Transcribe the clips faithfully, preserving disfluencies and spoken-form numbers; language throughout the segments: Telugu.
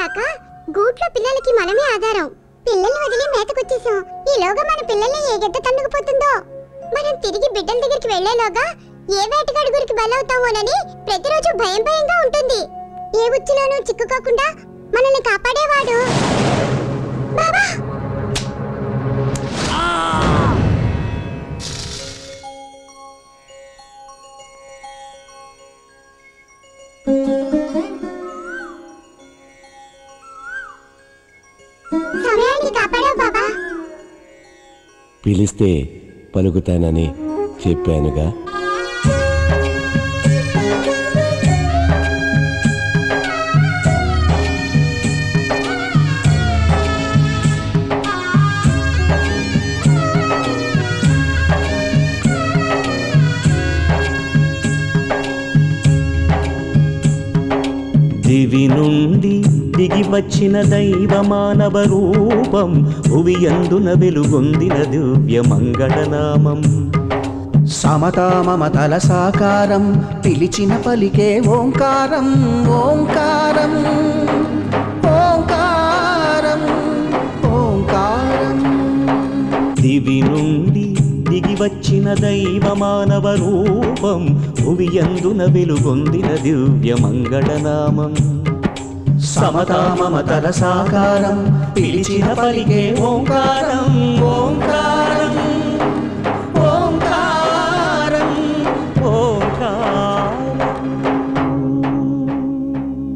దాకా గూట్లో పిల్లలకి మనమే ఆధారం. పిల్లల్ని వదిలి మేతకొచ్చేసాం. ఈలోగా మన పిల్లల్ని ఏ గెద్ద తన్నుకుపోతుందో. మనం తిరిగి బిడ్డల దగ్గరికి వెళ్ళేలోగా ఏ వేటగాడి గురికి బలవుతామోనని ప్రతిరోజు భయం భయంగా ఉంటుంది. ఏ ఉచ్చులోనూ చిక్కుకోకుండా మనల్ని కాపాడేవాడు బాబా. పిలిస్తే పలుకుతానని చెప్పానుగా. దివి నుండి దిగి వచ్చిన దైవ మానవ రూపం, భువి అందున వెలుగొందిన దివ్య మంగళనామం, సమతా మమతల సాకారం, పిలిచిన పలికే ఓంకారం. ఓంకారం ఓంకారం ఓంకారం. దివి నుండి దిగి వచ్చిన దైవ మానవ రూపం, భువి అందున వెలుగొందిన దివ్య మంగళనామం, సమతా మమతల సాకారం, పిలిచిన పలికే ఓంకారం. ఓంకారం ఓంకారం ఓంకారం.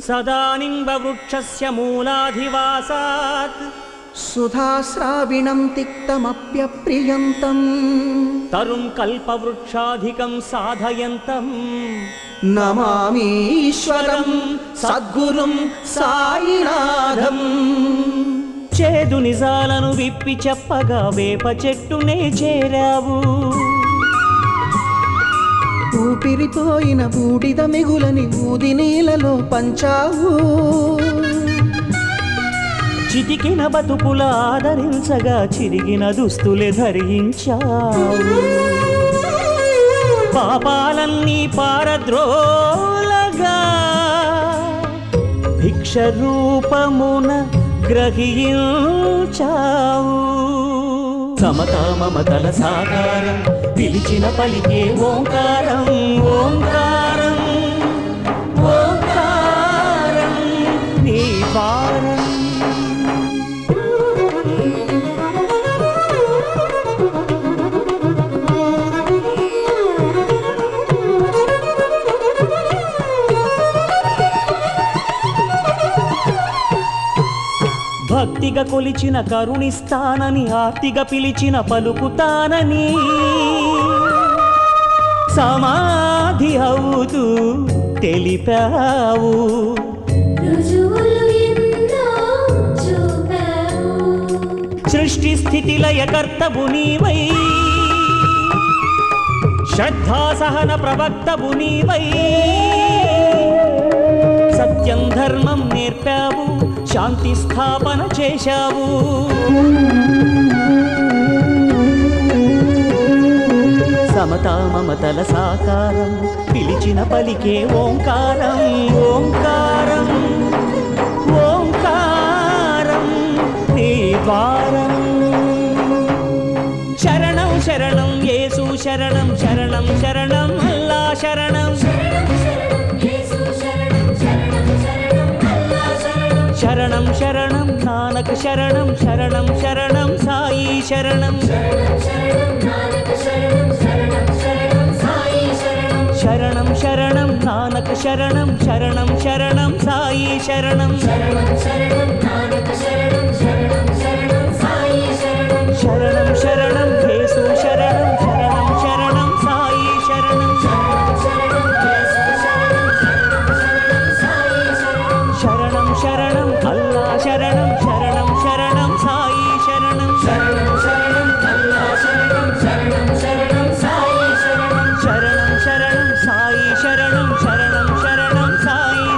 సదా నింబ వృక్షస్య మూలాధివాసాత్, సుధాస్రావిణం తిక్తమప్యప్రియంతం, తరుం కల్పవృక్షాధికం సాధయంతం, నమామీశ్వరం సద్గురుం సాయినాథం. చేదు నిజాలను విప్పి చెప్పగా వేప చెట్టునే చేరావు, ఊపిరిపోయిన బూడిద మిగులని బూది నీళ్ళలో పంచావు, చితికిన బతుకుల ఆదరించగా చిరిగిన దుస్తులే ధరించావు, పాపాలన్నీ పారద్రోలగా భిక్ష రూపమున గ్రహించావు. సమతా మమతల సాకారం, పిలిచిన పలికే ఓంకారం. ఓంకారం ఓంకారం నీ పారం. భక్తిగా కొలిచిన కరుణిస్తానని, ఆర్తిగా పిలిచిన పలుకుతానని, సమాధి అవుతూ తెలిపావు, సృష్టి స్థితి లయకర్తవు నీవై, శ్రద్ధాసహన ప్రవక్తవు నీవై, సత్యం ధర్మం నేర్పావు, శాంతి స్థాపన చేశావు. సమతా మమతల సాకారం, పిలిచిన పలికే ఓంకారం. ఓంకారం ఓంకారం నీ ద్వారం. శరణం శరణం యేసు శరణం, శరణం శరణం అల్లా శరణం, శరణం శరణం నానక శరణం, శరణం శరణం సాయి శరణం, శరణం శరణం నానక శరణం, శరణం శరణం సాయి శరణం, శరణం శరణం యేసు శరణం, శరణం శరణం సాయి శరణం, శరణం శరణం అల్లా శరణం, శరణం శరణం సాయి శరణం, శరణం శరణం అల్లా శరణం, శరణం శరణం సాయి శరణం, శరణం శరణం సాయి శరణం, శరణం శరణం సాయి శరణం, శరణం శరణం సాయి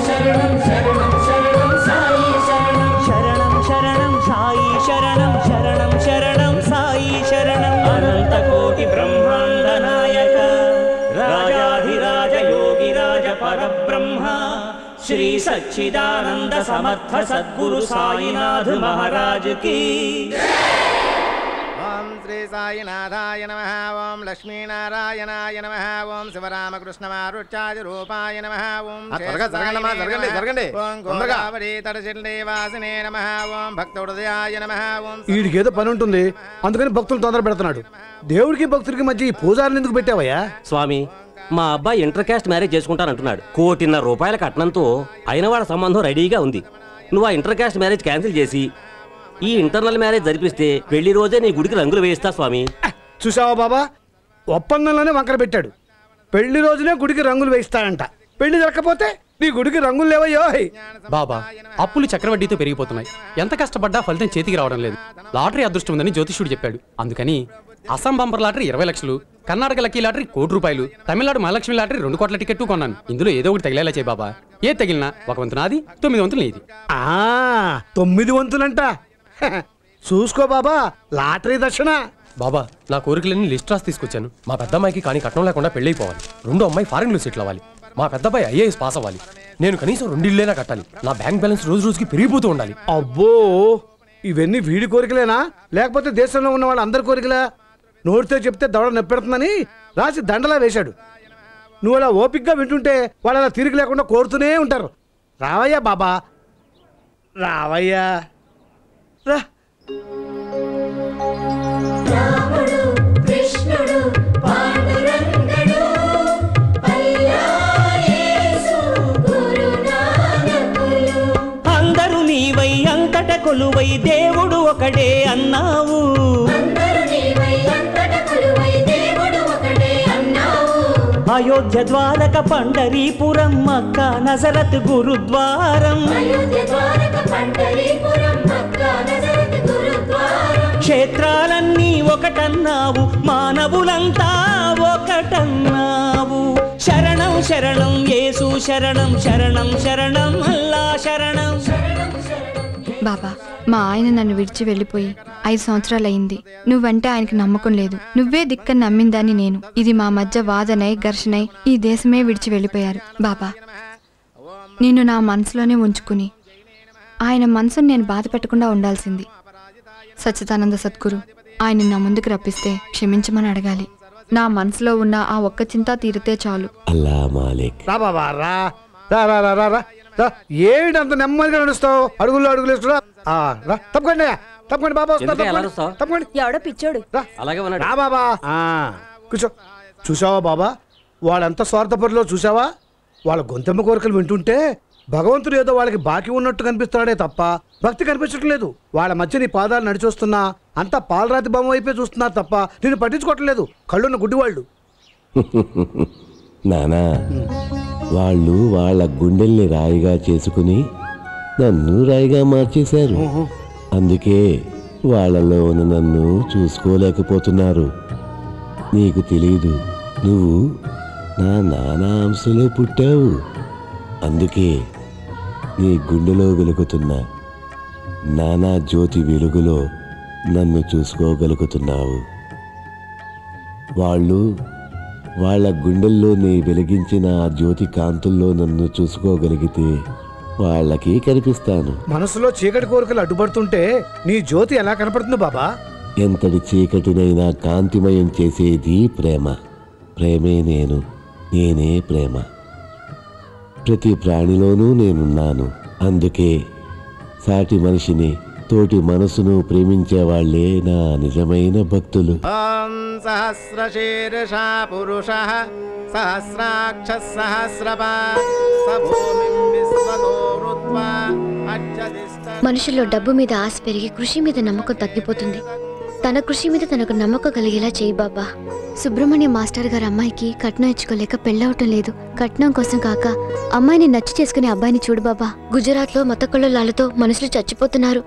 శరణం, శరణం శరణం. सच्चिदानंद समर्थ सद्गुरु साईनाथ महाराज की ओम श्री साईनाथाय नमः ओम लक्ष्मीनारायणाय नमः ओम शिवरामकृष्ण मारुत्याज रूपाय नमः ओम गोदावरी तटचिल्ले वासिने नमः ओम भक्त हृदयाय नमः ओम वीडिकी एदो पनि उंटुंदी अंदुकनि भक्तुलु तोंदर पेडुतुन्नाडु देवुडिकी भक्तुडिकी मध्य पूजालनु एंदुकु पेट्टावय्या स्वामी మా అబ్బాయి ఇంటర్ కాస్ట్ మ్యారేజ్ చేసుకుంటాను అంటున్నాడు కోటిన్న రూపాయల కట్నంతో అయిన వాళ్ళ సంబంధం రెడీగా ఉంది నువ్వు ఆ ఇంటర్ కాస్ట్ మ్యారేజ్ క్యాన్సిల్ చేసి ఈ ఇంటర్నల్ మ్యారేజ్ జరిపిస్తే వెళ్లి రోజే నీ గుడికి రంగులు వేయిస్తా స్వామి చూసావా బాబా ఒప్పందంలోనే వంకర పెట్టాడు పెళ్లి రోజునే గుడికి రంగులు వేయిస్తారంట పెళ్లి జరగకపోతే నీ గుడికి రంగులు లేవయ్యోయ్ బాబా అప్పులు చక్రవడ్డీతో పెరిగిపోతున్నాయి ఎంత కష్టపడ్డా ఫలితం చేతికి రావడం లేదు లాటరీ అదృష్టం ఉందని జ్యోతిష్యుడు చెప్పాడు అందుకని అసం బంపర్ లాటరీ ఇరవై లక్షలు కర్ణాటక లక్కీ లాటరీ కోటి రూపాయలు తమిళనాడు మహాలక్ష్మి లాటరీ రెండు కోట్ల టికెట్టు కొన్నాను ఇందులో ఏదో ఒకటి తగిలేలా చేయి బాబా ఏ తగిలినా ఒక వంతు నాది తొమ్మిది వంతులు నీది ఆ తొమ్మిది వంతులంట చూసుకో బాబా లాటరీ దర్శన బాబా నా కోరికలన్నీ లిస్ట్ రాసి తీసుకొచ్చాను మా పెద్దమ్మాయికి కానీ కట్నం లేకుండా పెళ్లి అయిపోవాలి రెండో అమ్మాయి ఫారెన్ లో సెటిల్ అవ్వాలి మా పెద్దబ్బాయి ఐఏఎస్ పాస్ అవ్వాలి నేను కనీసం రెండు ఇళ్ళైనా కట్టాలి నా బ్యాంక్ బ్యాలెన్స్ రోజు రోజుకి పెరిగిపోతూ ఉండాలి అబ్బో ఇవన్నీ వీడి కోరికలేనా లేకపోతే దేశంలో ఉన్న వాళ్ళందరి కోరికలా నోటితో చెప్తే దవడ నొప్పెడుతుందని రాసి దండలా వేశాడు నువ్వు అలా ఓపికగా వింటుంటే వాళ్ళు అలా తీరిక లేకుండా కోరుతూనే ఉంటారు రావయ్యా బాబా రావయ్యా రా అందరూ నీవై అంతట కొలువై దేవుడు ఒకడే అన్నావు అయోధ్య ద్వారక పండరీపురం మక్కా నజరత్ గురుద్వారం క్షేత్రాలన్నీ ఒకటన్నావు మానవులంతా ఒకటన్నావు శరణం శరణం యేసు శరణం శరణం శరణం అల్లా శరణం బాబా మా ఆయన నన్ను విడిచి వెళ్ళిపోయి ఐదు సంవత్సరాలైంది నువ్వంటే ఆయనకి నమ్మకం లేదు నువ్వే దిక్కని నమ్మిందని నేను ఇది మా మధ్య వాదనై ఘర్షణై ఈ దేశమే విడిచి వెళ్ళిపోయారు బాబా నిన్ను నా మనసులోనే ఉంచుకుని ఆయన మనసును నేను బాధ పెట్టకుండా ఉండాల్సింది సచ్చిదానంద సద్గురు ఆయన నా ముందుకు రప్పిస్తే క్షమించమని అడగాలి నా మనసులో ఉన్న ఆ ఒక్క చింత తీరితే చాలు అల్లా మాలిక్ రా బాబా రా రా రా రా ఏడంత నెమ్మదిగా నడుస్తావు అడుగుల్లో అడుగులేస్తున్నా ఆ రా తప్పకండి తప్పకండి బాబా వస్తాడు తప్పకండి ఎవడో పిచ్చోడు అలాగే ఉన్నాడు రా బాబా ఆ కూర్చో చూసావా బాబా వాళ్ళంతా స్వార్థపరులో చూసావా వాళ్ళ గొంతెమ్మ కోరికలు వింటుంటే భగవంతుడు ఏదో వాళ్ళకి బాకీ ఉన్నట్టు కనిపిస్తాడే తప్ప భక్తి కనిపించడం లేదు వాళ్ళ మధ్య నీ పాదాలు నడిచొస్తున్నా అంతా పాలరాతి బొమ్మ వైపే చూస్తున్నారు తప్ప నిన్ను పట్టించుకోవట్లేదు కళ్ళున్న గుడ్డివాళ్ళు నానా వాళ్ళు వాళ్ళ గుండెల్ని రాయిగా చేసుకుని నన్ను రాయిగా మార్చేశారు అందుకే వాళ్ళలో ఉన్న నన్ను చూసుకోలేకపోతున్నారు నీకు తెలియదు నువ్వు నా నానా అంశలో పుట్టావు అందుకే నీ గుండెలో వెలుగుతున్న నానా జ్యోతి వెలుగులో నన్ను చూసుకోగలుగుతున్నావు వాళ్ళు వాళ్ళ గుండెల్లోనే వెలిగించిన ఆ జ్యోతి కాంతుల్లో నన్ను చూసుకోగలిగితే వాళ్ళకి కనిపిస్తాను మనసులో చీకటి కోరికలు అడ్డుపడుతుంటే నీ జ్యోతి ఎలా కనపడుతుంది బాబా ఎంతటి చీకటినైనా కాంతిమయం చేసేది ప్రేమ ప్రేమే నేను నేనే ప్రేమ ప్రతి ప్రాణిలోనూ నేనున్నాను అందుకే సాటి మనిషిని తోటి మనసును ప్రేమించే వాళ్ళే నా నిజమైన భక్తులు ఓం సహస్రశీర్ష పురుషః సహస్రాక్ష సహస్రపాణి సభూమిం విశ్వతో వృత్వా అజ్జదిష్ట మనుషుల్లో డబ్బు మీద ఆశ పెరిగి కృషి మీద నమ్మకం తగ్గిపోతుంది తన కృషి మీద తనకు నమ్మకం కలిగేలా చేయి బాబా సుబ్రహ్మణ్య మాస్టర్ గారి అమ్మాయికి కట్నం ఇచ్చుకోలేక పెళ్ళవటం లేదు కట్నం కోసం కాక అమ్మాయిని నచ్చి చేసుకునే అబ్బాయిని చూడు బాబా గుజరాత్ లో మతకొల్లలాలతో మనుషులు చచ్చిపోతున్నారు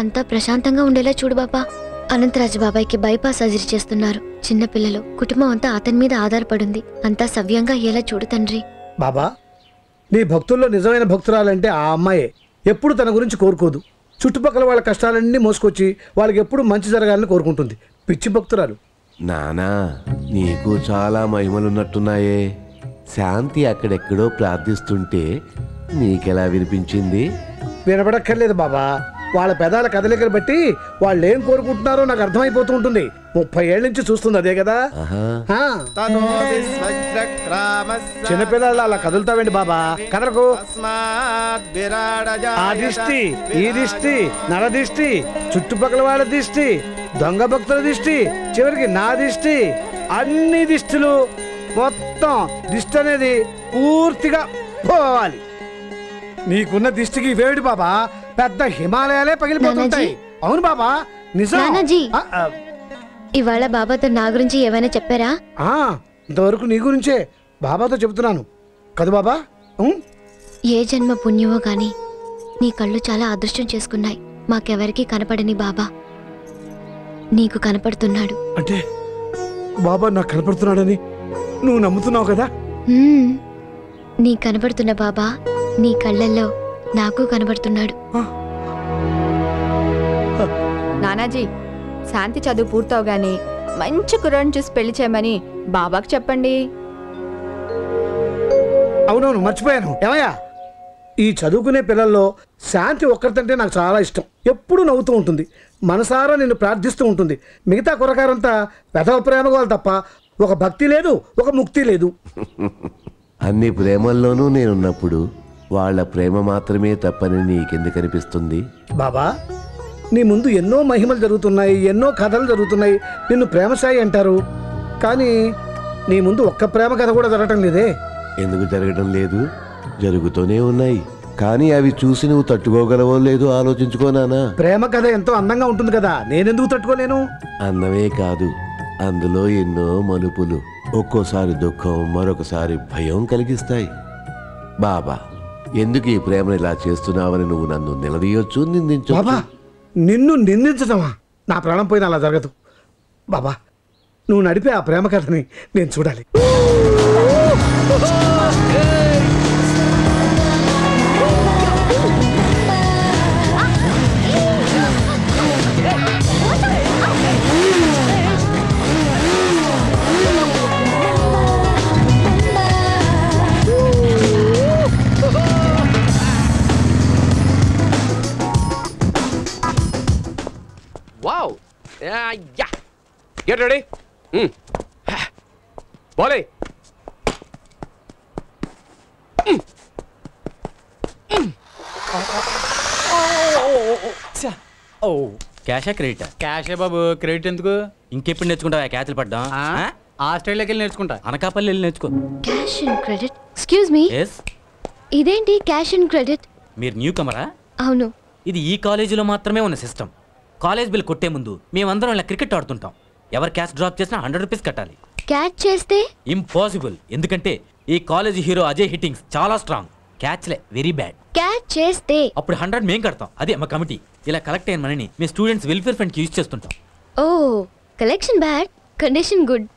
అంతా ప్రశాంతంగా ఉండేలా చూడు బాబా అనంతరాజు బాబాయికి బైపాస్ సర్జరీ చేస్తున్నారు చిన్నపిల్లలు కుటుంబం అంతా అతని మీద ఆధారపడింది అంతా సవ్యంగా ఎలా చూడు తండ్రి బాబా నీ భక్తుల్లో నిజమైన భక్తురాలంటే ఆ అమ్మాయే ఎప్పుడు తన గురించి కోరుకోదు చుట్టుపక్కల వాళ్ళ కష్టాలన్నీ మోసుకొచ్చి వాళ్ళకి ఎప్పుడు మంచి జరగాలని కోరుకుంటుంది పిచ్చి భక్తురాలు నానా నీకు చాలా మహిమలున్నట్టున్నాయే శాంతి అక్కడెక్కడో ప్రార్థిస్తుంటే నీకెలా వినిపించింది? వినబడక్కర్లేదు బాబా, వాళ్ళ పెదాల కదలికలు బట్టి వాళ్ళు ఏం కోరుకుంటున్నారో నాకు అర్థమైపోతూ ఉంటుంది. ముప్పై ఏళ్ళ నుంచి చూస్తుంది అదే కదా. చిన్నపిల్లలు అలా కదులుతావేంటి బాబా? కదలకు. ఆ దిష్టి, ఈ దిష్టి, నర దిష్టి, చుట్టుపక్కల వాళ్ళ దిష్టి, దొంగ భక్తుల దిష్టి, చివరికి నా దిష్టి, అన్ని దిష్టిలు, మొత్తం దిష్టి అనేది పూర్తిగా పోవాలి. నీకున్న దిష్టికి వేడి బాబా, పెద్ద హిమాలయాలే పగిలిపోతుంటాయి. అవును బాబా నిజం. ఇవాళ బాబాతో నా గురించి ఏమైనా చెప్పారా? ఇంతవరకు నీ గురించే బాబాతో చెబుతున్నాను కదా బాబా. ఏ జన్మ పుణ్యమో గాని నీ కళ్ళు చాలా అదృష్టం చేసుకున్నాయి. మాకెవరికి కనపడని బాబా నీకు కనపడుతున్నాడు. అంటే బాబా నాకు కనపడుతున్నాడని నువ్వు నమ్ముతున్నావు కదా? నీ కనపడుతున్న బాబా నీ కళ్ళల్లో నాకు కనబడుతున్నాడు. నానాజీ, శాంతి చదువు పూర్తవగానే మంచి కుర్రాన్ని చూసి పెళ్లి చేయమని బాబాకు చెప్పండి. అవునవును మర్చిపోయాను. ఏమయ్యా, ఈ చదువుకునే పిల్లల్లో శాంతి ఒక్కరితంటే నాకు చాలా ఇష్టం. ఎప్పుడూ నవ్వుతూ ఉంటుంది, మనసారా నిన్ను ప్రార్థిస్తూ ఉంటుంది. మిగతా కుర్రకారంతా పెదవ ప్రేమగోలు తప్ప ఒక భక్తి లేదు, ఒక ముక్తి లేదు. అన్ని ప్రేమల్లోనూ నేనున్నప్పుడు వాళ్ళ ప్రేమ మాత్రమే తప్పని నీకెందుకు అనిపిస్తుంది? బాబా నీ ముందు ఎన్నో మహిమలు జరుగుతున్నాయి, ఎన్నో కథలు జరుగుతున్నాయి. నిన్ను ప్రేమసాయి అంటారు, కానీ నీ ముందు ఒక్క ప్రేమ కథ కూడా జరగటం లేదే. ఎందుకు జరగటం లేదు? జరుగుతూనే ఉన్నాయి, కానీ అవి చూసి నువ్వు తట్టుకోగలవో లేదో ఆలోచించుకోనానా. ప్రేమ కథ ఎంతో అందంగా ఉంటుంది కదా, నేనెందుకు తట్టుకోలేను? అందమే కాదు, అందులో ఎన్నో మలుపులు, ఒక్కోసారి దుఃఖం, మరొకసారి భయం కలిగిస్తాయి. బాబా ఎందుకు ఈ ప్రేమను ఇలా చేస్తున్నావని నువ్వు నన్ను నిలదీయొచ్చు, నిందించు. బాబా నిన్ను నిందించటమా? నా ప్రాణం పోయినా అలా జరగదు బాబా. నువ్వు నడిపే ఆ ప్రేమ కథని నేను చూడాలి. Uh, yeah. Get ready. Hmm. Volley. Hmm. Hmm. Oh. Cha. Oh. Cash or credit? Cash eh babu. Credit enduku? Inkeppudu nechukuntava catchulu paddam? Ah? Australia kelli nechukunta. Anakapalli elli nechuko. Cash and credit? Excuse me. Yes. Identi cash and credit? Meer newcomer ah? Avunu. Idi ee college lo maatrame unna system. College bill కొట్టే ముందు మేమందరం ఇలా క్రికెట్ ఆడుతుంటాం. ఎవరు క్యాష్ డ్రాప్ చేసినా హండ్రెడ్ రూపీస్ కట్టాలి. క్యాచ్ చేస్తే ఇంపాసిబుల్, ఎందుకంటే ఈ కాలేజ్ హీరో అజయ్ హిట్టింగ్స్ చాలా స్ట్రాంగ్. క్యాచ్లే వెరీ బ్యాడ్. క్యాచ్ చేస్తే అప్పుడు హండ్రెడ్ మేం కడతాం, అదే మా కమిటీ. ఇలా కలెక్ట్ అయిన మనీని మీ స్టూడెంట్స్ వెల్ఫేర్ ఫండ్ కి యూజ్ చేస్తుంటాం. Oh collection bad, condition good.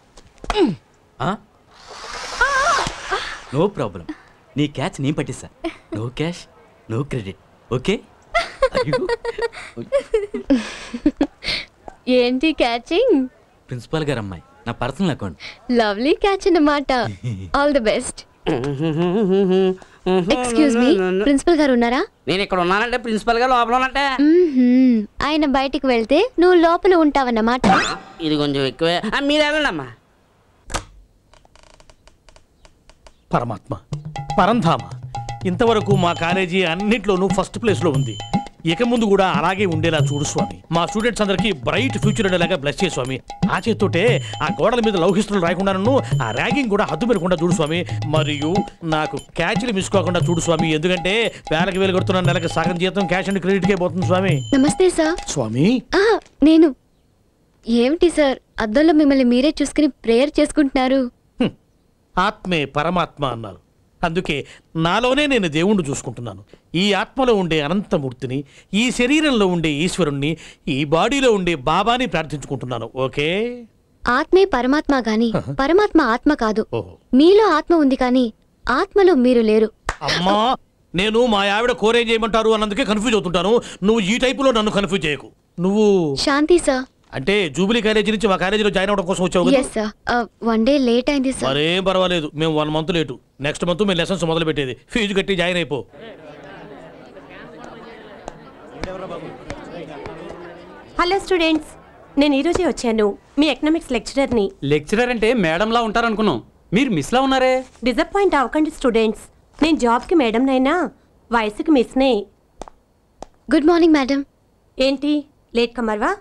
No problem, నీ క్యాచ్ నేను పట్టిస్తా. No cash no credit, okay? ఏంటి క్యాచింగ్? ప్రిన్సిపల్ గారు అమ్మాయి, నా పర్సనల్ అకౌంట్. లవ్లీ క్యాచ్ అన్నమాట. All the best. Excuse me, principal గారు ఉన్నారా? నేను ఇక్కడ ఉన్నానంటే ప్రిన్సిపల్ గారు లోపల ఉన్నట్టే. ఆయన బయటికి వెళ్తే నువ్వు లోపల ఉంటావన్నమాట. ఇది కొంచెం ఎక్కువే, మీరేనండమ్మా. పరమాత్మ పరంధామ, ఇంతవరకు మా కాలేజీ అన్నిట్లోనూ ఫస్ట్ ప్లేస్లో ఉంది. ఇక ముందు కూడా అలాగే ఉండేలా చూడు స్వామి. మా స్టూడెంట్స్ అందరికీ బ్రైట్ ఫ్యూచర్ ఉండేలాగా బ్లెస్ చేయ స్వామి. ఆ చేతితోటే ఆ గోడల మీద లౌహిస్తులు రాయకుండాను, ఆ ర్యాగింగ్ కూడా హద్దు పెరగకుండా చూడు స్వామి. మరియు నాకు క్యాచ్లు మిస్ కాకుండా చూడు స్వామి, ఎందుకంటే వేలకు వేలు కొడుతున్న నెలకు సగం జీతం క్యాష్ అండ్ క్రెడిట్ కే పోతుంది స్వామి. నమస్తే సార్. స్వామి నేను ఏమిటి సార్, అద్దంలో మిమ్మల్ని మీరే చూసుకుని ప్రేయర్ చేసుకుంటున్నారు. ఆత్మే పరమాత్మ అన్నారు, అందుకే నాలోనే నేను దేవుణ్ణి చూసుకుంటున్నాను. ఈ ఆత్మలో ఉండే అనంతమూర్తిని, ఈ శరీరంలో ఉండే ఈశ్వరుణ్ణి, ఈ బాడీలో ఉండే బాబాని ప్రార్థించుకుంటున్నాను. ఓకే? ఆత్మే పరమాత్మ గాని పరమాత్మ ఆత్మ కాదు. మీలో ఆత్మ ఉంది కానీ ఆత్మలో మీరు లేరు. అమ్మా నేను మా ఆవిడ కోరేం చేయమంటారు అన్నందుకే కన్ఫ్యూజ్ అవుతుంటాను. నువ్వు ఈ టైపులో నన్ను కన్ఫ్యూజ్ చేయకు. నువ్వు శాంతి సార్. అంటే జూబిలీ కాలేజీ నుంచి మా కాలేజీలో జాయిన్ అవడం కోసం వచ్చావు కదా? yes sir one day late అయింది sir. అరే పర్వాలేదు నేను one month late next month నేను లెసన్స్ మొదలు పెట్టేది ఫీజు కట్టి జాయిన్ అయిపో. హలో స్టూడెంట్స్ నేను ఈ రోజే వచ్చాను మీ ఎకనామిక్స్ లెక్చరర్ ని. లెక్చరర్ అంటే మేడం లా ఉంటారు అనుకున్నాం మీరు మిస్ లా ఉన్నారే. డిసప్పాయింట్ అవకండి స్టూడెంట్స్ నేను జాబ్ కి మేడం నైనా వయసుకి మిస్ నే. Good morning madam. ఏంటి లేట్ కమర్వా?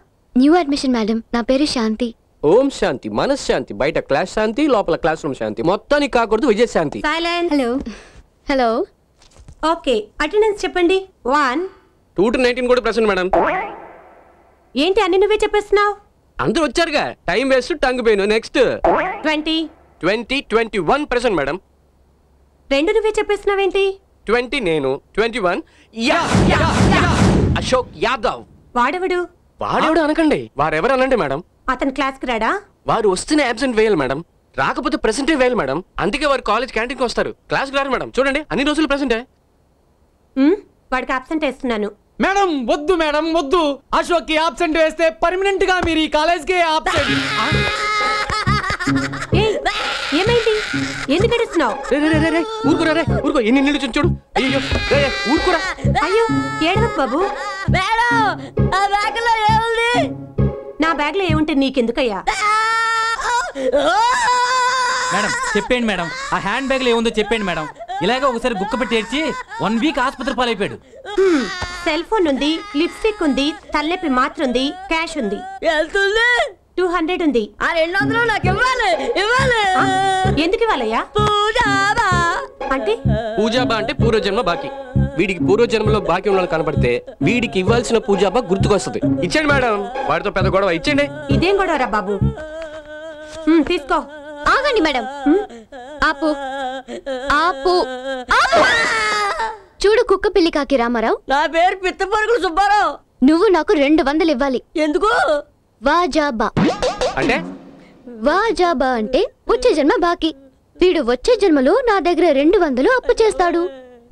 న్యూ అడ్మిషన్ మేడం నా పేరు శాంతి. ఓం శాంతి మనస్ శాంతి బయట క్లాస్ శాంతి లోపల క్లాస్ రూమ్ శాంతి మొత్తానికి కాకూడదు Vijaya Shanti. Silent. Hello hello okay attendance చెప్పండి one two to nineteen కూడా ప్రెసెంట్ మేడం. ఏంటి అన్ని నువ్వే చెప్పేస్తున్నావు? అందరూ వచ్చారుగా time waste tongue pain. Next twenty twenty twenty-one present madam. రెండు నువ్వే చెప్పేస్తున్నావు ఏంటి? twenty నేను twenty-one yeah yeah yeah Ashok Yadav. వాడవడు వాడవడు అనకండి వారెవరు అనండి మేడం. అతను క్లాస్ కి రాడా? వారు వస్తున్న అబ్సెంట్ వేయాలి మేడం రాకపోతే ప్రెసెంట్ వేయాలి మేడం అందుకే వారు కాలేజ్ క్యాంటీన్ కి వస్తారు క్లాస్ కి రారు మేడం. చూడండి అన్ని రోజులు ప్రెసెంట్ వాడికి అబ్సెంట్ వేస్తున్నాను మేడం. వద్దు మేడం వద్దు అశోక్ కి అబ్సెంట్ వేస్తే పర్మనెంట్ గా మీరు ఈ కాలేజ్ కి అబ్సెంట్. ఏమైంది ఎందుకు అడుస్తున్నావు? ఊరుకోరా రే ఊరుకో ఎన్ని నీళ్ళు చూడు. అయ్యో ఊరుకోరా అయ్యో ఏడవకు బాబు. నా బ్యాగ్ లో ఏముంటే నీకెందుకయ్యా? మేడం చెప్పేయండి మేడం ఆ హ్యాండ్ బ్యాగ్ లో ఏముందో చెప్పేయండి మేడం. ఇలాగే ఒకసారి గుక్క పెట్టి ఏడ్చి వన్ వీక్ ఆసుపత్రి పాలైపోయాడు. సెల్ ఫోన్ ఉంది లిప్స్టిక్ ఉంది తలనొప్పి మాత్ర ఉంది క్యాష్ ఉంది two hundred ఉంది. ఆ two hundred నాకు ఇవ్వాలి ఇవ్వాలి. ఎందుకు ఇవ్వాలయ్యా? పూజాబా అంటే పూజాబా అంటే పూర్వజన్మ బాకీ. వీడికి పూర్వజన్మలో బాకీ ఉన్నట్లు కనబడితే వీడికి ఇవ్వాల్సిన పూజాబా గుర్తుకొస్తుంది. ఇచ్చేయండి మేడం వాడితో పెద్ద గొడవ ఇచ్చేయండి. ఇదేం గొడవరా బాబు తీసుకో. ఆగండి మేడం ఆపు ఆపు ఆపు. చూడు కుక్క పిల్లి కాకి రామారావు నా పేరు పిత్త పరుగులు సుబ్బారావు నువ్వు నాకు రెండు వందలు ఇవ్వాలి. ఎందుకు? వాజాబా అంటే వాజాబా అంటే వచ్చే జన్మ బాకీ. వీడు వచ్చే జన్మలో నా దగ్గర రెండు వందలు అప్పు చేస్తాడు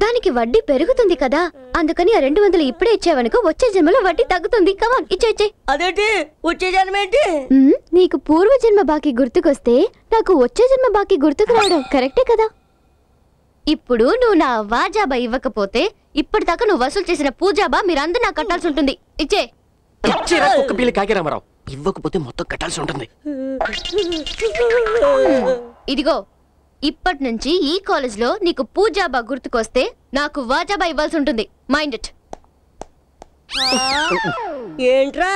దానికి వడ్డీ పెరుగుతుంది కదా అందుకని ఆ రెండు వందలు ఇప్పుడే ఇచ్చేవనుకో వచ్చే జన్మలో వడ్డీ తగ్గుతుంది. కమాన్ ఇచ్చేచ్చే. అదేంటి వచ్చే జన్మ ఏంటి? నీకు పూర్వ జన్మ బాకీ గుర్తుకొస్తే నాకు వచ్చే జన్మ బాకీ గుర్తుకు రావడం కరెక్టే కదా. ఇప్పుడు నువ్వు నా వాజాబా ఇవ్వకపోతే ఇప్పటిదాకా నువ్వు వసూలు చేసిన పూజాబా మీరందరూ నాకు కట్టాల్సి ఉంటుంది. ఇచ్చే ఇచ్చేరా కుక్క పిల్లి కాకి రామారావు ఇవ్వకపోతే మొత్తం కట్టాల్సి ఉంటుంది. ఇదిగో ఇప్పటి నుంచి ఈ కాలేజ్ లో నీకు పూజాబా గుర్తుకొస్తే నాకు వాజాబా ఇవ్వాల్సి ఉంటుంది. Mind it. ఏంట్రా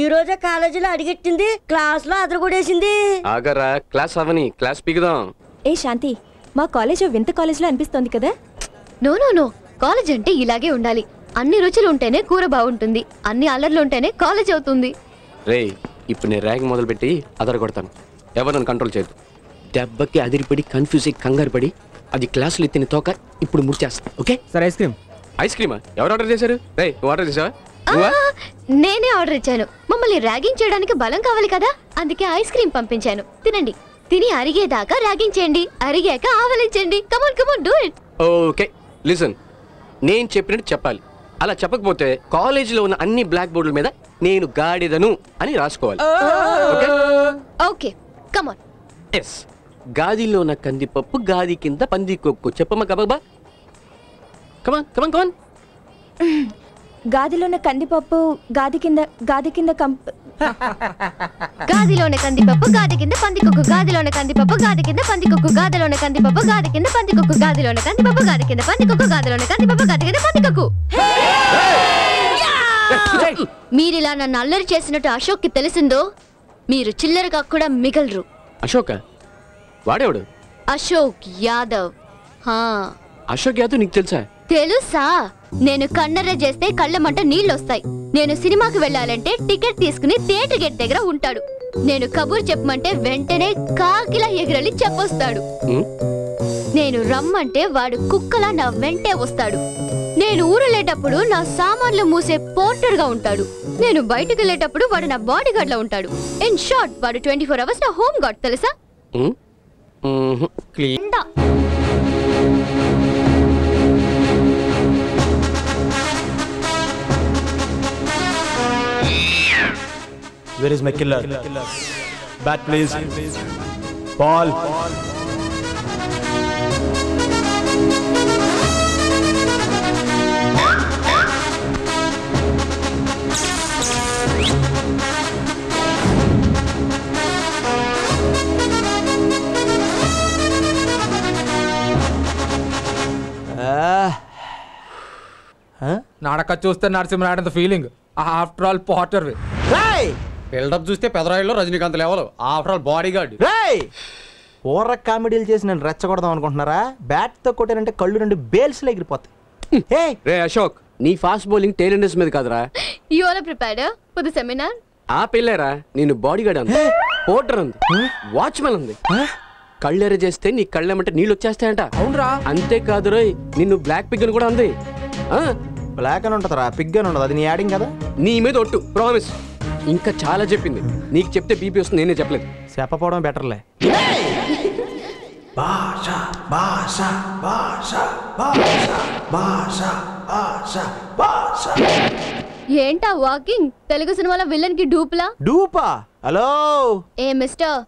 ఈ రోజు కాలేజీలో అడిగెట్టింది క్లాస్ లో అదరగొడేసింది. ఆగరా క్లాస్ అవని క్లాస్ పీకుదాం. ఏ శాంతి మా కాలేజ్ వింత కాలేజ్ లో అనిపిస్తోంది కదా? నో నో నో కాలేజ్ అంటే ఇలాగే ఉండాలి. అన్ని రుచులు ఉంటేనే కూర బాగుంటుంది అన్ని అల్లర్లు ఉంటేనే కాలేజ్ అవుతుంది. రే ఇప్పుడు నేను ర్యాగ్ మొదలుపెట్టి అదరగొడతాను ఎవరు నన్ను కంట్రోల్ చేయదు. దెబ్బకి అదిరిపడి కన్ఫ్యూజ్ అయ్యి కంగారు పడి అది క్లాసులు ఎత్తిన తోక ఇప్పుడు ముడిచేస్తాను. Okay sir ice cream. Ice క్రీమా ఎవరు ఆర్డర్ చేశారు? రే నువ్వు ఆర్డర్ చేసావా? నేనే ఆర్డర్ ఇచ్చాను. మమ్మల్ని ర్యాగింగ్ చేయడానికి బలం కావాలి కదా అందుకే ఐస్ క్రీమ్ పంపించాను. తినండి తిని అరిగేదాకా ర్యాగింగ్ చేయండి అరిగాక ఆవలించండి. Come on come on do it. Okay listen నేను చెప్పినట్టు చెప్పాలి అలా చెప్పకపోతే కాలేజీలో ఉన్న అన్ని బ్లాక్ బోర్డుల మీద నేను గాడిదను అని రాసుకోవాలి. Okay okay come on. yes గాదిలో ఉన్న కందిపప్పు గాది కింద పంది కొక్కు చెప్పమ్మ కబబ్బా. Come on come on come on. గాదిలో ఉన్న కందిపప్పు గాది కింద గాది కింద కంప గాదిలో ఉన్న కందిపప్పు గాది కింద పంది కొక్కు గాదిలో ఉన్న కందిపప్పు గాది కింద పంది కొక్కు గాదిలో ఉన్న కందిపప్పు గాది కింద పంది కొక్కు గాదిలో ఉన్న కందిపప్పు గాది కింద పంది కొక్కు గాదిలో ఉన్న కందిపప్పు గాది కింద పంది కొక్కు. మీరిలా నన్ను అల్లరి చేసినట్టు అశోక్ కి తెలిసిందో మీరు చిల్లరగా కూడా మిగలరు. అశోక్ వాడేవాడు అశోక్ యాదవ్. అశోక్ యాదవ్ నీకు తెలుసా? తెలుసా నేను కన్నెర్ర చేస్తే కళ్ళమంట నీళ్ళొస్తాయి. నేను సినిమాకి వెళ్ళాలంటే టికెట్ తీసుకుని థియేటర్ గేట్ దగ్గర ఉంటాడు. నేను కబూర్ చెప్పమంటే వెంటనే కాకిలా ఎగిరలి చెప్పొస్తాడు. నేను రమ్మంటే వాడు కుక్కలా నా వెంటే వస్తాడు. నేను ఊరెళ్ళేటప్పుడు నా సామాన్లు మూసే పోర్టర్ గా ఉంటాడు. నేను బయటకు వెళ్ళేటప్పుడు వాడు నా బాడీ గార్డ్ లా ఉంటాడు. ఇన్ షార్ట్ వాడు ట్వంటీ ఫోర్ అవర్స్ నా హోమ్ గార్డ్ తెలుసా. Where is my killer? Bat, please. Ball. నాడక చూస్తే నరసింహనాయుడు అంత ఫీలింగ్ ఆఫ్టర్ ఆల్ పోటర్ రేయ్ బిల్డ్ అప్ చూస్తే పెదరాయిలో Rajinikanth level after all body guard రేయ్ ఓర కామెడీలు చేసి నేను రెచ్చగొడదాం అనుకుంటున్నారా బ్యాట్ తో కొట్టారంటే కళ్ళు రెండు బేల్స్ లేగిపోతాయి హే రేయ్ అశోక్ నీ ఫాస్ట్ బౌలింగ్ టైలెండ్స్ మీద కాదురా you are prepared for the seminar ఆ పిల్లరా నేను బాడీ గార్డ్ అంది పోటర్ అంది వాచ్‌మెన్ అంది కళ్ళెర చేస్తే నీ కళ్ళెమంటే నీళ్ళు వచ్చేస్తాయంట అవునరా అంతే కాదురోయ్ నిన్ను బ్లాక్ పిగ్ అని కూడా అంది ఆ బ్లాక్ అని ఉంటదరా పిగ్ అని ఉండదు అది నీ యాడింగ్ కదా నీ మీద ఒట్టు ప్రామిస్ ఇంకా చాలా చెప్పింది నీకు చెప్తే బీపీ వస్తుంది నేనే చెప్పలేదు చెప్పపోవడం బెటర్లే బాషా బాషా బాషా బాషా బాషా బాషా బాషా ఏంటా వాకింగ్ తెలుగు సినిమాలో విలన్ కి డూప్లా డూపా హలో ఏ మిస్టర్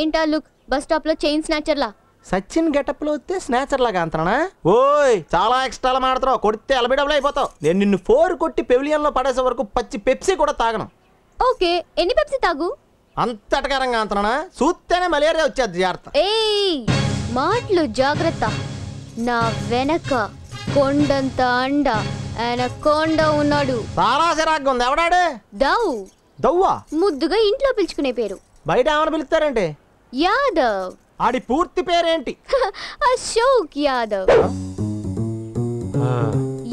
ఏంటా లుక్ బస్ స్టాప్ లో చైన్ స్నాచర్ లా సచిన్ గెటప్ లో వస్తే స్నాచర్ లాగా అంతనా ఓయ్ చాలా ఎక్స్ట్రాలు మాడతావు కొడితే అలబిడబుల్ అయిపోతావు నేను నిన్ను ఫోర్ కొట్టి పెవిలియన్ లో పడేసే వరకు పచ్చి పెప్సీ కూడా తాగను ఓకే ఎన్ని పెప్సీ తాగు అంత అటకారంగా అంతనా చూస్తేనే మలేరియా వచ్చేది జాగ్రత్త ఏయ్ మాటలు జాగ్రత్త నా వెనక కొండంత అండ ఆయన కొండ ఉన్నాడు చాలా సిరాగ్గా ఉంది ఎవడాడు దౌ దౌవా ముద్దుగా ఇంట్లో పిలుచుకునే పేరు బయట ఏమని పిలుస్తారంటే యాదవ్ ఆడి పూర్తి పేరేంటి అశోక్ యాదవ్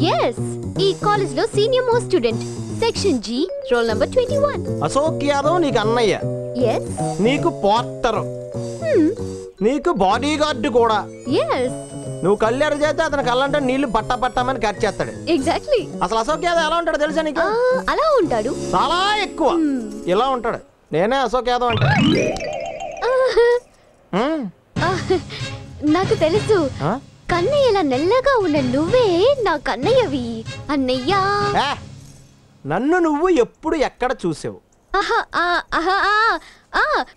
yes ఈ కాలేజ్ లో senior most student section G roll number ఇరవై ఒకటి అశోక్ యాదవ్ నీకు అన్నయ్య yes నీకు పోర్టర్ నీకు బాడీ గార్డ్ కూడా yes నువ్వు కళ్ళెర చేస్తే అతను కళ్ళంట నీళ్లు బట్ట బట్టమని కట్ చేస్తాడు ఎగ్జాక్ట్లీ అసలు అశోక్ యాదవ్ ఎలా ఉంటాడు తెలుసా నీకు అలా ఉంటాడు చాలా ఎక్కువ ఎలా ఉంటాడు నేనే అశోక్ యాదవ్ అంట నాకు తెలుసు కన్నయ్యలా నల్లగా ఉన్న నువ్వే నా కన్నయ్యవి అన్నయ్యా నన్ను నువ్వు ఎప్పుడు ఎక్కడ చూసావు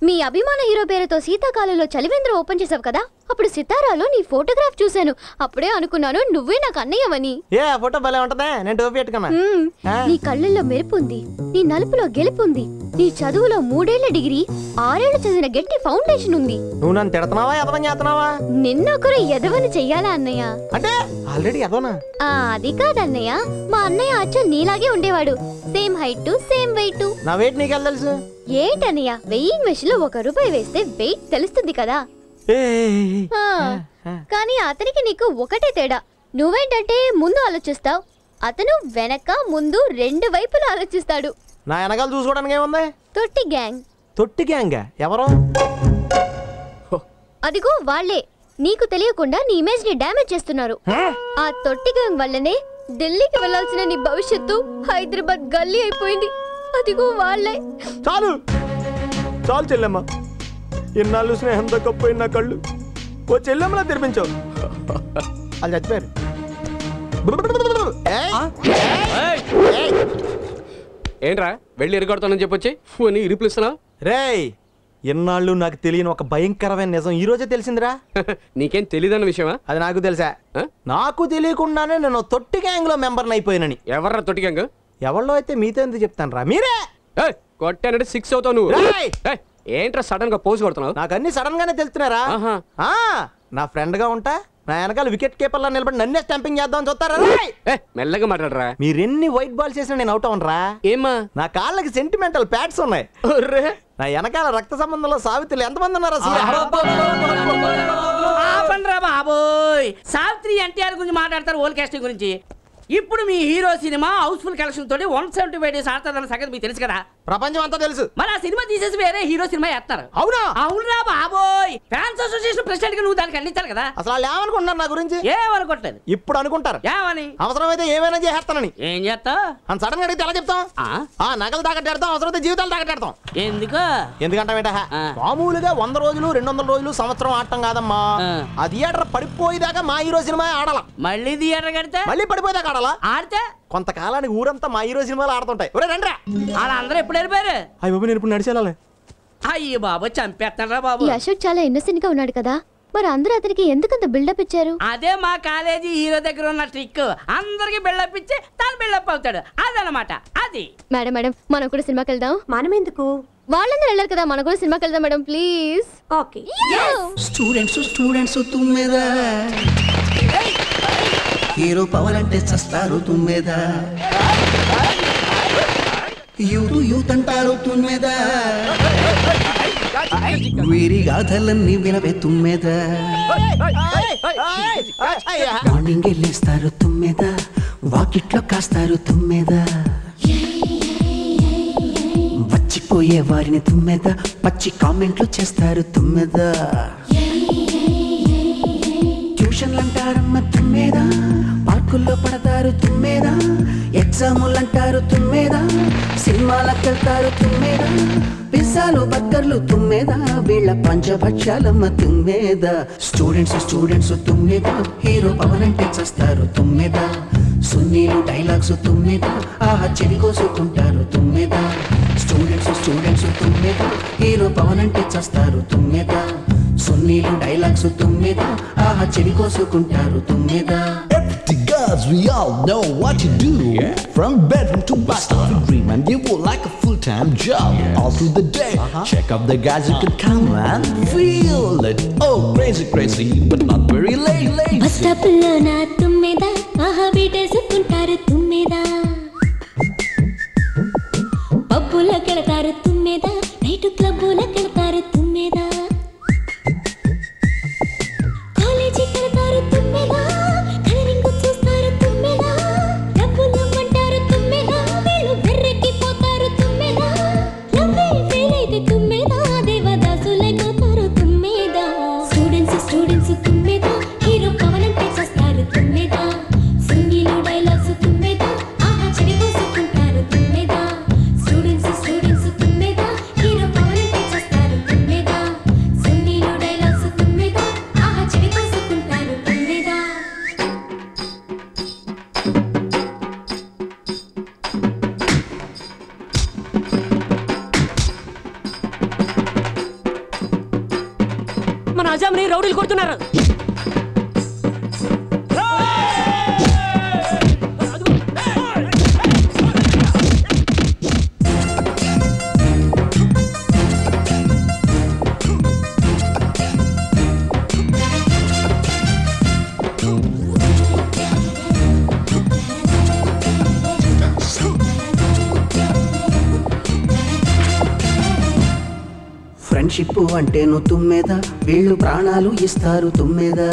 మీ అభిమాన హీరో పేరుతో శీతాకాలంలో చలివేంద్ర ఓపెన్ చేసావు కదా అప్పుడు సితారాలో నీ ఫోటోగ్రాఫ్ చూశాను అప్పుడే అనుకున్నాను నువ్వే నా కన్నయ్యవని నీ కళ్ళల్లో మెరుపుంది నీ నలుపులో గెలుపుంది నీ చదువులో మూడేళ్ల డిగ్రీ ఆరేళ్లు చదివిన గట్టి ఫౌండేషన్ ఉంది నిన్నొకరు ఎదవని చెయ్యాలా అన్నయ్య అది కాదన్నయ్య మా అన్నయ్య అచ్చ నీలాగే ఉండేవాడు సేమ్ హైట్ సేమ్ వెయిట్ ఏంటన్నయ్య వెయ్యింగ్ మెషిన్ లో ఒక రూపాయి వేస్తే వెయిట్ తెలుస్తుంది కదా కానీ అతనికి నీకు ఒకటే తేడా నువ్వేంటంటే ముందు ఆలోచిస్తావు అతను వెనక ముందు రెండు వైపులు ఆలోచిస్తాడు నా వెనకాల చూసుకోవడానికి ఏముంది తొట్టి గ్యాంగ్ తొట్టి గ్యాంగ్ ఎవరో అదిగో వాళ్ళే నీకు తెలియకుండా నీ ఇమేజ్ ని డ్యామేజ్ చేస్తున్నారు ఆ తొట్టి గ్యాంగ్ వల్లనే ఢిల్లీకి వెళ్లాల్సిన నీ భవిష్యత్తు హైదరాబాద్ గల్లీ అయిపోయింది అదిగో వాళ్ళే చాలు చాలు చెల్లెమ్మ ఎన్నాళ్ళు స్నేహంతో కప్పోయిన కళ్ళు ఓ చెల్లెమ్మలా తెరిపించావు వాళ్ళు చచ్చిపోయారు ఏంట్రా వెళ్ళి ఎరగొడతానని చెప్పొచ్చి అని ఇరిపిస్తున్నావు రేయ్ ఎన్నాళ్ళు నాకు తెలియని ఒక భయంకరమైన నిజం ఈ రోజే తెలిసిందిరా నీకేం తెలియదన్న విషయమా అది నాకు తెలుసా నాకు తెలియకుండానే నేను తొట్టి గ్యాంగ్ లో మెంబర్ని అయిపోయానని ఎవర్రా తొట్టి గ్యాంగ్ ఎవరిలో అయితే మీతో ఎందుకు చెప్తాను రా మీరే కొట్టానంటే సిక్స్ అవుతావు నువ్వు ఏంట్రా సడన్ గా పోజు కొడుతున్నావు నాకు అన్ని సడన్ గానే తెలుస్తున్నారా నా ఫ్రెండ్ గా ఉంటా నా వెనకాల వికెట్ కీపర్ లా నిలబడి నన్నే స్టాంపింగ్ చేద్దామని చూస్తారా మెల్లగా మాట్లాడరా మీరెన్ని వైట్ బాల్ చేసినా నేను అవుట్ అవను రా ఏమా నా కాళ్ళకి సెంటిమెంటల్ ప్యాడ్స్ ఉన్నాయి నా వెనకాల రక్త సంబంధంలో సావిత్రులు ఎంతమంది ఉన్నారా ఆపండ్రా బాబోయ్ సావిత్రి ఎన్టీఆర్ గురించి మాట్లాడతారు ఓల్ కాస్టింగ్ గురించి ఇప్పుడు మీ హీరో సినిమా హౌస్ఫుల్ కలెక్షన్ తోటి వన్ సెవెంటీ ఫైవ్ డేస్ ఆడతారన్న సంగతి మీకు తెలుసు కదా ప్రపంచం అంతా తెలుసు మరి ఆ సినిమా తీసేసి వేరే హీరో సినిమా వేస్తారు అవునా అవునరా బాబోయ్ ఫ్యాన్స్ అసోసియేషన్ ప్రెసిడెంట్ గా నువ్వు దానికి అందించాలి కదా అసలు వాళ్ళు ఏమనుకుంటున్నారు నా గురించి ఏమనుకోవట్లేదు ఇప్పుడు అనుకుంటారు ఏమని అవసరం అయితే ఏమైనా చేసేస్తానని ఏం చేస్తావు అని సడన్ గా అడిగితే ఎలా చెప్తాం ఆ నగలు తాకట్టాడతాం అవసరం అయితే జీవితాలు తాకట్టాడతాం ఎందుకు ఎందుకంటే మామూలుగా వంద రోజులు రెండు వందల రోజులు సంవత్సరం ఆడటం కాదమ్మా ఆ థియేటర్ పడిపోయేదాకా మా హీరో సినిమా ఆడాల మళ్ళీ థియేటర్ కడితే మళ్ళీ పడిపోయేదాకా ఆడితే కొంతకాలానికి ఊరంతా మా హీరో సినిమాలు ఆడుతుంటాయి. ఒరే రండిరా. వాళ్ళందరూ ఎప్పుడు ఎరిపారు? అయ్య బాబు నేను ఇప్పుడు నడిచేలాలే. అయ్య బాబు చంపేస్తారా బాబు. ఈ అశోక్ చాలా ఇన్నోసెంట్ గా ఉన్నాడు కదా. మరి అందరూ అతనికి ఎందుకంత బిల్డ్ అప్ ఇచ్చారు? అదే మా కాలేజీ హీరో దగ్గర ఉన్న ట్రిక్. అందరికి బిల్డ్ అప్ ఇచ్చి తన బిల్డ్ అప్ అవుతాడు. అదన్నమాట. అది. మేడం మేడం మనం కూడా సినిమాకి వెళ్దాం. మనం ఎందుకు? వాళ్ళందరూ వెళ్ళారు కదా మనం కూడా సినిమాకి వెళ్దాం madam please. Okay. Students students తుమ్మేరా. ఏయ్ హీరో పవర్ అంటే చస్తారు తుమ్మేదా యూతు యూత్ అంటారు తుమ్మేదా వీరి గాథలన్నీ వినవే తుమ్మేదా మార్నింగ్ లేస్తారు తుమ్మేదా వాకిట్లో కాస్తారు తుమ్మేదా వచ్చిపోయే వారిని తుమ్మేదా పచ్చి కామెంట్లు చేస్తారు తుమ్మేదా ట్యూషన్లంటారమ్మ తుమ్మేదా పార్కుల్లో పడతారు తుమ్మేదా ఎగ్జాములంటారు తుమ్మేదా సినిమాలకెళ్తారు తుమ్మేదా పిజ్జాలు బర్గర్లు తుమ్మేదా వీళ్ళ పంచభక్షాలమ్మ తుమ్మేదా స్టూడెంట్స్ స్టూడెంట్స్ తుమ్మేదా హీరో పవర్ అంటే చేస్తారు తుమ్మేదా సున్నీలు డైలాగ్స్ తుమ్మేదా ఆహా చెవి కోసుకుంటారు తుమ్మేదా స్టూడెంట్స్ స్టూడెంట్స్ తుమ్మేదా హీరో పవర్ అంటే చేస్తారు తుమ్మేదా సున్నీలు డైలాగ్స్ తుమ్మేదా ఆహా చెవి కోసుకుంటారు తుమ్మేదా Because we all know what to do yeah. From bedroom to bathroom, dream and you will like a full-time job yes. All through the day, uh-huh. Check up the guys you uh-huh. can come and feel it Oh crazy crazy, but not very late late Bus stop lo na tummeda, aha vetesukuntaru tummeda Pabula kelataru tummeda, night club lo kelataru tummeda College kelataru tummeda అంటే నువ్వు తుమ్మేదా వీళ్ళు ప్రాణాలు ఇస్తారు తుమ్మేదా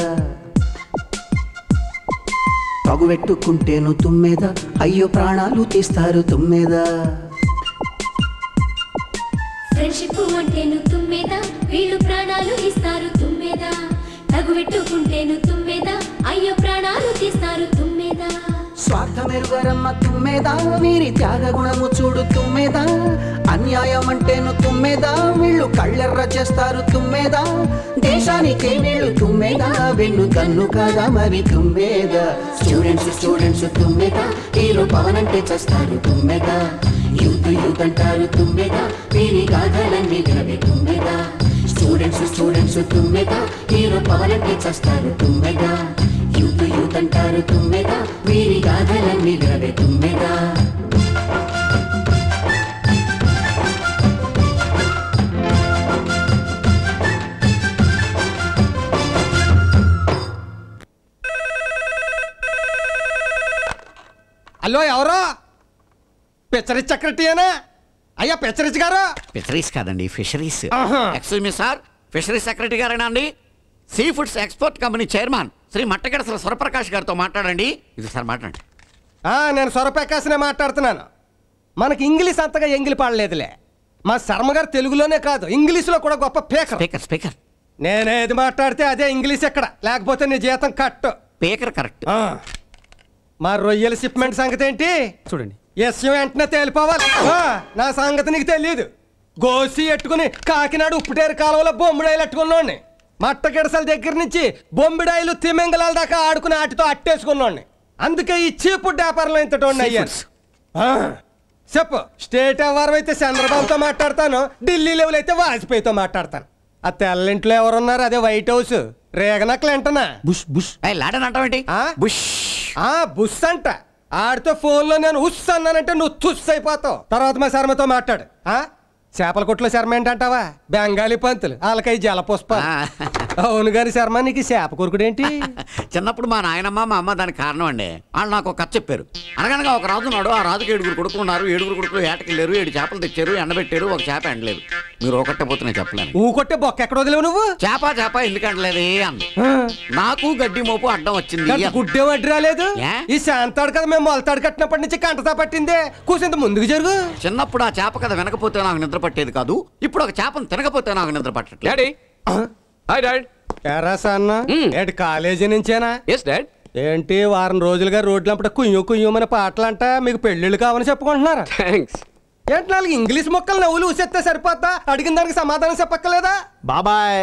పగువెట్టుకుంటే నువ్వు తుమ్మేదా అయ్యో ప్రాణాలు తీస్తారు తుమ్మేదా ఫ్రెండ్షిప్ అంటే నువ్వు తుమ్మేదా వీళ్ళు ప్రాణాలు ఇస్తారు తుమ్మేదా పగువెట్టుకుంటే నువ్వు తుమ్మేదా అయ్యో ప్రాణాలు తీస్తారు తుమ్మేదా స్వార్థమెరుగరమ్మ తుమ్మేదా వీరి త్యాగ గుణము చూడు తుమ్మేదా అన్యాయం అంటేను తుమ్మేదా వీళ్ళు కళ్ళెర్ర చేస్తారు తుమ్మేదా దేశానికి వీళ్ళు తుమ్మేదా వెన్ను కన్ను కాదా మరి తుమ్మేదా స్టూడెంట్స్ స్టూడెంట్స్ తుమ్మేదా హీరో పవన్ అంటే చేస్తారు తుమ్మేదా యూత్ యూత్ అంటారు తుమ్మేదా వీరి గాథలన్నీ వినవే తుమ్మేదా స్టూడెంట్స్ స్టూడెంట్స్ తుమ్మేదా హీరో పవన్ అంటే చేస్తారు తుమ్మేదా యూత్ యూత్ అంటారు తుమ్మేదా వీరి గాథలన్నీ వినవే తుమ్మేదా హలో ఎవరో పిచరీస్ సెక్రటరీనా అయ్యా పిచరీస్ గారు పిచరీస్ కాదండి fisheries excuse me sir fisheries secretary గారేనా అండి sea foods export company chairman Shri Mattagadasala Swaraprakash గారితో మాట్లాడండి ఇది సార్ మాట్లాడండి నేను స్వరప్రకాష్నే మాట్లాడుతున్నాను మనకి ఇంగ్లీష్ అంతగా ఎంగిలి పాడలేదులే మా శర్మ గారు తెలుగులోనే కాదు ఇంగ్లీష్లో కూడా గొప్ప పేకర్ స్పీకర్ స్పీకర్ నేనేది మాట్లాడితే అదే ఇంగ్లీష్ ఎక్కడ లేకపోతే నీ జీతం కట్ పేకర్ కరెక్ట్ మా రొయ్యల షిప్మెంట్ సంగతి ఏంటి చూడండి ఎస్ఎం వెంటనే తేలిపోవాలి నా సంగతి నీకు తెలియదు గోసి ఎట్టుకుని కాకినాడ ఉప్పుటేరు కాలంలో బొమ్మిడాయిలు అట్టుకున్నోడిని మట్టగిడసల దగ్గర నుంచి బొమ్మిడాయిలు తిమింగళాల దాకా ఆడుకుని ఆటితో అట్టేసుకున్నోడిని అందుకే ఈ చీపుడ్ వ్యాపారంలో ఇంత టోన్ అయ్యాను. చెప్పు స్టేట్ అవార్డు అయితే చంద్రబాబుతో మాట్లాడతాను, ఢిల్లీ లెవెల్ అయితే వాజ్పేయితో మాట్లాడతాను. ఆ తెల్లింట్లో ఎవరున్నారు? అదే white house Reagan Clinton Bush Bush Bush ఆ బుష్ అంట. ఆడితో ఫోన్లో నేను ఉస్ అన్నానంటే నువ్వు తుస్ అయిపోతావు. తర్వాత మా శర్మతో మాట్లాడు. చేపల కొట్లో శర్మ ఏంటంటావా? బెంగాలీ పంతులు వాళ్ళకై జలపుష్ప. అవును గారి శర్మ నీకు చేప కొరుకుడేంటి? చిన్నప్పుడు మా నాయనమ్మ మా అమ్మ దానికి కారణం అండి. వాళ్ళు నాకు ఒక కథ చెప్పారు. అనగనగా ఒక రాజు ఉన్నాడు, ఆ రాజుకి ఏడుగురు కొడుకున్నారు. ఏడుగురు కొడుకులు ఏటకెళ్ళారు, ఏడు చేపలు తెచ్చారు, ఎండబెట్టారు, ఒక చేప ఎండలేదు. మీరు ఒకటే పోతే నేను చెప్పలేను. ఊ కొట్టే బొక్క ఎక్కడ వదిలేవు నువ్వు? చేప చేప ఎందుకు ఎండలేదే అంది. నాకు గడ్డి మోపు అడ్డం వచ్చింది, గుడ్డేం అడ్డు రాలేదు. ఈ శాంతాడు కదా మేము మొలతాడు కట్టినప్పటి నుంచి కంటతా పట్టిందే. కూసింత ముందుకు జరుగు. చిన్నప్పుడు ఆ చేప కథ వెనకపోతే నాకు నిద్ర పట్టేది కాదు. ఇప్పుడు ఒక చేపను తినకపోతే నాకు నిద్ర పట్టట్లేదు. కాలేజీ నుంచేనా? ఏంటి వారం రోజులుగా రోడ్లంపట కుయ్యో కుయ్యోమని పాటలంట. మీకు పెళ్లిళ్ళు కావని చెప్పుకుంటున్నారా? ఏంటి నాలుగు ఇంగ్లీష్ మొక్కలు నవ్వులు ఊసేస్తే సరిపోతా? అడిగిన దానికి సమాధానం చెప్పక్కలేదా? బాబాయ్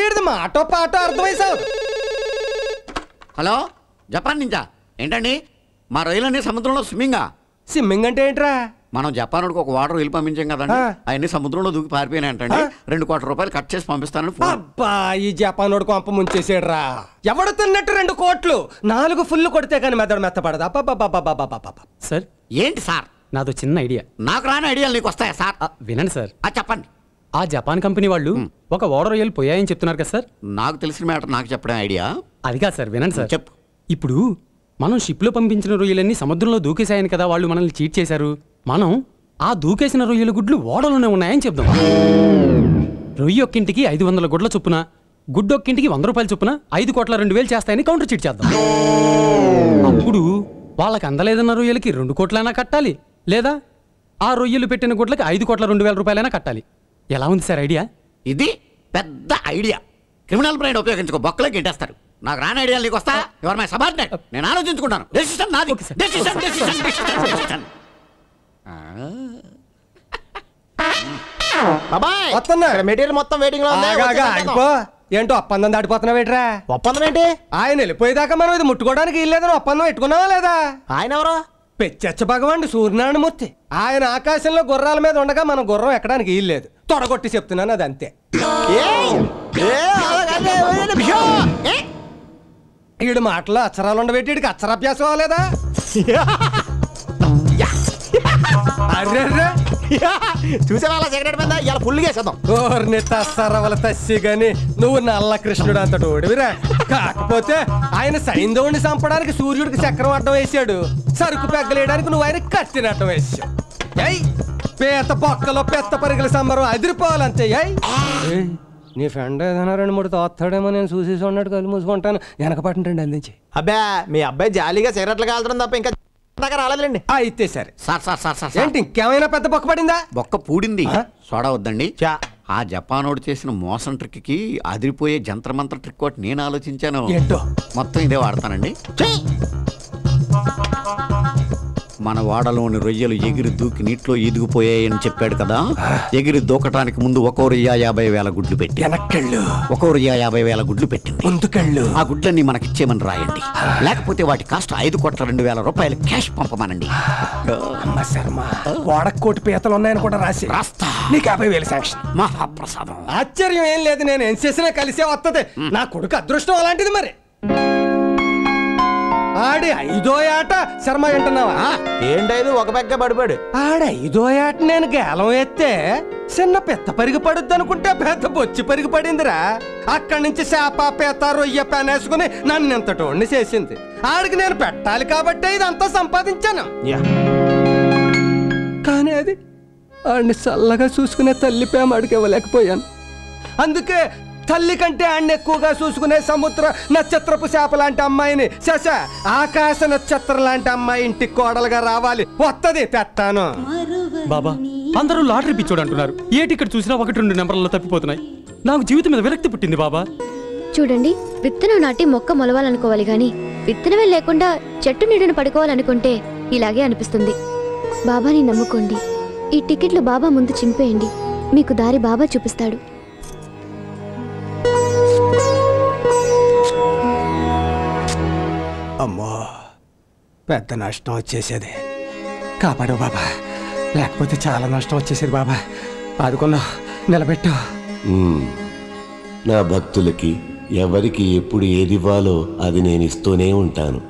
ఈడిది మాట పాట అర్థమైసావు. హలో జపాన్ నుంచా? ఏంటండి మా రొయ్యలన్నీ సముద్రంలో స్విమ్మింగా? స్విమ్మింగ్ అంటే ఏంట్రా? మనం జపాన్ ఒక వాటర్ రొయ్యలు పంపించాం కదండి, అవన్నీ సముద్రంలో దూకి పారిపోయినాయంటే రెండు కోట్ల రూపాయలు కట్ చేసి పంపిస్తాను. అబ్బా ఈ జపాన్ వాడు కొంప ముంచేసాడు రా. ఎవడు తిన్నట్టు రెండు కోట్లు నాలుగు ఫుల్ కొడితే కానీ మెదడు మెత్తపడదు. అబ్బా సార్ ఏంటి సార్? నాతో చిన్న ఐడియా. నాకు రాని ఐడియాలు నీకు వస్తాయా సార్? వినండి సార్. చెప్పండి. ఆ జపాన్ కంపెనీ వాళ్ళు ఒక వాటర్ రొయ్యలు పోయాయని చెప్తున్నారు కదా సార్. నాకు తెలిసిన మ్యాటర్ నాకు చెప్పడం ఐడియా అది కాదు సార్. వినండి సార్. చెప్పు. ఇప్పుడు మనం షిప్లో పంపించిన రొయ్యలన్నీ సముద్రంలో దూకేశాయని కదా వాళ్ళు మనల్ని చీట్ చేశారు. మనం ఆ దూకేసిన రొయ్యల గుడ్లు ఓడలోనే ఉన్నాయని చెప్దాం. రొయ్య ఒక్కింటికి ఐదు వందల గుడ్ల చొప్పున, గుడ్డు ఒక్కింటికి వంద రూపాయలు చొప్పున ఐదు కోట్ల రెండు వేలు చేస్తాయని కౌంటర్ చీట్ చేద్దాం. అప్పుడు వాళ్ళకి అందలేదన్న రొయ్యలకి రెండు కోట్లైనా కట్టాలి, లేదా ఆ రొయ్యలు పెట్టిన గుడ్లకి ఐదు కోట్ల రెండు వేల రూపాయలైనా కట్టాలి. ఎలా ఉంది సార్ ఐడియా? ఇది పెద్ద ఐడియా. క్రిమినల్ బ్రెయిన్ ఉపయోగించుకో, బొక్కలో గెంటేస్తారు. నాకు రాని ఐడియాలు నీకు వస్తా? ఎవరు మై సబార్డినేట్? నేను ఆలోచించుకుంటాను. డెసిషన్ నాది. Decision decision decision. బాబాయ్ వస్తున్నా. మెటీరియల్ మొత్తం వెయిటింగ్ లో ఉంది. ఆగా ఆగిపో. ఏంటో ఒప్పందం దాటిపోతున్నావేట్రా? ఒప్పందం ఏంటి? ఆయన వెళ్ళిపోయేదాకా మనం ఇది ముట్టుకోవడానికి వీల్లేదని ఒప్పందం పెట్టుకున్నావా లేదా? ఆయన ఎవరో? పెచ్చచ్చ భగవాన్ సూర్యనారాయణమూర్తి. ఆయన ఆకాశంలో గుర్రాల మీద ఉండగా మనం గుర్రం ఎక్కడానికి వీల్లేదు. తొడగొట్టి చెప్తున్నాను అది అంతే. ఈడు మాటలో అక్షరాలు ఉండబెట్టి ఈడికి అక్షరాభ్యాసం అవ్వలేదా? చూసేవాళ్ళ సిగరెట్ మీద ఇలా ఫుల్ చేసేద్దాం. ఓర్ని తస్సరవల తస్సి గాని నువ్వు నల్ల కృష్ణుడు అంతటి ఓడివిరా. కాకపోతే ఆయన సైంధవుని చంపడానికి సూర్యుడికి చక్రం అడ్డం వేసాడు, సరుకు పెగ్గలేయడానికి నువ్వు ఆయన కత్తిని అడ్డం వేసావు. పేత బొక్కలో పెద్ద పరిగల సంబరం అదిరిపోవాలంతే. నీ ఫ్రెండ్ ఏదైనా రెండు మూడు తోస్తాడేమో నేను చూసి ఉన్నట్టు కళ్ళు మూసుకుంటాను. వెనకపట్టండి అందించి. అబ్బా మీ అబ్బాయి జాలీగా సిగరెట్లు కాల్చడం తప్ప ఇంకా దగ్గర రాలేదండి. అయితే సరే సార్ సార్ సార్ సార్ ఏంటి ఇంకేమైనా పెద్ద బొక్క పడిందా? బొక్క పూడింది. సోడా వద్దండి. ఆ జపానోడు చేసిన మోసం ట్రిక్ కి అదిరిపోయే జంత్ర మంత్ర ట్రిక్ ఒకటి నేను ఆలోచించాను. మొత్తం ఇదే వాడతానండి. మన వాడలోని రొయ్యలు ఎగిరి దూకి నీటిలో ఈదుకుపోయాయని చెప్పాడు కదా. ఎగిరి దూకటానికి ముందు ఒక్కో రొయ్య యాభై వేల గుడ్లు పెట్టి ఒక్కో రొయ్య యాభై వేల గుడ్లు పెట్టింది. ఆ గుడ్లన్నీ మనకిచ్చేమని రాయండి, లేకపోతే వాటి కాస్ట్ ఐదు కోట్ల రెండు వేల రూపాయలు క్యాష్ పంపమానండి. వాడకోటి పీతలు ఉన్నాయని కూడా రాసి రాస్తా. నీకు యాభై వేలు శాంక్షన్. మహాప్రసాదం. ఆశ్చర్యం ఏం లేదు, నేను ఏం చేసినా కలిసే వస్తుంది. నా కొడుకు అదృష్టం అలాంటిది. మరి ఆడి ఐదో ఆట శర్మ అంటున్నావా? ఏంటైదు ఒక పెక్క పడిపాడు. ఆడ ఐదో ఆట నేను గేలం ఎత్తే చిన్న పెద్ద పరిగి పడుద్ది అనుకుంటే పెద్ద బొచ్చి పరిగి పడిందిరా. అక్కడి నుంచి చేప పేత రొయ్య పెనేసుకుని నన్ను ఇంతటోడిని చేసింది. ఆడికి నేను పెట్టాలి కాబట్టి ఇదంతా సంపాదించాను. కానీ అది ఆడిని చల్లగా చూసుకునే తల్లి ప్రేమ ఆడికి ఇవ్వలేకపోయాను. అందుకే తల్లి కంటే అన్ని ఎక్కువగా చూసుకునే సముద్ర నక్షత్రపు చేప లాంటి అమ్మాయిని శశ ఆకాశ నక్షత్రం లాంటి అమ్మాయి ఇంటికి కోడలుగా రావాలి. వస్తది తెస్తాను. బాబా అందరూ లాటరీ పిచ్చోడు అంటున్నారు. ఏ టికెట్ చూసినా ఒకటి రెండు నెంబర్లలో తప్పిపోతున్నాయి. నాకు జీవితం మీద విరక్తి పుట్టింది బాబా. చూడండి, విత్తనం నాటి మొక్క మొలవాలనుకోవాలి గాని విత్తనమే లేకుండా చెట్టు నీడను పడుకోవాలనుకుంటే ఇలాగే అనిపిస్తుంది. బాబాని నమ్ముకోండి. ఈ టికెట్లు బాబా ముందు చింపేయండి, మీకు దారి బాబా చూపిస్తాడు. అమ్మో పెద్ద నష్టం వచ్చేసేది. కాపాడు బాబా, లేకపోతే చాలా నష్టం వచ్చేసేది. బాబా ఆదుకున్నా, నిలబెట్టు. నా భక్తులకి ఎవరికి ఎప్పుడు ఏదివ్వాలో అది నేను ఇస్తూనే ఉంటాను.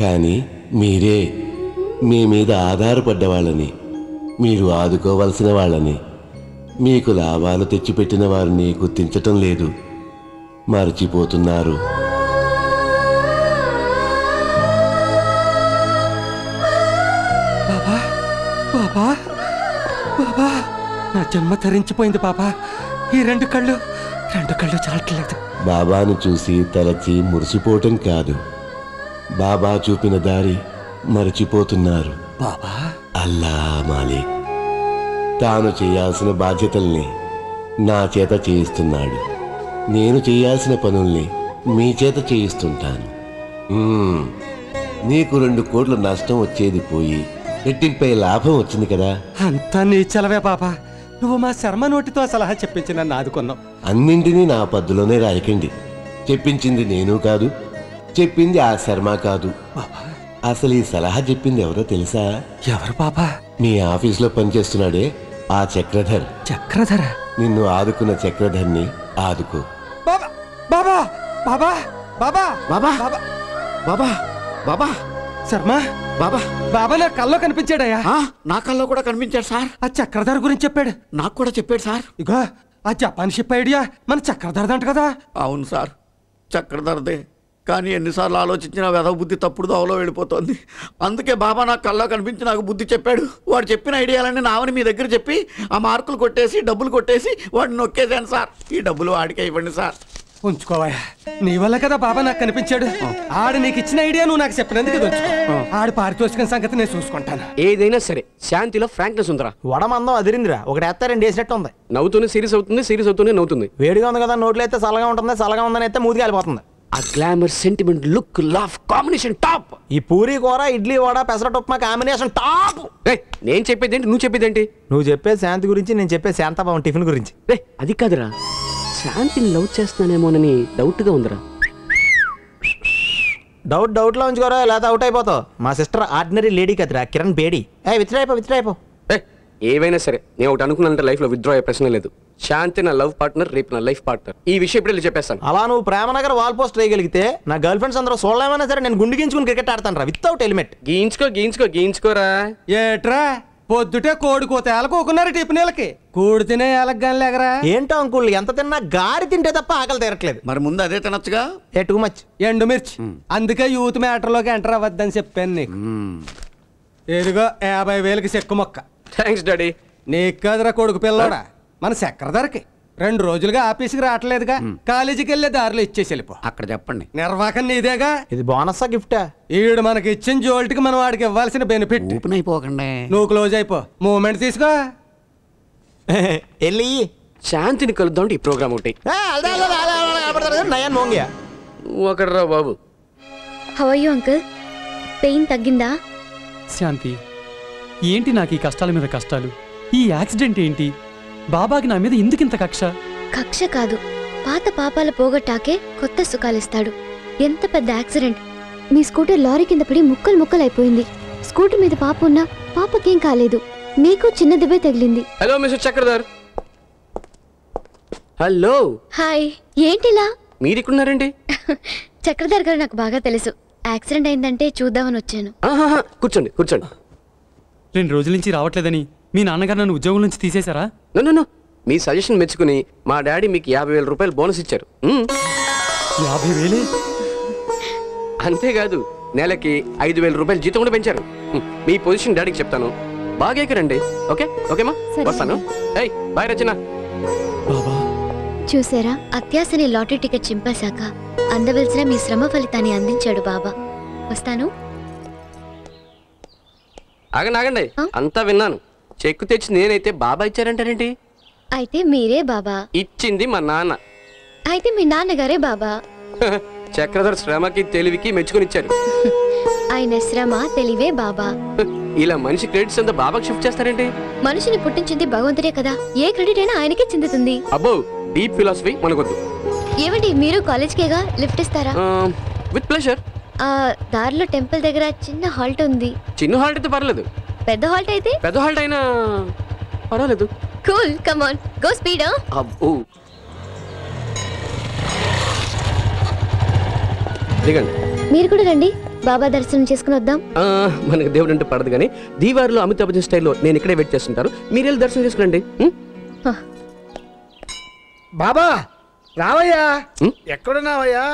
కానీ మీరే మీ మీద ఆధారపడ్డ వాళ్ళని, మీరు ఆదుకోవాల్సిన వాళ్ళని, మీకు లాభాలు తెచ్చిపెట్టిన వారిని గుర్తించటం లేదు, మరచిపోతున్నారు. బాబా బాబా బాబా, నా జన్మ తరించిపోయింది బాబా. ఈ రెండు కళ్ళు రెండు కళ్ళు చాలట్లేదు. బాబాను చూసి తలచి మురిసిపోవటం కాదు, బాబా చూపిన దారి మరచిపోతున్నారు. బాబా అల్లా మాలిక్ తాను చేయాల్సిన బాధ్యతల్ని నా చేత చేయిస్తున్నాడు. నేను చేయాల్సిన పనుల్ని మీ చేత చేయిస్తుంటాను. నీకు రెండు కోట్ల నష్టం వచ్చేది పోయి రెట్టింపై లాభం వచ్చింది కదా. అంతా నీ చలవే బాబా. నువ్వు మా శర్మ నోటితో సలహా చెప్పించి నన్ను ఆదుకున్నావు. అన్నింటినీ నా పద్ధతిలోనే రాయకండి. చెప్పించింది నేను కాదు, చెప్పింది ఆ శర్మ కాదు. అసలు ఈ సలహా చెప్పింది ఎవరో తెలుసా? ఎవరు బాబా? మీ ఆఫీసులో పనిచేస్తున్నాడే ఆ చక్రధర్. చక్రధర్? నిన్ను ఆదుకున్న చక్రధర్ని ఆదుకో. బాబా బాబా బాబా బాబా బాబా బాబా బాబా శర్మ బాబా బాబా నా కల్లో కనిపించాడయ్యా. నా కల్లో కూడా కనిపించాడు సార్. ఆ చక్రధర్ గురించి చెప్పాడు, నాకు కూడా చెప్పాడు సార్. ఇగో ఆ జపాన్ షిప్ ఐడియా మన చక్రధర్ అంట కదా. అవును సార్, చక్రధర్దే. కానీ ఎన్నిసార్లు ఆలోచించినా వెధవ బుద్ధి తప్పుడు దోవలో వెళ్ళిపోతుంది. అందుకే బాబా నాకు కల్లో కనిపించి నాకు బుద్ధి చెప్పాడు. వాడు చెప్పిన ఐడియాలన్నీ నావని మీ దగ్గర చెప్పి ఆ మార్కులు కొట్టేసి డబ్బులు కొట్టేసి వాడిని నొక్కేసాను సార్. ఈ డబ్బులు వాడికే ఇవ్వండి సార్. ఉంచుకోవా, నీ వల్ల కదా బాబా నాకు కనిపించాడు. ఆడు నీకు ఇచ్చిన ఐడియా నువ్వు నాకు చెప్పినందుకు ఆడు పారితోషిక సంగతి నేను చూసుకుంటాను. ఏదైనా సరే శాంతిలో ఫ్రాంక్నెస్ ఉందరా. వడమందం అదిరిందిరా. ఒకటి ఎత్తా రెండు వేసినట్టు ఉంది. నవ్వుతూనే సీరియస్ అవుతుంది, సీరియస్ అవుతూనే నవ్వుతుంది. వేడిగా ఉంది కదా నోట్లో అయితే చల్లగా ఉంటుంది, చల్లగా ఉందని అయితే మూతికి వెళ్ళిపోతుంది. ఆ glamour, sentiment, look, laugh combination top. ఈ పూరి కూర, ఇడ్లీ వడ, పెసరట్ ఉప్మా కాంబినేషన్ టాప్. నేను చెప్పేది ఏంటి, నువ్వు చెప్పేది ఏంటి? నువ్వు చెప్పే శాంతి గురించి, నేను చెప్పే శాంతభావం టిఫిన్ గురించి. రే అది కాదురా, శాంతిని లవ్ చేస్తానేమోనని డౌట్ గా ఉందిరా. డౌట్ డౌట్ లో ఉంచుకోరా, లేదా అవుట్ అయిపోతావు. మా సిస్టర్ ఆర్డినరీ లేడీ కదరా, కిరణ్ బేడీ. ఏ విత్డ్రా అయిపో, విత్డ్రా అయిపో. ఏవైనా సరే నేను ఒకటి అనుకున్నానంటే లైఫ్ లో విత్డ్రా అయ్యే ప్రశ్న లేదు. శాంతి నా లవ్ పార్ట్నర్, రేపు నా లైఫ్ పార్ట్నర్. ఈ విషయం ఇప్పుడు చెప్పేస్తాను. అలా నువ్వు ప్రేమనగర్ వాల్ పోస్ట్ వేయగలిగితే నా గర్ల్ ఫ్రెండ్స్ అందరూ సోళ్ళమైనా సరే నేను గుండెగించుకుని క్రికెట్ ఆడతాను రా, వితౌట్ హెల్మెట్. గీయించుకో గీయించుకో గీయించుకోరా. ఏట్రా పొద్దుటే కోడికో తేలకోకున్నారు టిఫిన్లకి. కూడి తినే ఎలగ్గాని లేకరా. ఏంటో అంకుల్, ఎంత తిన్నా గాడి తింటే తప్ప ఆకలి తీరట్లేదు. మరి ముందు అదే తినొచ్చుగా. ఏ టూ మచ్ ఎండు మిర్చి. అందుకే యూత్ మ్యాటర్ లోకి ఎంటర్ అవ్వద్దని చెప్పాను నీకు. ఏదిగో యాభై వేలకి చెక్కు మొక్క. Thanks daddy. నీకు కాదురా కొడుకు పిల్లడా, మన చక్రధర్కి. రెండు రోజులుగా ఆఫీస్కి రావట్లేదుగా, కాలేజీకి వెళ్ళే దారిలో ఇచ్చేసి వెళ్ళిపో. అక్కడ చెప్పండి నిర్వాహకం నీదేగా. ఇది బోనసా గిఫ్టా? ఈడు మనకి ఇచ్చిన జోల్ట్కి మనం వాడికి ఇవ్వాల్సిన బెనిఫిట్. ఓపెన్ అయిపోకండి, నువ్వు క్లోజ్ అయిపో. మూమెంట్ తీసుకో వెళ్ళి శాంతిని కలుద్దాం. ఈ ప్రోగ్రామ్ ఒకటి నయాన్ మోంగియా ఒకడరా బాబు. How are you uncle? Pain తగ్గిందా? శాంతి ఏంటి నాకు ఈ కష్టాల మీద కష్టాలు? ఈ యాక్సిడెంట్ ఏంటి? బాబాకి నా మీద ఎందుకింత కక్ష? కక్ష కాదు, పాత పాపాలు పోగొట్టాకే కొత్త సుఖాలిస్తాడు. ఎంత పెద్ద యాక్సిడెంట్! మీ స్కూటర్ లారీ కింద పడి ముక్కలు ముక్కలు అయిపోయింది. స్కూటర్ మీద పాప ఉన్నా పాపకేం కాలేదు, నీకు చిన్న దెబ్బే తగిలింది. Hello mister Chakradhar. Hello. Hi. ఏంటిలా మీరు ఇక్కడున్నారండి? చక్రధర్ గారు నాకు బాగా తెలుసు. యాక్సిడెంట్ అయిందంటే చూద్దామని వచ్చాను. కూర్చోండి కూర్చోండి. రెండు రోజుల నుంచి రావట్లేదని మీ నాన్నగారు నన్ను ఉద్యోగం నుంచి తీసేశారా? నన్ను మీ సజెషన్ మెచ్చుకుని మా డాడీ మీకు యాభై వేల రూపాయలు బోనస్ ఇచ్చారు. యాభై వేలే? అంతేకాదు నెలకి ఐదు వేల రూపాయలు జీతం కూడా పెంచారు. మీ పొజిషన్ డాడీకి చెప్తాను, బాగా ఎక్కడండి. ఓకే ఓకేమా, వస్తాను. ఏయ్ బాయ్ రచన. బాబా చూసారా, అత్యాశని లాటరీ టికెట్ చింపేశాక అందవలసిన మీ శ్రమ ఫలితాన్ని అందించాడు బాబా. వస్తాను. ఆగండి ఆగండి, అంతా విన్నాను. చెక్కు తెచ్చి నేనైతే బాబా ఇచ్చారంటారేంటి? అయితే మీరే బాబా? ఇచ్చింది మా నాన్న. అయితే మీ నాన్నగారే బాబా. చక్రధర్ శ్రమకి తెలివికి మెచ్చుకునిచ్చారు. ఆయన శ్రమ తెలివే బాబా. ఇలా మనిషి క్రెడిట్స్ అంతా బాబాకి షిఫ్ట్ చేస్తారేంటి? మనిషిని పుట్టించింది భగవంతుడే కదా, ఏ క్రెడిట్ అయినా ఆయనకే చెందుతుంది. అబ్బో డీప్ ఫిలాసఫీ మనకొద్దు. ఏమండి మీరు కాలేజ్ కేగా లిఫ్ట్ ఇస్తారా? With pleasure. దారిలో టెంపుల్ దగ్గర చిన్న హాల్ట్ ఉంది. చిన్న హాల్ట్ అయితే పర్లేదు, పెద్ద హాల్ట్ అయితే పెద్ద హాల్ట్ అయినా పర్లేదు. Cool, come on, go speed. అబ్బో దిగండి, మీరు కూడా రండి, బాబా దర్శనం చేసుకుని వద్దాం. మనకు దేవుడు అంటే పడదు కానీ దీవారులో అమితాబ్ బచ్చన్ స్టైల్లో నేను ఇక్కడే వెయిట్ చేస్తుంటారు, మీరు వెళ్ళి దర్శనం చేసుకోండి. బాబా రావయ్యా, ఎక్కడున్నావయ్యా,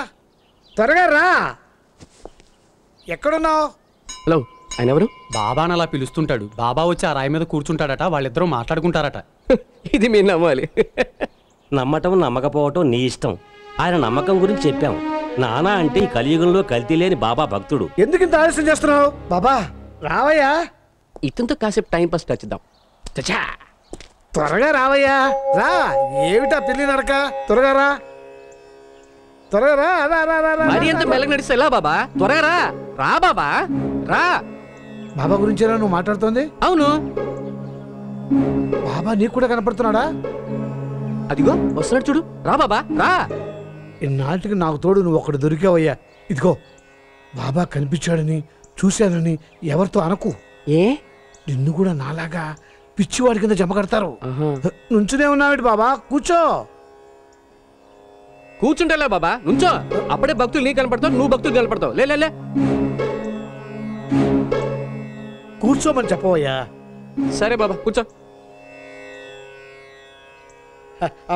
త్వరగా రా, ఎక్కడున్నావు? హలో, ఆయన ఎవరు? బాబాను అలా పిలుస్తుంటాడు. బాబా వచ్చి ఆ రాయి మీద కూర్చుంటాడట, వాళ్ళిద్దరూ మాట్లాడుకుంటారట. ఇది మీరు నమ్మాలి. నమ్మటం నమ్మకపోవటం నీ ఇష్టం. ఆయన నమ్మకం గురించి చెప్పాము. నానా అంటే ఈ కలియుగంలో కల్తీ లేని బాబా భక్తుడు. ఎందుకు ఇంత ఆలస్యం చేస్తున్నావు? బాబా రావయ్యా, ఇతనితో కాసేపు టైం పాస్ చేద్దాం. చచ్చా త్వరగా రావయ్యా, రా. ఏమిటా పిల్లి నడక, త్వరగా రా, త్వరగా రా, రా రా రా. మరి ఎంత మెల్లగా నడిస్తే ఎలా బాబా? త్వరగా రా, రా బాబా, రా. బాబా గురించేనా నువ్వు మాట్లాడుతోంది? అవును. బాబా నీకు కూడా కనపడుతున్నాడా? అదిగో వస్తున్నాడు చూడు, రా బాబా రా. ఇన్నాటికి నాకు తోడు నువ్వు ఒకడు దొరికావయ్యా. ఇదిగో బాబా కనిపించాడని చూశానని ఎవరితో అనకు. ఏ నిన్ను కూడా నాలాగా పిచ్చివాడి కింద జమ కడతారు. నుంచునే ఉన్నావేటి బాబా, కూర్చో. కూర్చుంటేలా బాబా, నుంచో. అప్పుడే భక్తులు నీకు కనపడతావు, నువ్వు భక్తులు కనపడతావు. లేలే కూర్చోమని చెప్పవయ్యా. సరే బాబా కూర్చో.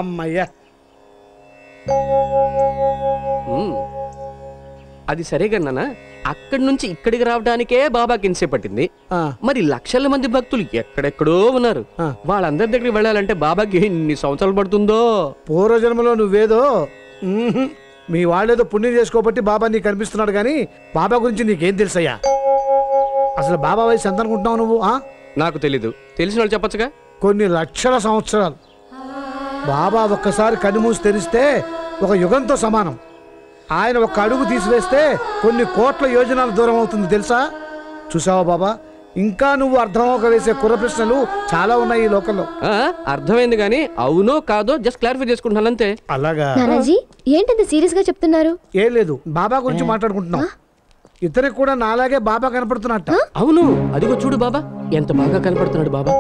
అమ్మయ్యా అది సరేగా నాన్న, అక్కడి నుంచి ఇక్కడికి రావడానికే బాబాకి ఇన్సే పట్టింది. మరి లక్షల మంది భక్తులు ఎక్కడెక్కడో ఉన్నారు, వాళ్ళందరి దగ్గరికి వెళ్ళాలంటే బాబాకి ఎన్ని సంవత్సరాలు పడుతుందో. పూర్వజన్మలో నువ్వేదో మీ వాళ్ళేదో పుణ్యం చేసుకోబట్టి బాబా నీకు కనిపిస్తున్నాడు. కానీ బాబా గురించి నీకేం తెలుసయ్యా? అసలు బాబా వయసు ఎంత అనుకుంటున్నావు నువ్వు? నాకు తెలీదు, తెలిసిన వాళ్ళు చెప్పచ్చుగా. కొన్ని లక్షల సంవత్సరాలు. బాబా ఒక్కసారి కనుమూసి తెరిస్తే ఒక యుగంతో సమానం. ఆయన ఒక అడుగు తీసివేస్తే కొన్ని కోట్ల యోజనాల దూరం అవుతుంది తెలుసా? చూసావా బాబా, ఇంకా నువ్వు అర్థమవక వేసే కుర్ర ప్రశ్నలు చాలా ఉన్నాయి ఈ లోకంలో. అర్థమైంది కానీ అవునో కాదో జస్ట్ క్లారిఫై చేసుకుంటున్నాను అంతే. అలాగా నానాజీ, ఏంటంత సీరియస్ గా చెప్తున్నారు? ఏం లేదు, బాబా గురించి మాట్లాడుకుంటున్నాం. ఇతనికి కూడా నాలాగే బాబా కనపడుతున్నట్ట. అవును, అదిగో చూడు బాబా ఎంత బాగా కనపడుతున్నాడు. బాబా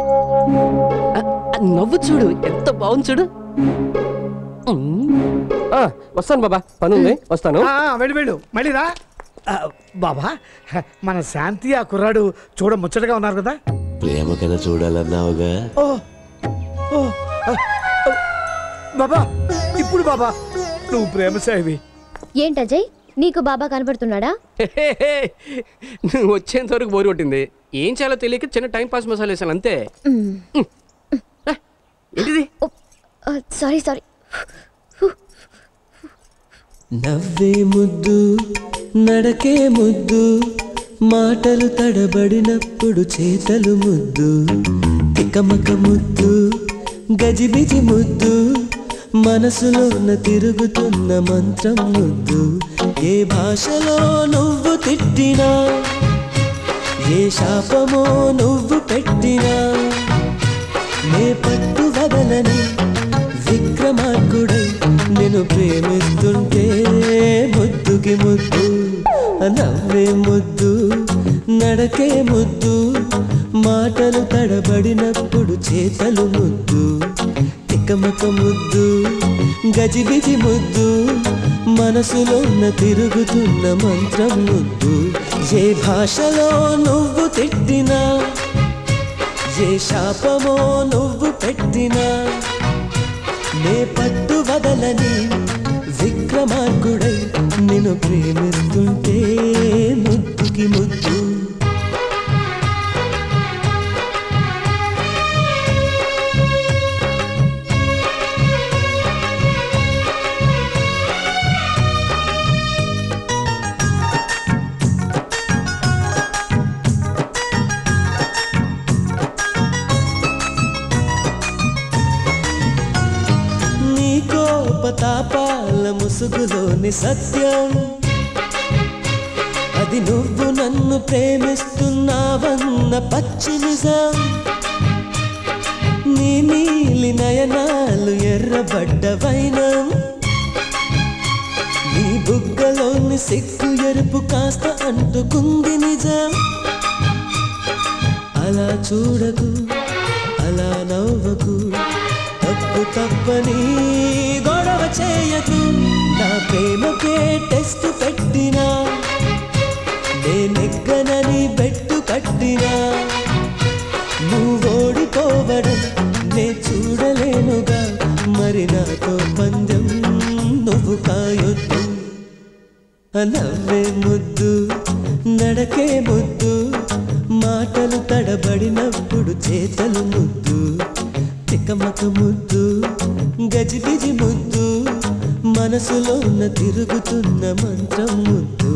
నవ్వు చూడు, ఎంత బాగుంది చూడు. వస్తాను బాబా, పనుంది వస్తాను. వెళ్ళు వెళ్ళు, మళ్ళీ రా. బాబా మన శాంతి ఆ కుర్రాడు చూడ ముచ్చటగా ఉన్నారు కదా. ప్రేమ కదా చూడాలన్నావుగా. బాబా ఇప్పుడు బాబా నువ్వు ప్రేమ సాయివి. ఏంటజయ్ నీకు బాబా కనపడుతున్నాడా? నువ్వు వచ్చేంత వరకు బోరు కొట్టింది, ఏం చేయాలో తెలియక చిన్న టైం పాస్ మసాలా వేసాను అంతే. ఏంటిది? Sorry sorry. నవ్వే ముద్దు, నడకే ముద్దు, మాటలు తడబడినప్పుడు చేతలు ముద్దు, తికమక ముద్దు, గజిబిజి ముద్దు, మనసులోన తిరుగుతున్న మంత్రం ముద్దు. ఏ భాషలో నువ్వు తిట్టినా, ఏ శాపమో నువ్వు పెట్టినా, నే పట్టు వదలని విక్రమార్కుడై నేను ప్రేమిస్తుంటే ముద్దుకి ముద్దు. నవ్వే ముద్దు, నడకే ముద్దు, మాటలు తడబడినప్పుడు చేతలు ముద్దు, తికమక ముద్దు, గజిబిజి ముద్దు, మనసులోన తిరుగుతున్న మంత్రం ముద్దు. ఏ భాషలో నువ్వు తిట్టినా, ఏ శాపమో నువ్వు పెట్టినా, నే పట్టు వదలని విక్రమార్కుడై నిన్ను ప్రేమిస్తుంటే ముద్దుకి ముద్దు. తాపాల ముసుగులోని సత్యం అది, నువ్వు నన్ను ప్రేమిస్తున్నావన్న పచ్చి నిజం, నీ నీలి నయనాలు ఎర్రబడ్డ వైనం, నీ బుగ్గలోని ಸಿಕ್ಕು ಎರುಪು ಕಾಸ್ತ ಅಂಟು కుంది నిజ అలా చూడకు అలా నవ్వకు తప్పు తప్పని గొడవ చేయకు నా ప్రేమకే టెస్ట్ పెట్టినా నేనెక్కనని బెట్టు కట్టినా నువ్వు ఓడిపోవడం నే చూడలేనుగా మరి నాతో పందెం నువ్వు కాయొద్దు నవ్వే ముద్దు నడకే ముద్దు మాటలు తడబడినప్పుడు చేతలు ముద్దు తికమక ముద్దు గజిబిజి ముద్దు మనసులోన తిరుగుతున్న మంత్రం ముద్దు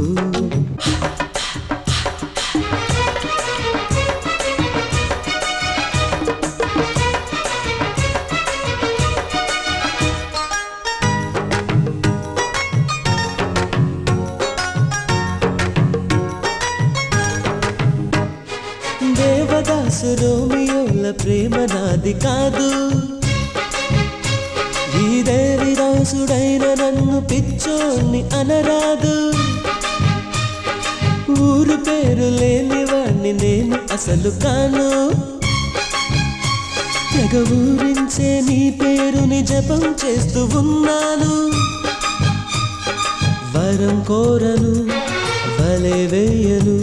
రోమియోల ప్రేమ నాది కాదు ఈ దేవి రాసుడైన నన్ను పిచ్చోని అనరాదు ఊరు పేరు లేని వాణ్ణి నేను అసలు కాను జగవూరించే నీ పేరుని జపం చేస్తూ ఉన్నాను వరం కోరను వలె వేయను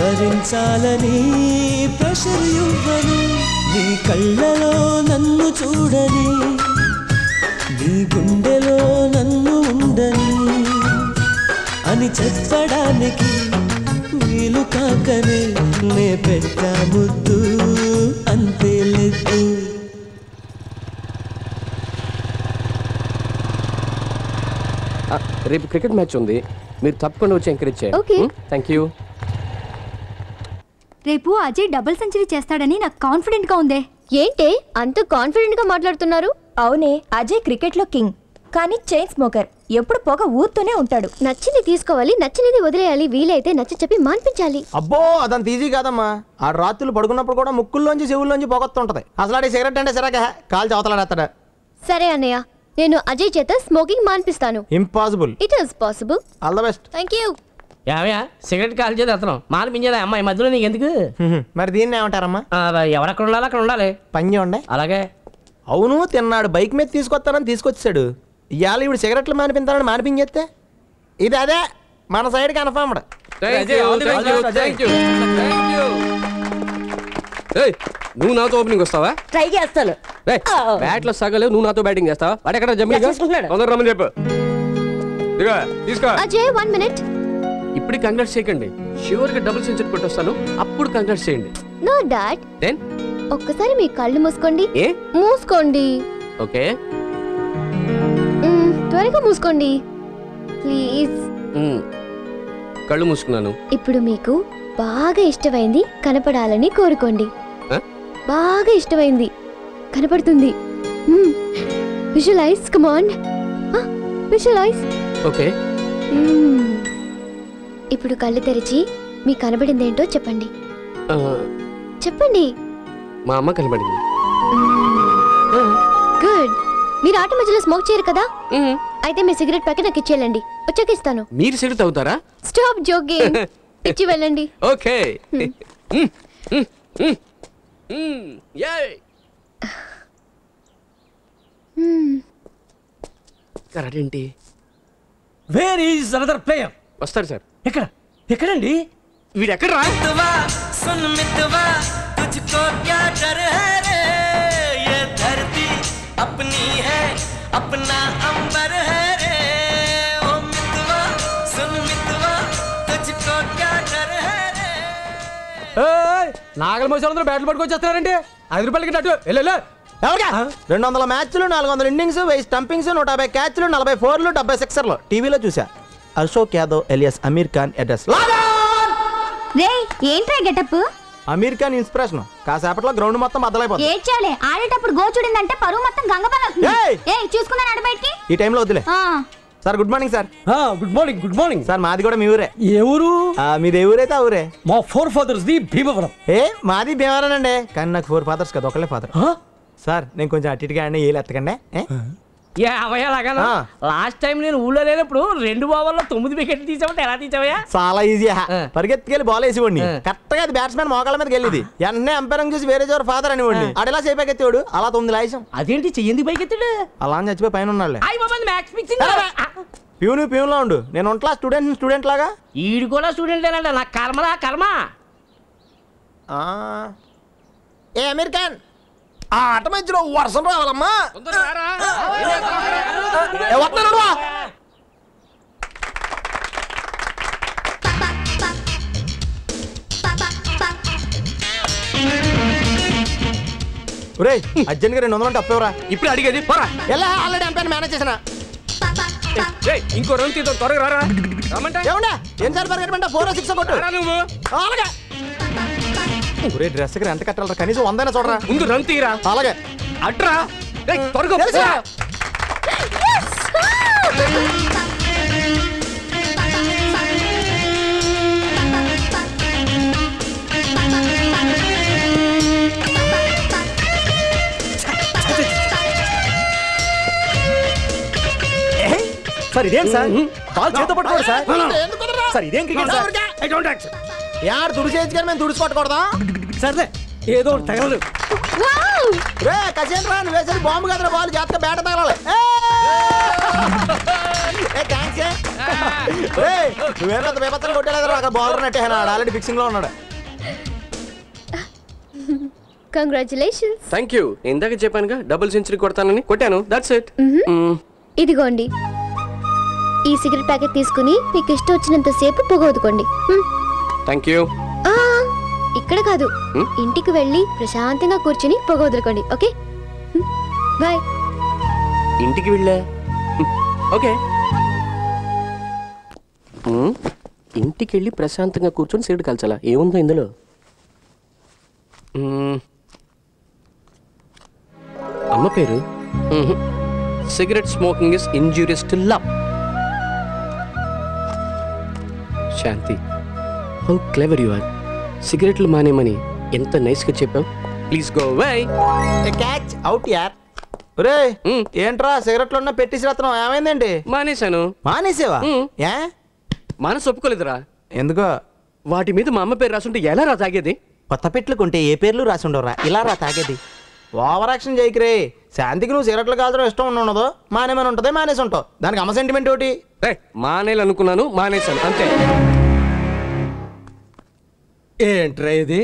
వరించాలని ప్రశర్యువ్వను నీ కళ్ళలో నన్ను చూడని నీ గుండెలో నన్ను ఉండని అని చెప్పడానికి వీలు కాకనే నే పెట్టా ముద్దు అంతే లేదు రేపు క్రికెట్ మ్యాచ్ ఉంది మీరు తప్పకుండా వచ్చి ఎంకరేజ్ చేయండి థాంక్యూ రేపు అజయ్ డబుల్ సెంచరీ చేస్తాడని నాకు కాన్ఫిడెంట్ గా ఉందే ఏంటి అంత కాన్ఫిడెంట్ గా మాట్లాడుతున్నారు అవునే అజయ్ క్రికెట్ లో కింగ్ కానీ చైన్ స్మోకర్ ఎప్పుడు పొగ ఊరుతూనే ఉంటాడు నచ్చినది తీసుకోవాలి నచ్చినది వదిలేయాలి వీలైతే నచ్చ చెప్పి మాన్పించాలి అబ్బో అదంత ఈజీ కాదమ్మా ఆ రాత్రులు పడుకున్నప్పుడు కూడా ముక్కుల్లోంచి చెవుల్లోంచి పొగ వస్తుంటది అసలాడే సిగరెట్ అంటే సిరాక కాల్ చవతలాడతాడు సరే అన్నయ్య నేను అజయ్ చేత స్మోకింగ్ మాన్పిస్తాను impossible it is possible all the best thank you యావయా సిగరెట్ కాల్చేది అతను మానిపించేదా అమ్మా ఈ మధ్యలో నీకు ఎందుకు మరి దీన్ని ఏమంటారమ్మా ఎవరక్కడ ఉండాలి అక్కడ ఉండాలి పంజి ఉండే అలాగే అవును తిన్నాడు బైక్ మీద తీసుకొస్తానని తీసుకొచ్చాడు ఇవాళ ఇప్పుడు సిగరెట్లు మానిపించాలని మానిపించేస్తే ఇది అదే మన సైడ్ కన్ఫర్మ్డ్ నువ్వు నాతో ఓపెనింగ్ వస్తావా ట్రై చేస్తాను బ్యాట్లో సగలేవు నువ్వు నాతో బ్యాటింగ్ చేస్తావా వాడు ఎక్కడ జమ్మి చెప్పు తీసుకో అజయ్ వన్ మినిట్ ఇప్పుడు కంగ్రాట్స్ చేయండి షూర్ గా డబుల్ సెంచరీ కొట్టొస్తాను అప్పుడు కంగ్రాట్స్ చేయండి నో డాడ్ దెన్ ఒక్కసారి మీ కళ్ళు మూసుకోండి ఏ మూసుకోండి ఓకే త్వరగా మూసుకోండి ప్లీజ్ కళ్ళు మూసుకున్నాను ఇప్పుడు మీకు బాగా ఇష్టమైంది కనపడాలని కోరుకోండి బాగా ఇష్టమైంది కనపడుతుంది visualise come on visualise okay ఇప్పుడు కళ్ళు తెరిచి మీ కనబడింది ఏంటో చెప్పండి చెప్పండి మా అమ్మ కనబడింది గుడ్ మీరు ఆట మధ్యలో స్మోక్ చేయరు కదా అయితే మీ సిగరెట్ ప్యాకెట్ నాకు ఇచ్చేయండి వచ్చాక ఇస్తాను మీరు సిగరెట్ తాగుతారా స్టాప్ జోకింగ్ ఇచ్చి వెళ్ళండి ఓకే యే కరెక్ట్ ఏంటి వేర్ ఈస్ అనదర్ ప్లేయర్ వస్తారు సార్ ఎక్కడ ఎక్కడండి వీడు ఎక్కడ రాస్తువా సున్ మిత్వా तुझको क्या डर है रे ये धरती अपनी है अपना अंबर है रे ओ मित्वा सुन मित्वा तुझको क्या डर है रे ए నాగల మోసలందరూ బ్యాటిల్ పట్టుకొచ్చేస్తారండి ఐదు రూపాయలకి నట్టు ఎల్లెల్ల ఎవరుగా రెండు వందల మ్యాచ్లు నాలుగు వందల ఇన్నింగ్స్ వెయ్యి స్టంపింగ్స్ నూట యాభై క్యాచ్లు నలభై ఫోర్లు డెబ్బై సిక్సర్లు టీవీలో చూసా అశోక్ యాదవ్ alias అమీర్ ఖాన్ అడ్రస్ లాడన్ రే ఏంట్రా గెటప్ అమీర్ ఖాన్ ఇన్స్పిరేషన్ కాసేపట్లో గ్రౌండ్ మొత్తం బద్దలైపోతుంది ఏచాలే ఆడేటప్పుడు గోచుడిందంటే పరువు మొత్తం గంగపన అవుతుంది ఏయ్ చూసుకున్నా నడు బయటికి ఈ టైం లో వదిలే ఆ సార్ గుడ్ మార్నింగ్ సార్ ఆ good morning good morning sir మాది కూడా మీ ఊరే ఏ ఊరు ఆ మీ దేవురేత ఊరే మా ఫోర్ ఫాదర్స్ ది భీమవరం ఏ మాది భీమవరం అండి కానీ నాకు ఫోర్ ఫాదర్స్ కదా ఒకలే ఫాదర్ సార్ నేను కొంచెం అటిటిగా అన్న ఏలెత్తకండి లాస్ట్ టైం నేను ఊళ్ళో లేనప్పుడు రెండు ఓవర్ల తొమ్మిది వికెట్లు తీసామంటే ఎలా తీసావయ్యా? చాలా ఈజీయా. పరిగెత్తుకెళ్ళి బాల్ వేసేవాడిని. కరెక్ట్ గా అది బ్యాట్స్‌మెన్ మోకాళ్ళ మీదకి వెళ్ళింది. ఎన్నే అంపైరింగ్ చూసి వేరే జోర్ ఫాదర్ అనేవాడిని. అడిలా చేపకెత్తాడు. అలా తొమ్మిది లాయసం. అదేంటి చెయ్యింది పైకెత్తాడు? అలా అని చచ్చిపోయి పైన ఉన్నాడులే. ఐ బాబా మ్యాచ్ ఫిక్సింగ్. ప్యూను ప్యూన్లో ఉండు. నేను ఉంటా స్టూడెంట్ స్టూడెంట్ లాగా. ఈడు కూడా స్టూడెంటేనంట. నా కర్మరా కర్మ. ఆ ఏ అమెరికన్ ఆట మధ్యలో వర్షం రావాలమ్మా. అర్జెంట్ గా రెండు వందలు అంటే అప్పేవరా? ఇప్పుడు అడిగేది పోరా. ఎలా ఆల్రెడీ అంపైర్ మేనేజ్ చేసిన. ఇంకో రౌండ్ తీద్దాం, త్వరగా రారా. ఏం సార్ పరిగెట్టమంట? ఫోర్ సిక్స్ కొట్టు నువ్వు. అలాగే ఒరే డ్రెస్ దగ్గర ఎంత కట్టాలరా? కనీసం వందైనా చూడరా. ముందు రన్ తీరా. అలాగే అట్రా. సార్ ఇదేం సార్? బాల్ చేత పట్టుకోండి సార్. సార్ ఇదేం cricket sir? I don't accept. యార్ దుడి చేయించుకొని మేము దుడిచిపట్టుకూడదా? సర్లే ఏదో తగలదు. రే కజేంద్రా నువ్వేసరి బాంబు కదరా. బాల్ జాతక బేట తగలాలి. నువ్వేనా బేపత్రం కొట్టేలేదరా? అక్కడ బౌలర్ నెట్టేనా? ఆల్రెడీ ఫిక్సింగ్ లో ఉన్నాడు. కంగ్రాచులేషన్స్. Thank you. ఇందాక చెప్పానుగా డబుల్ సెంచరీ కొడతానని. కొట్టాను. That's it. ఇదిగోండి ఈ సిగరెట్ ప్యాకెట్ తీసుకుని మీకు ఇష్టం వచ్చినంత సేపు పొగొదుకోండి. Thank you. ఇక్కడ కాదు, ఇంటికి వెళ్ళి ప్రశాంతంగా కూర్చుని పొగ వదులుకోండి. Okay bye. ఇంటికి వెళ్ళా. ఓకే ఇంటికి వెళ్ళి ప్రశాంతంగా కూర్చొని సిగరెట్ కాల్చాలా? ఏముందో ఇందులో. అమ్మ పేరు. Cigarette smoking is injurious to love. Shanti, how clever you are. సిగరెట్లు మానేమని ఎంత నైస్ గా చెప్పావు. Please go away. Catch out యార్. ఒరే ఏంట్రా సిగరెట్లు ఉన్న పెట్టేసి రత్నం ఏమైందండి? మానేశాను. మానేసేవా? ఏ మనసు ఒప్పుకోలేదురా. ఎందుకో వాటి మీద మా అమ్మ పేరు రాసుంటే ఎలా రా తాగేది? కొత్త పెట్లు కొంటే ఏ పేర్లు రాసుండవురా, ఇలా రా తాగేది. ఓవర్ యాక్షన్ జైకిరే. శాంతికి నువ్వు సిగరెట్లు కాల్చడం ఇష్టం ఉండదు, మానేమని ఉంటది, మానేసి ఉంటావు. దానికి అమ్మ సెంటిమెంట్ ఒకటి. మానేయాలనుకున్నాను, మానేశాను అంతే. ఏంట్రా ఇది?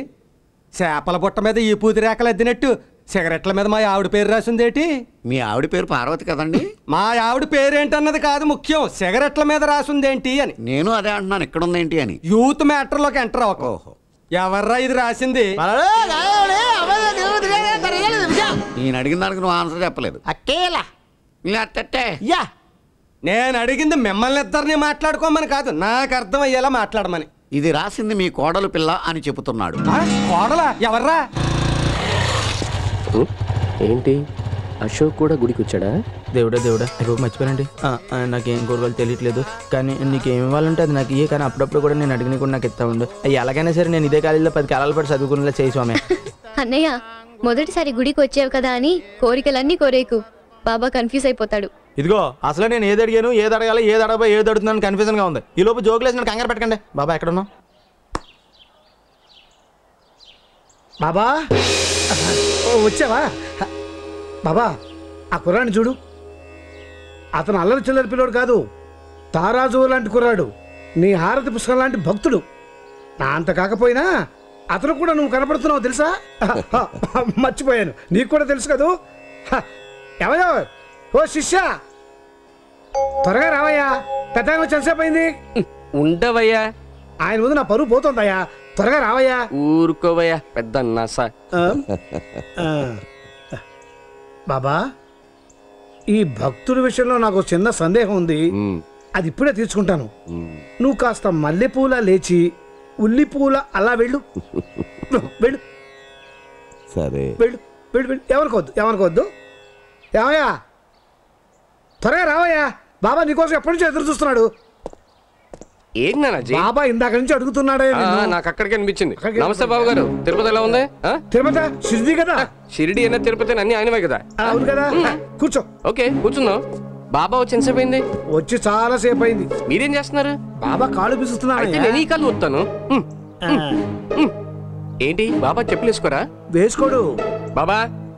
చేపల బుట్ట మీద ఈ పూతి రేఖలు అద్దినట్టు సిగరెట్ల మీద మా ఆవిడ పేరు రాసిందేటి? మీ ఆవిడ పేరు పార్వతి కదండి. మా ఆవిడ పేరేంటన్నది కాదు ముఖ్యం, సిగరెట్ల మీద రాసిందేంటి అని. నేను అదే అంటున్నాను, ఇక్కడ ఉందేంటి అని. యూత్ మ్యాటర్ లోకి ఎంటర్ అవ్వకు. ఎవర్రా ఇది రాసింది? నేను అడిగిన దానికి నువ్వు ఆన్సర్ చెప్పలేదు. నేను అడిగింది మిమ్మల్ని ఇద్దరిని మాట్లాడుకోమని కాదు, నాకు అర్థం అయ్యేలా మాట్లాడమని. ఇది రాసింది మీ కోడలు పిల్ల అని చెబుతున్నాడు. కోడలా? ఎవర్రా? ఏంటి అశోక్ కూడా గుడికి వచ్చాడా? దేవుడా దేవుడా మర్చిపోయానండి. నాకేం కోరుకోవాలి తెలియట్లేదు, కానీ నీకేం ఇవ్వాలంటే అది నాకు ఇయ్యే. కానీ అప్పుడప్పుడు కూడా నేను అడిగిన కూడా నాకు ఇస్తా ఉండు. అవి ఎలాగైనా సరే నేను ఇదే కాలేజీలో పది కాలాలు పడి చదువుకునేలా చేసామే. అన్నయ్య మొదటిసారి గుడికి వచ్చావు కదా అని కోరికలన్నీ కోరేకు, బాబా కన్ఫ్యూజ్ అయిపోతాడు. ఇదిగో అసలు నేను ఏది అడిగాను, ఏది అడగాలి, ఏది అడగబో, ఏది అడుగుతున్నాను కన్ఫ్యూజన్గా ఉంది. ఈ లోపు జోకులేసి నన్ను కంగారు పెట్టకండి. బాబా ఎక్కడున్నావు? బాబా వచ్చావా? బాబా ఆ కుర్రాడిని చూడు. అతను అల్లరి చిల్లరి పిల్లోడు కాదు, తారాజు లాంటి కుర్రాడు. నీ హారతి పుస్తకం లాంటి భక్తుడు. నా అంత కాకపోయినా అతను కూడా నువ్వు కనపడుతున్నావు తెలుసా. మర్చిపోయాను, నీకు కూడా తెలుసు కదూ. ఎవరో ఓ శిష్య త్వరగా రావయ్యా, పెద్ద చనిసేపు అయింది. ఉండవయ్యా, ఆయన ముందు నా పరువు పోతుందయ్యా, త్వరగా రావయ్యా. ఊరుకోవయ్యా పెద్ద నాస. బాబా ఈ భక్తుడి విషయంలో నాకు చిన్న సందేహం ఉంది, అది ఇప్పుడే తీర్చుకుంటాను. నువ్వు కాస్త మల్లెపూల లేచి ఉల్లిపూల అలా వెళ్ళు వెళ్ళు. సరే వెళ్ళు వెళ్ళు వెళ్ళు. ఎవరికొద్దు ఎవరికొద్దు. ఏమయ్యా త్వరగా రావయ్యా, బాబా నీకోసం ఎప్పటి నుంచి ఎదురు చూస్తున్నాడు. ఏం నానాజీ బాబా ఇందాక నుంచి అడుగుతున్నాడే నిన్ను నాకు అక్కడికి అనిపిస్తుంది నమస్తే బాబు గారు తిరుపతి ఎలా ఉంది ఆ తిరుపతి షిరిడి కదా షిరిడి అన్న తిరుపతి అన్ని ఆయనవే కదా అవును కదా కూర్చో ఓకే కూర్చున్నాం బాబా వచ్చేసేపు అయింది వచ్చి చాలా సేపు అయింది మీరేం చేస్తున్నారు బాబా కాళ్ళు బిసుస్తున్నారు అంటే నేను ఈ కాళ్ళు ఉత్తాను ఏంటి బాబా చెప్పులు వేసుకోరా వేసుకోడు బాబా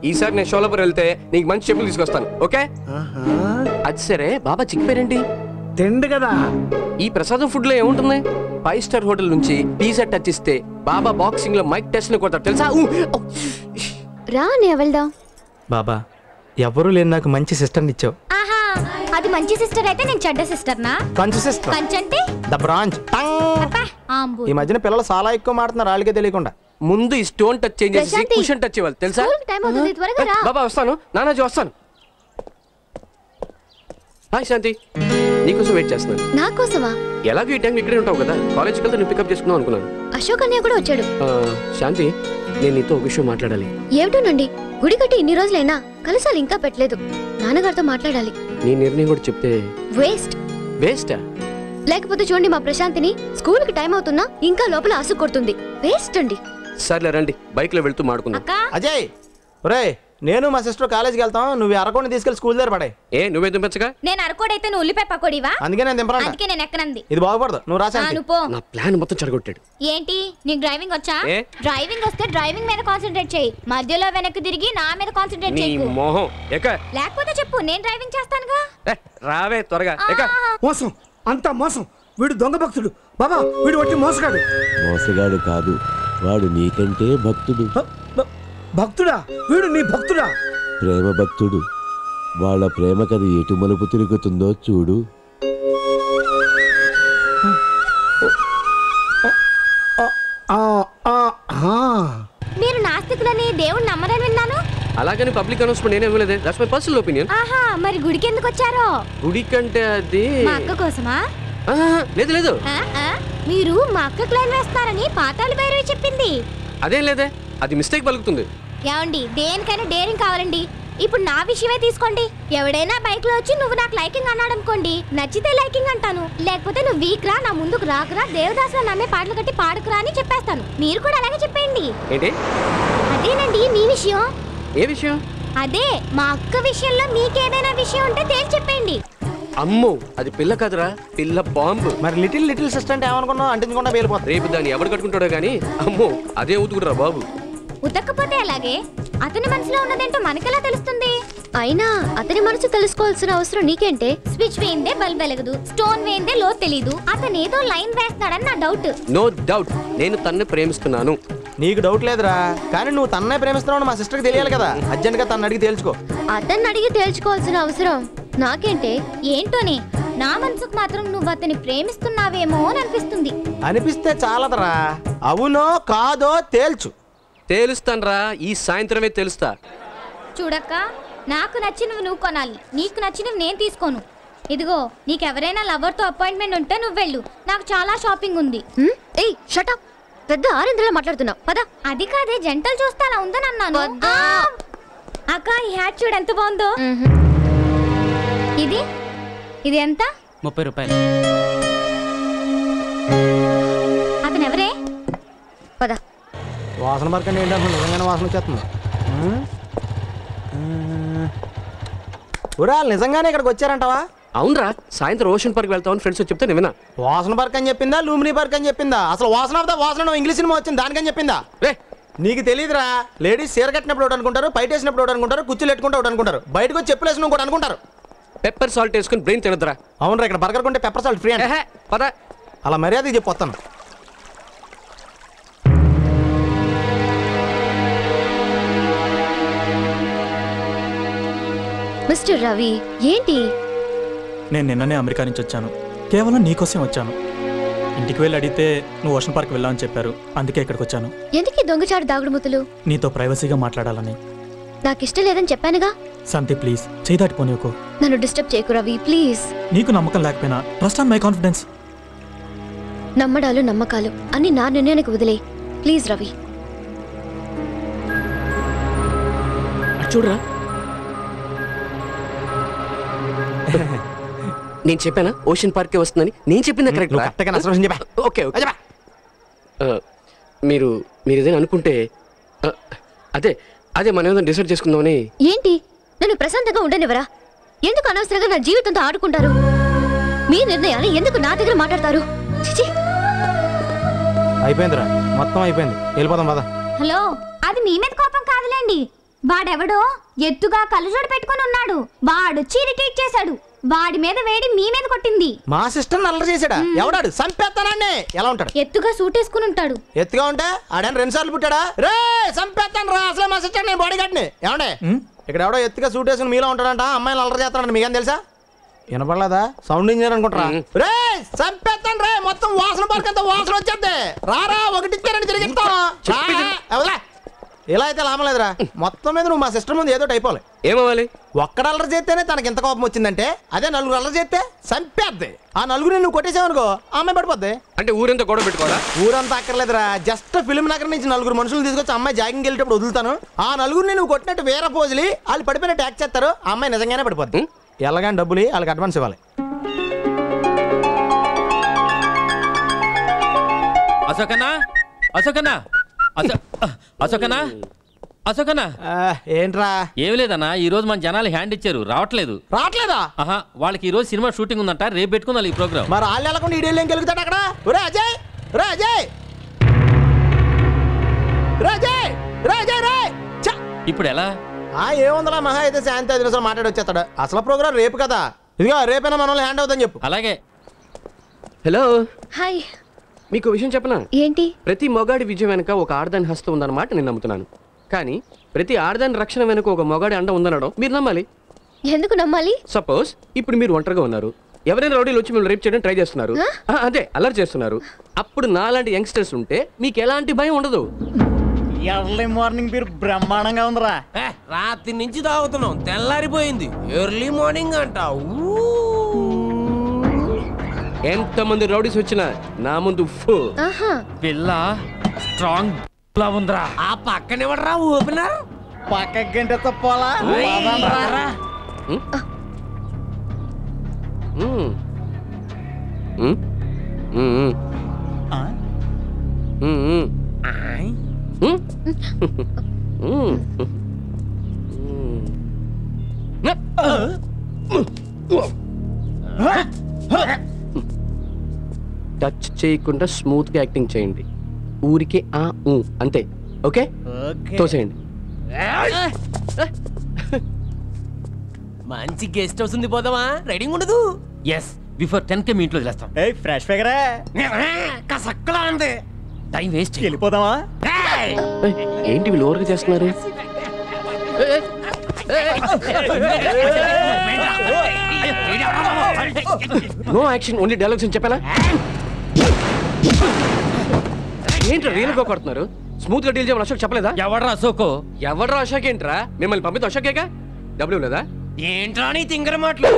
ఈసారి నేను షోలాపూర్ వెళ్తే నీకు మంచి చెప్పులు తీసుకొస్తాను ఓకే ఆహా అది సరే బాబా చిక్ పేరేంటి తిండి కదా ఈ ప్రసాదం ఫుడ్ లో ఏముంటుంది ఫైవ్ స్టార్ హోటల్ నుంచి పిజ్జా టచ్ ఇస్తే బాబా బాక్సింగ్ లో మైక్ టెస్ట్ ని కొడతారు తెలుసా రా నే వెళ్దాం బాబా ఎవరు లేని నాకు మంచి సిస్టర్ ని ఇచ్చావు ఆహా అది మంచి సిస్టర్ అయితే నేను చెడ్డ సిస్టర్ నా కంచ సిస్టర్ కంచ అంటే ద బ్రాంచ్ అబ్బా ఆంబు ఈ మధ్యన పిల్లలు చాలా ఎక్కువ మాట్లాడుతున్నారు వాళ్ళకే తెలియకుండా ముందు ఈ స్టోన్ టచ్ చేంజ్ చేసి కుషన్ టచ్ చేయాలి తెలుసా టైం అవుతుంది త్వరగా రా బాబా వస్తాను నానాజీ వస్తాను హాయ్ శాంతి నీకోసం వెయిట్ చేస్తున్నాను నా కోసమా ఎలాగో ఈ టైం ఇక్కడే ఉంటావు కదా కాలేజీకి వెళ్తే నేను పికప్ చేసుకుందాం అనుకున్నాను అశోక్ అన్నయ్య కూడా వచ్చాడు శాంతి నేను నీతో ఒక విషయం మాట్లాడాలి ఏమిటోనండి గుడి కట్టి ఇన్ని రోజులైనా కలసాలు ఇంకా పెట్టలేదు నాన్నగారితో మాట్లాడాలి నీ నిర్ణయం కూడా చెప్తే వేస్ట్ వేస్టా లేకపోతే చూడండి మా ప్రశాంతిని స్కూల్ కి టైం అవుతున్నా ఇంకా లోపల ఆసు కొడుతుంది వేస్ట్ అండి సర్లే రండి బైక్ లో వెళ్తూ మాట్లాడుకుందాం అజయ్ ఒరేయ్ నేను మా సిస్టర్ కాలేజీకి వెళ్తాం నువ్వు అరకోడిని తీసుకెళ్లి స్కూల్ దగ్గర పడే ఏ నువ్వే దింపొచ్చుగా నేను అరకోడి అయితే నువ్వు ఉల్లిపాయ పకోడివా అందుకే నేను దింపరా అందుకే నేను ఎక్కనంది ఇది బాగుపడదు నువ్వు రాసాను నా ప్లాన్ మొత్తం చెడగొట్టాడు ఏంటి నీకు డ్రైవింగ్ వచ్చా డ్రైవింగ్ వస్తే డ్రైవింగ్ మీద కాన్సంట్రేట్ చేయి మధ్యలో వెనక్కి తిరిగి నా మీద కాన్సంట్రేట్ చేయకు నీ మోహం ఎక్క లేకపోతే చెప్పు నేను డ్రైవింగ్ చేస్తానుగా రావే త్వరగా ఎక్క మోసం అంత మోసం వీడు దొంగ భక్తుడు బాబా వీడు వట్టి మోసగాడు మోసగాడు కాదు వాడు నీకంటే భక్తుడు భక్తుడా వీడు నీ భక్తుడా ప్రేమ భక్తుడు వాళ్ళ ప్రేమ కథ ఎటు మలుపు తిరుగుతుందో చూడు మీరు నాస్తికులని దేవుని నమ్మరని విన్నాను అలాగని పబ్లిక్ అనౌన్స్‌మెంట్ నేనే ఇవ్వలేదే దట్స్ మై పర్సనల్ ఒపీనియన్ ఆహా మరి గుడికి ఎందుకు వచ్చారో గుడికంటే అది మా అక్క కోసమా లేదు లేదు మీరు మా అక్క క్లైన్ వేస్తారని పాతాళి భైరవి చెప్పింది అదేం లేదే అది మిస్టేక్ పలుకుతుంది ఏమండి దేనికైనా డేరింగ్ కావాలండి ఇప్పుడు నా విషయమే తీసుకోండి ఎవడైనా బైక్ లో వచ్చి నువ్వు నాకు లైకింగ్ అన్నాడు అనుకోండి నచ్చితే లైకింగ్ అంటాను లేకపోతే నువ్వు వీక్ రా నా ముందుకు రాకరా దేవదాసుల నమ్మే పాటలు కట్టి పాడుకురా అని చెప్పేస్తాను మీరు కూడా అలాగే చెప్పేయండి ఏంటి అదేనండి మీ విషయం ఏ విషయం అదే మా అక్క విషయంలో మీకేదైనా విషయం ఉంటే తేల్చి చెప్పేయండి అమ్మో అది పిల్ల కదరా పిల్ల బాంబు మరి లిటిల్ లిటిల్ సిస్టర్ అంటే ఏమనుకున్నావు అంటించకుండా వేలిపోతుంది రేపు దాన్ని ఎవడు కట్టుకుంటాడో కానీ అమ్మో అదే ఊతుకురా బాబు ఉతకపోతే అలాగే అతని మనసులో ఉన్నదేంటో మనకెలా తెలుస్తుంది అయినా అతని మనసు తెలుసుకోవాల్సిన అవసరం నీకేంటే స్విచ్ వేయిందే బల్బ్ వెలగదు స్టోన్ వేయిందే లో తెలీదు అతను ఏదో లైన్ వేస్తాడని నా డౌట్ నో డౌట్ నేను తన్ను ప్రేమిస్తున్నాను నీకు డౌట్ లేదురా కానీ నువ్వు తన్నే ప్రేమిస్తున్నావు మా సిస్టర్కి తెలియాలి కదా అర్జెంట్ గా తన్ను అడిగి తేల్చుకో అతన్ని అడిగి తేల్చుకోవాల్సిన అవసరం నాకేంటే ఏంటోనే నా మనసుకు మాత్రం నువ్వు అతన్ని ప్రేమిస్తున్నావేమో అని అనిపిస్తుంది అనిపిస్తే చాలదరా అవునో కాదో తేల్చు తేలుస్తానరా ఈ సాయంత్రమే తెలుస్తా చూడక్క నాకు నచ్చినవి నువ్వు కొనాలి నీకు నచ్చినవి నేను తీసుకోను ఇదిగో నీకెవరైనా లవర్తో అపాయింట్మెంట్ ఉంటే నువ్వు వెళ్ళు నాకు చాలా షాపింగ్ ఉంది ఏయ్ షట్ అప్ పెద్ద ఆరేంద్రలా మాట్లాడుతున్నావు పద అది కాదే జంటలు చూస్తా అలా ఉందని అన్నాను అక్క ఈ హ్యాట్ చూడు ఎంత బాగుందో ఇది ఇది ఎంత ముప్పై రూపాయలు అతను ఎవరే పద వాసన మార్కండి ఏంటో నిజంగానే వాసన వచ్చేస్తుంది ఊరా నిజంగానే ఇక్కడికి వచ్చారంటావా అవునరా సాయంత్రం ఓషన్ పార్క్ వెళ్తామని ఫ్రెండ్స్ చెప్తే నేను విన్నా వాసన పార్క్ అని చెప్పిందా లూమినీ పార్క్ అని చెప్పిందా అసలు వాసన అవుతా వాసన ఇంగ్లీష్ సినిమా వచ్చింది దానికని చెప్పిందా రే నీకు తెలియదురా లేడీస్ చీర కట్టినప్పుడు ఒకటి అనుకుంటారు పైట వేసినప్పుడు ఒకటి అనుకుంటారు కుర్చీలు పెట్టుకుంటే ఒకటి అనుకుంటారు బయటకు వచ్చి చెప్పులు వేసిన ఇంకోటి అనుకుంటారు పెప్పర్ సాల్ట్ వేసుకుని బ్రెయిన్ తినద్దురా అవునరా ఇక్కడ బర్గర్ కొంటే పెప్పర్ సాల్ట్ ఫ్రీ అంటే పద అలా మర్యాద చెప్పొస్తాను మిస్టర్ రవి ఏంటి నేను నిన్ననే అమెరికా నుంచి వచ్చాను కేవలం నీకోసం వచ్చాను ఇంటికి వెళ్ళి అడిగితే నువ్వు ఓషన్ పార్క్ వెళ్ళావని చెప్పారు అందుకే ఇక్కడికి వచ్చాను ఎందుకు దొంగచాటు దాగుడుమూతలు నీతో ప్రైవసీగా మాట్లాడాలని నాకు ఇష్టం లేదని చెప్పానుగా శాంతి ప్లీజ్ చేయి దాటిపోనివ్వకు నన్ను డిస్టర్బ్ చేయకు రవి ప్లీజ్ నీకు నమ్మకం లేకపోయినా ట్రస్ట్ ఆన్ మై కాన్ఫిడెన్స్ నమ్మడాలు నమ్మకాలు అన్ని నా నిర్ణయానికి వదిలే ప్లీజ్ రవి చూడరా నేను చెప్పానా ఓషన్ పార్క్ కి వస్తుందని నేను చెప్పింది కరెక్ట్ నువ్వు కరెక్ట్ గా అసలు చెప్పా ఓకే ఓకే చెప్పా మీరు మీరు ఏదైనా అనుకుంటే అదే అదే మనం ఏదో డిసైడ్ చేసుకుందామని ఏంటి నేను ప్రశాంతంగా ఉండనివరా ఎందుకు అనవసరంగా నా జీవితంతో ఆడుకుంటారు మీ నిర్ణయాలు ఎందుకు నా దగ్గర మాట్లాడతారు చిచి అయిపోయిందిరా మొత్తం అయిపోయింది వెళ్ళిపోదాం పద హలో అది మీ మీద కోపం కాదులేండి వాడెవడో ఎత్తుగా కళ్ళజోడు పెట్టుకొని ఉన్నాడు వాడు చిరికిట్ చేసాడు వాడి మీద వేడి మీ మీద కొట్టింది మా సిస్టర్ అల్లరి చేసాడా ఎవడాడు సంపేతననే ఎలా ఉంటాడు ఎత్తుగా సూట్ వేసుకొని ఉంటాడు ఎత్తుగా ఉంటా ఆడన రెండు సార్లు పుట్టాడా రేయ్ సంపేతనరా అసలు మా సిస్టర్ నే బాడీ గార్డ్ ని ఏమండి ఇక్కడ ఎవడో ఎత్తుగా సూట్ వేసుకొని మీలా ఉంటాడంట అమ్మాయిని అల్లరి చేస్తాడంట మీకేం తెలుసా వినపడలేదా సౌండ్ ఇంజనీర్ అనుకుంటరా రేయ్ సంపేతనరా మొత్తం వాసన పర్కంత వాసన వచ్చేది రారా ఒకటి ఇచ్చారని జరిగిస్తా అవలా ఎలా అయితే లామలేదురా మొత్తం మీద నువ్వు మా సిస్టర్ ముందు ఏదో అయిపోవాలి ఏమవ్వాలి ఒక్కడ అల్లరి చేస్తేనే తనకి ఇంత కోపం వచ్చిందంటే అదే నలుగురు అల్లరి చేస్తే చంపేద్ది ఆ నలుగురిని నువ్వు కొట్టేసావనుకో అమ్మాయి పడిపోద్ది అంటే ఊరంతా గొడవ పెట్టుకోవాలా ఊరంతా అక్కర్లేదురా జస్ట్ ఫిలిం నగర్ నుంచి నలుగురు మనుషులు తీసుకొచ్చి అమ్మాయి జాగింగ్ వెళ్ళేటప్పుడు వదులుతాను ఆ నలుగురిని నువ్వు కొట్టినట్టు వేరే పోజులు వాళ్ళు పడిపోయిన ట్యాక్ చేస్తారు ఆ అమ్మాయి నిజంగానే పడిపోద్ది ఎలాగని డబ్బులు వాళ్ళకి అడ్వాన్స్ ఇవ్వాలి అశోకన్నా అశోకన్నా అశోకనా అశోకనా ఏంట్రా ఏమీ లేదన్నా ఈ రోజు మన జనాలు హ్యాండ్ ఇచ్చారు రావట్లేదు రావట్లేదా వాళ్ళకి ఈ రోజు సినిమా షూటింగ్ ఉందంట రేపు పెట్టుకుందాలి ఈ ప్రోగ్రామ్ మరి వాళ్ళు వెళ్ళకుండా ఈడేళ్ళు ఏం గెలుగుతాడు అక్కడ ఒరే అజయ్ రే అజయ్ రే అజయ్ రే అజయ్ రే ఇప్పుడు ఎలా ఆ ఏముందలా మహా అయితే శాంతి ఐదు నిమిషాలు మాట్లాడి వచ్చేస్తాడు అసలు ప్రోగ్రాం రేపు కదా ఇదిగో రేపైనా మనల్ని హ్యాండ్ అవుతుందని చెప్పు అలాగే హలో హాయ్ మీకు విషయం చెప్పనా ఏంటి ప్రతి మొగాడి విజయం వెనుక ఒక ఆర్దాని హస్తం ఉందన్నమాట నేను నమ్ముతున్నాను కానీ ప్రతి ఆర్దాని రక్షణ వెనుక ఒక మొగాడి అండ ఉందనడం మీరు నమ్మాలి ఎందుకు నమ్మాలి సపోజ్ ఇప్పుడు మీరు ఒంటరిగా ఉన్నారు ఎవరైనా రౌడీలు వచ్చి మిమ్మల్ని రేప్ చేయడానికి ట్రై చేస్తున్నారు అదే అలర్ చేస్తున్నారు అప్పుడు నాలాంటి యంగ్స్టర్స్ ఉంటే మీకు ఎలాంటి భయం ఉండదు ఎర్లీ మార్నింగ్ మీరు బ్రహ్మాండంగా ఉందరా రాత్రి నుంచి తాగుతున్నాం తెల్లారిపోయింది ఎర్లీ మార్నింగ్ అంట ఎంతమంది రౌడీస్ వచ్చినా నా ముందు పిల్ల స్ట్రాంగ్ లా ఉందరా ఆ పక్కన ఎవడరా ఓపెనర్ పక్క గంట తప్పాలా టచ్ చేయకుండా స్మూత్ గా యాక్టింగ్ చేయండి ఊరికే ఆ ఊ అంతే ఓకే తోసేయండి మంచి గెస్ట్ హౌస్ ఉంది పోదామా రైడింగ్ ఉండదు ఎస్ బిఫోర్ టెన్ కే మీ ఇంట్లో చేస్తాం ఏ ఫ్రెష్ ఫిగర్ కసక్కలా ఉంది టైం వేస్ట్ వెళ్ళిపోదామా ఏంటి వీళ్ళు ఓవర్గా చేస్తున్నారు నో యాక్షన్ ఓన్లీ డైలాగ్స్ అని చెప్పాలా ఏంట్రా రీల్ గా కొడుతున్నారు స్మూత్ గా డీల్ చేయమని అశోక్ చెప్పలేదా ఎవడ్రా అశోక్ ఎవడ్రా అశోక్ ఏంట్రా మిమ్మల్ని పంపితే అశోకేగా డబ్ల్యూ లేదా ఏంట్రా నీ తింగర మాటలు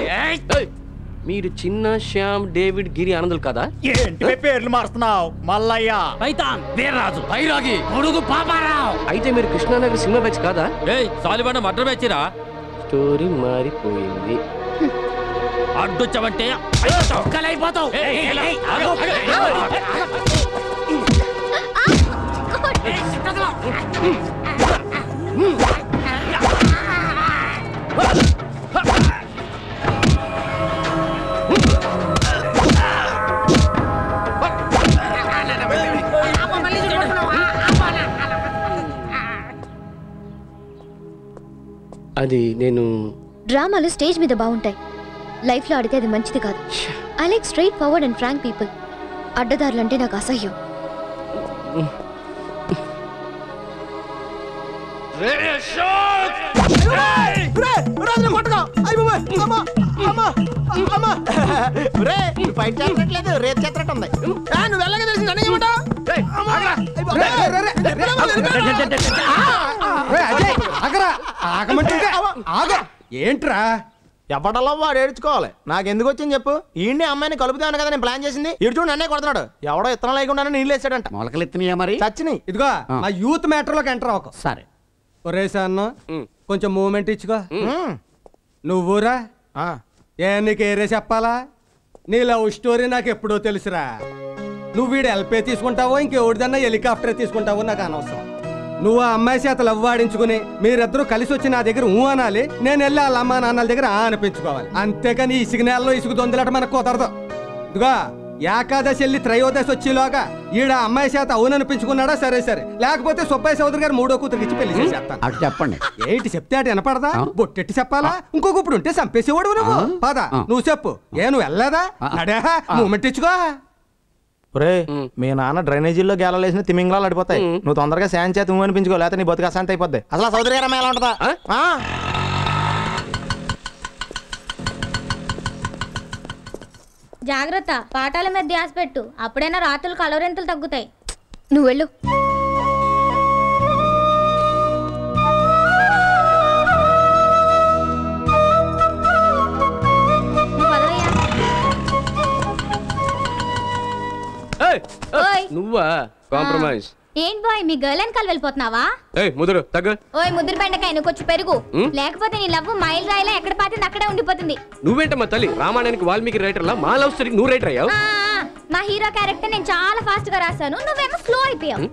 మీరు చిన్న శ్యామ్ డేవిడ్ గిరి ఆనందులు కదా ఏంటి పేర్లు మారుస్తున్నావు మల్లయ్య పైతాన్ వీరరాజు పైరాగి ముడుగు పాపారావు అయితే మీరు కృష్ణానగర్ సినిమా బ్యాచ్ కాదా ఏయ్ సాలివాన మర్డర్ బ్యాచ్ రా స్టోరీ మారిపోయింది అడ్డొచ్చావంటే అయిపోతావు అది నేను డ్రామాలు స్టేజ్ మీద బాగుంటాయి లైఫ్ లో అడిగేది మంచిది కాదు I like straightforward and frank people అడ్డదారులు అంటే నాకు అసహ్యం ఏంట్రా ఎవడలో వాడు ఏడ్చుకోవాలి నాకెందుకు వచ్చింది చెప్పు ఈ అమ్మాయిని కలుపుతాను కదా నేను ప్లాన్ చేసింది ఇటు చూడు నన్నే కొడుతున్నాడు ఎవడో ఇత్తనం లేకుండా నీళ్ళు వేసాడంట మొలకలు ఎత్తినాయా మరి చచ్చినాయి ఇదిగో ఆ యూత్ మ్యాటర్ లోకి ఎంటర్ అవ్వకు సరే ఒరేసా అన్న కొంచెం మూమెంట్ ఇచ్చుకో నువ్వురా Ini kere siapa lah? Nih lah story nak epudo telisra. Nu video L P T iskonta woin ke ordan na helicopter iskonta wona kanosa. Nu amma siat lavvarin chukune. Mere adro kalisochi na degar huwa na le. Nen ella lama na na degar an pinchukawal. Antekan I signal lo isku dondelat mana kotardo. Duga. Yakadashi elli त्रयोदशोच्ची लोगा ईड अम्माई शाता ऊनन पिंचुकुन्नाडा सरे सरे लेकपोते सोप्पय्य सौदरी गारु मूडो कूतुरिकि इच्चि पेल्लि चेस्तानु अट्ट चेप्पंडि एंटि चेप्ते अट्ट विनपडदा बोट्टेट्टि चेप्पाला इंको गुप्पुडु उंटे संपेसेवोडु नुव्वु पद नुव्वु चेप्पु ए नुव्वु एल्लदा नडे मूमेंट इच्चुको ఒరే మీ నాన్న డ్రైనేజీల్లో గ్యాలలేసిన తిమింగలాలు అడిపోతాయి నువ్వు తొందరగా శాన్ చేత ఊనని పించుకో లేకపోతే నీ బతుకు అశాంతి అయిపోద్ది అసలు సౌదరి గారు అమ్మాయి ఎలా ఉంటదా ఆ జాగ్రత్త పాఠాల మీద ధ్యాస పెట్టు అప్పుడైనా రాత్రులు కలవరింతలు తగ్గుతాయి నువ్వు వెళ్ళు నువ్వా కాంప్రమైజ్ ఏంటి బాయ్ మీ గర్ల్ అని కలవెళ్ళిపోతున్నావా ఏయ్ ముదురు తగ్గ ఓయ్ ముదురు బెండకాయ నుకొచ్చి పెరుగు లేకపోతే నీ లవ్ మైల్ రాయలా ఎక్కడ పాతింది అక్కడే ఉండిపోతుంది నువ్వేంటమ్మ తల్లి రామాయణానికి వాల్మీకి రైటర్లా మా లవ్ స్టోరీకి నువ్వు రైటర్ అయ్యావు నా హీరో క్యారెక్టర్ నేను చాలా ఫాస్ట్ గా రాశాను నువ్వేమో స్లో అయిపోయావు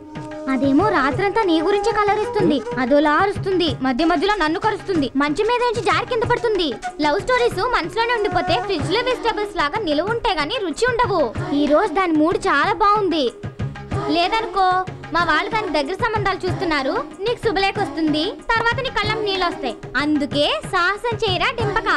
అదేమో రాత్రంతా నీ గురించి కలరిస్తుంది అదోలా అరుస్తుంది మధ్య మధ్యలో నన్ను కరుస్తుంది మంచి మీద నుంచి జారి కింద పడుతుంది లవ్ స్టోరీస్ మనసులోనే ఉండిపోతే ఫ్రిడ్జ్ లో వెజిటబుల్స్ లాగా నిలువ ఉంటాయి గానీ రుచి ఉండవు ఈ రోజు దాని మూడ్ చాలా బాగుంది లేదనుకో మా వాళ్ళు దాని దగ్గర సంబంధాలు చూస్తున్నారు నీకు శుభలేఖ వస్తుంది తర్వాత నీ కళ్ళం నీళ్ళు వస్తాయి అందుకే సాహసం చేయరా డింపక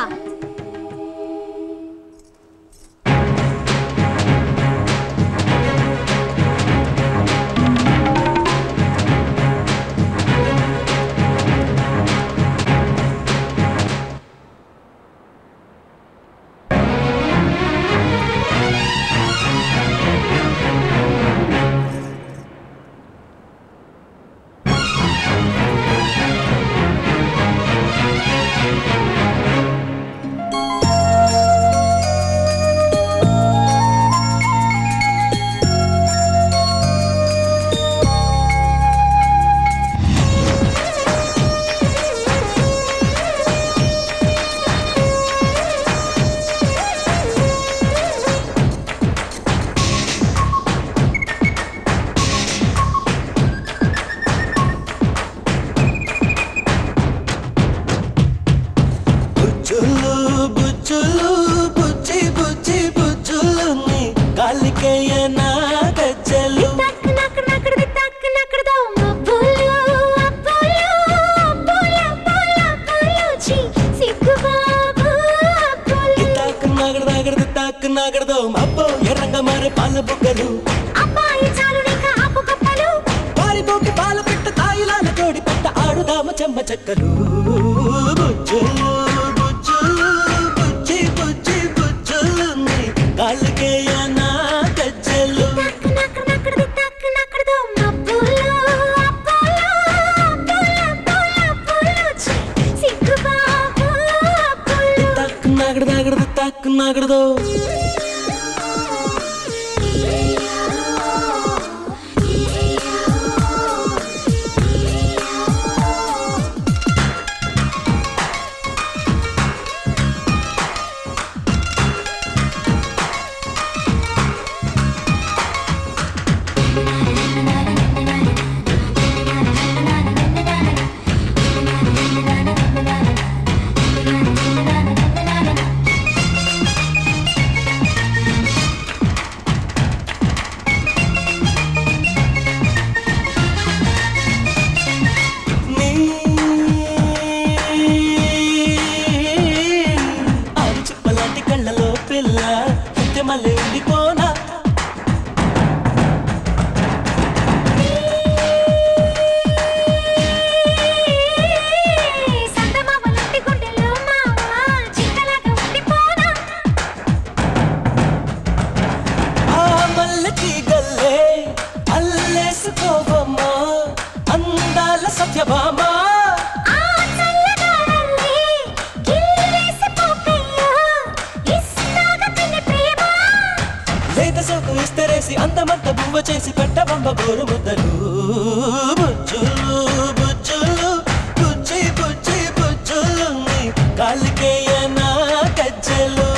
Hello.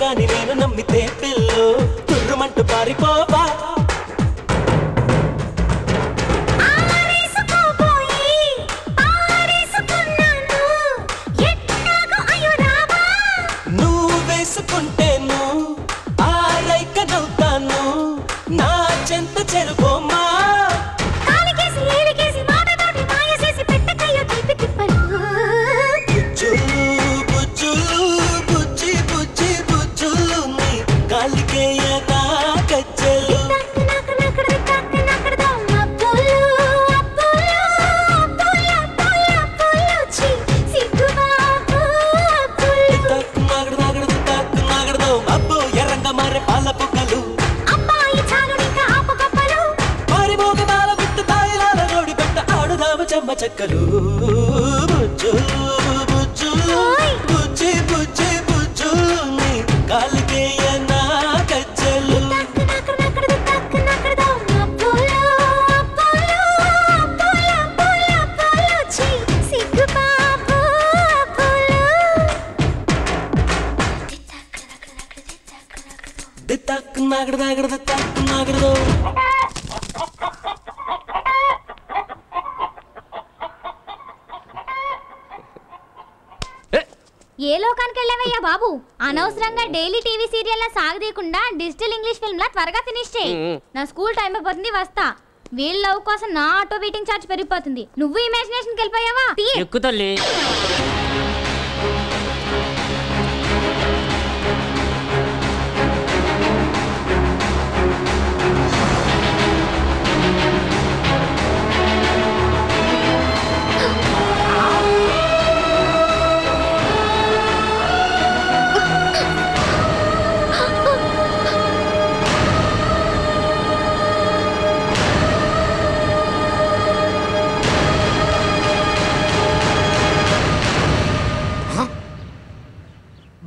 గాని నేను నమ్మితే పిల్లు తుర్రుమంటూ పారిపోవా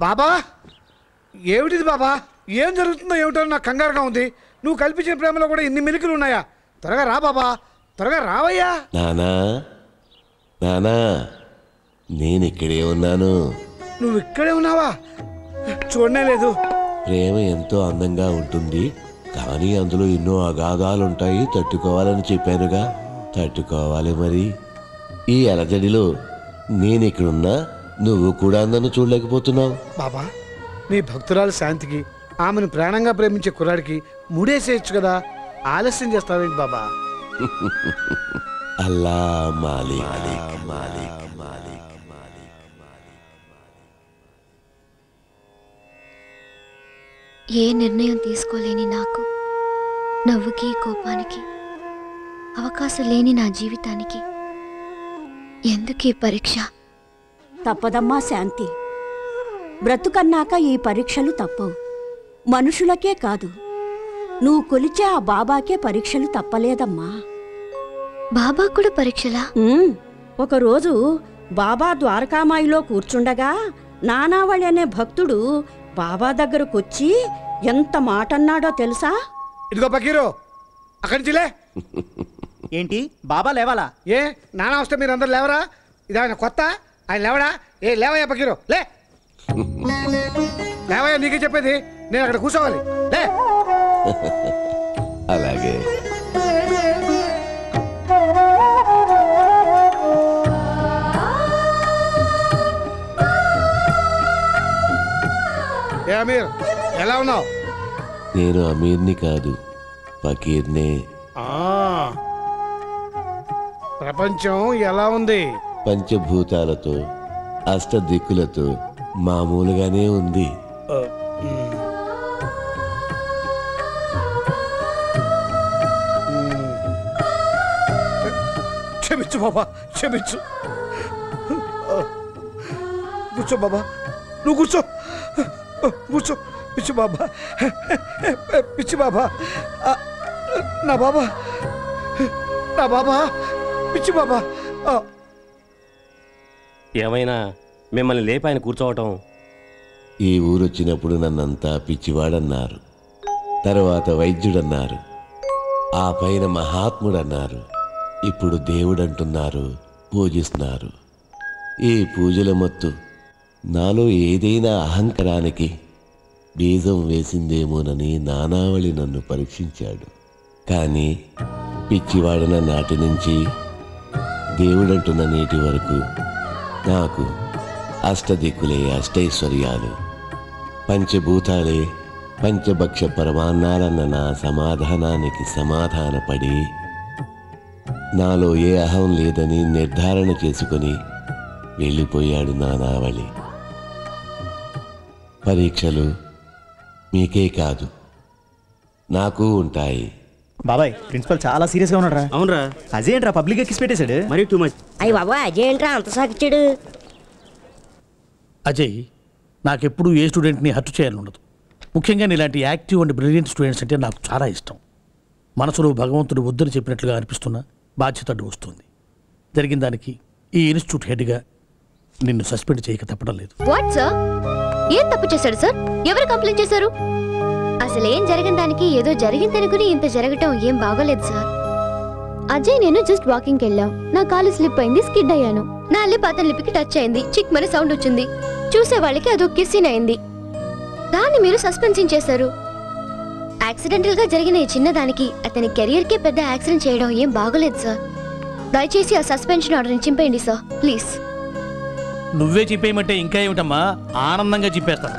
बाबा ये जरूरत कंगार कल प्रेम इन मिलकल त्वर रा बाबा त्वर रावय्या चूडने प्रेम एंतो अंदंगा उंटुंदी कानी अंदुलो इन्नो अगागालु उंटायि तट्टुकोवाలని చెప్పానుగా తట్టుకోవాలి మరి ఈ అలజడిలో నేను ఇక్కడ ఉన్నా నువ్వు కూడా నన్ను చూడలేకపోతున్నావు బాబా నీ భక్తురాలు శాంతికి ఆమెను ప్రాణంగా ప్రేమించే కురాడికి ముడేసేయచ్చు కదా ఆలస్యం చేస్తావేంటి బాబా అల్లా మాలిక్ మాలిక్ మాలిక్ ఏ నిర్ణయం తీసుకోలేని నాకు నవ్వుకి కోపానికి అవకాశం లేని నా జీవితానికి ఎందుకు ఈ పరీక్ష తప్పదమ్మా శాంతి బ్రతుకన్నాక ఈ పరీక్షలు తప్పవు మనుషులకే కాదు నువ్వు కొలిచే ఆ బాబాకే పరీక్షలు తప్పలేదమ్మా బాబా కూడా పరీక్షలా ఒక రోజు బాబా ద్వారకామాయిలో కూర్చుండగా నానావళి అనే భక్తుడు బాబా దగ్గరకు వచ్చి ఎంత మాట అన్నాడో తెలుసా ఇదిగో పకీరు అక్కడి జిలే ఏంటి బాబా లేవాలా ఏ నానా వస్తే మీరందరూ లేవరా ఇది ఆయన కొత్త ఆయన లేవడా ఏ లేవయ్య పకీరు లే नीके चेप्पेदी नेनु अक्कड कूर्चोवाली ले अलागे ए अमीर एला उन्नावु नेनु अमीर्नि कादु फकीर्ने आ प्रपंचम एला उंदी पंचभूतालतो अष्टदिक्कुलतो మామూలుగానే ఉంది చెమిచ్చు బాబా చెమిచ్చు కూర్చో బాబా నువ్వు కూర్చో కూర్చో పిచ్చి బాబా పిచ్చి బాబా నా బాబా నా బాబా పిచ్చి బాబా ఏమైనా మిమ్మల్ని లేపి ఆయన కూర్చోవటం ఈ ఊరు వచ్చినప్పుడు నన్నంతా పిచ్చివాడన్నారు తర్వాత వైద్యుడన్నారు ఆ పైన మహాత్ముడన్నారు ఇప్పుడు దేవుడంటున్నారు పూజిస్తున్నారు ఈ పూజల మత్తు నాలో ఏదైనా అహంకారానికి బీజం వేసిందేమోనని నానావళి నన్ను పరీక్షించాడు. కానీ పిచ్చివాడన నాటి నుంచి దేవుడంటున్న నేటి వరకు నాకు అష్టదిక్కులే అష్టైశ్వర్యాలు, పంచభూతాలే పంచభక్ష పరమాన్నాలన్న నా సమాధానానికి సమాధానపడి నాలో ఏ అహం లేదని నిర్ధారణ చేసుకుని వెళ్ళిపోయాడు నానావళి. పరీక్షలు మీకే కాదు నాకు ఉంటాయి. బాబాయ్ ప్రిన్సిపల్ చాలా సీరియస్ గా ఉన్నాడు రా. అవునరా, అజయ్ ఏంట్రా పబ్లిక్ కిస్ పెట్టేశాడు. మరీ టూ మచ్. అయ్య బాబా అజయ్ ఏంట్రా అంత సాకిచ్చాడు. అజయ్ నాకెప్పుడు ఏ స్టూడెంట్ని హర్ట్ చేయాలని ఉండదు. ముఖ్యంగా ఇలాంటి యాక్టివ్ అండ్ బ్రిలియంట్ స్టూడెంట్స్ అంటే నాకు చాలా ఇష్టం. మనసులో భగవంతుడు వద్దని చెప్పినట్లుగా అనిపిస్తున్న బాధ్యత అడ్డు వస్తుంది. జరిగిన దానికి ఈ ఇన్స్టిట్యూట్ హెడ్గా నిన్ను సస్పెండ్ చేయక తప్పడం లేదు. వాట్ సార్, ఏం తప్పు చేశాడు సార్? ఎవరు కంప్లైంట్ చేశారు? అసలు ఏం జరిగిన దానికి ఏదో జరిగిందని గురి ఇంత జరగటం ఏం బాగోలేదు సార్. అజయ్ నేను జస్ట్ వాకింగ్కి వెళ్ళాం, నా కాలు స్లిప్ అయింది, స్కిడ్ అయ్యాను. నా లిప్ అతని లిప్కి టచ్ అయింది, చిక్ మని సౌండ్ వచ్చింది. చూసే వాళ్ళకి అదో కిస్సిన్ అయింది. దాన్ని మీరు సస్పెన్షన్ చేశారు. యాక్సిడెంటల్ గా జరిగిన ఈ చిన్నదానికి అతని కెరియర్ కే పెద్ద యాక్సిడెంట్ చేయడం ఏం బాగోలేదు సార్. దయచేసి ఆ సస్పెన్షన్ ఆర్డర్ ని చింపేయండి సార్, ప్లీజ్. నువ్వే చింపేయమంటే ఇంకా ఏమిటమ్మా, ఆనందంగా చింపేస్తా.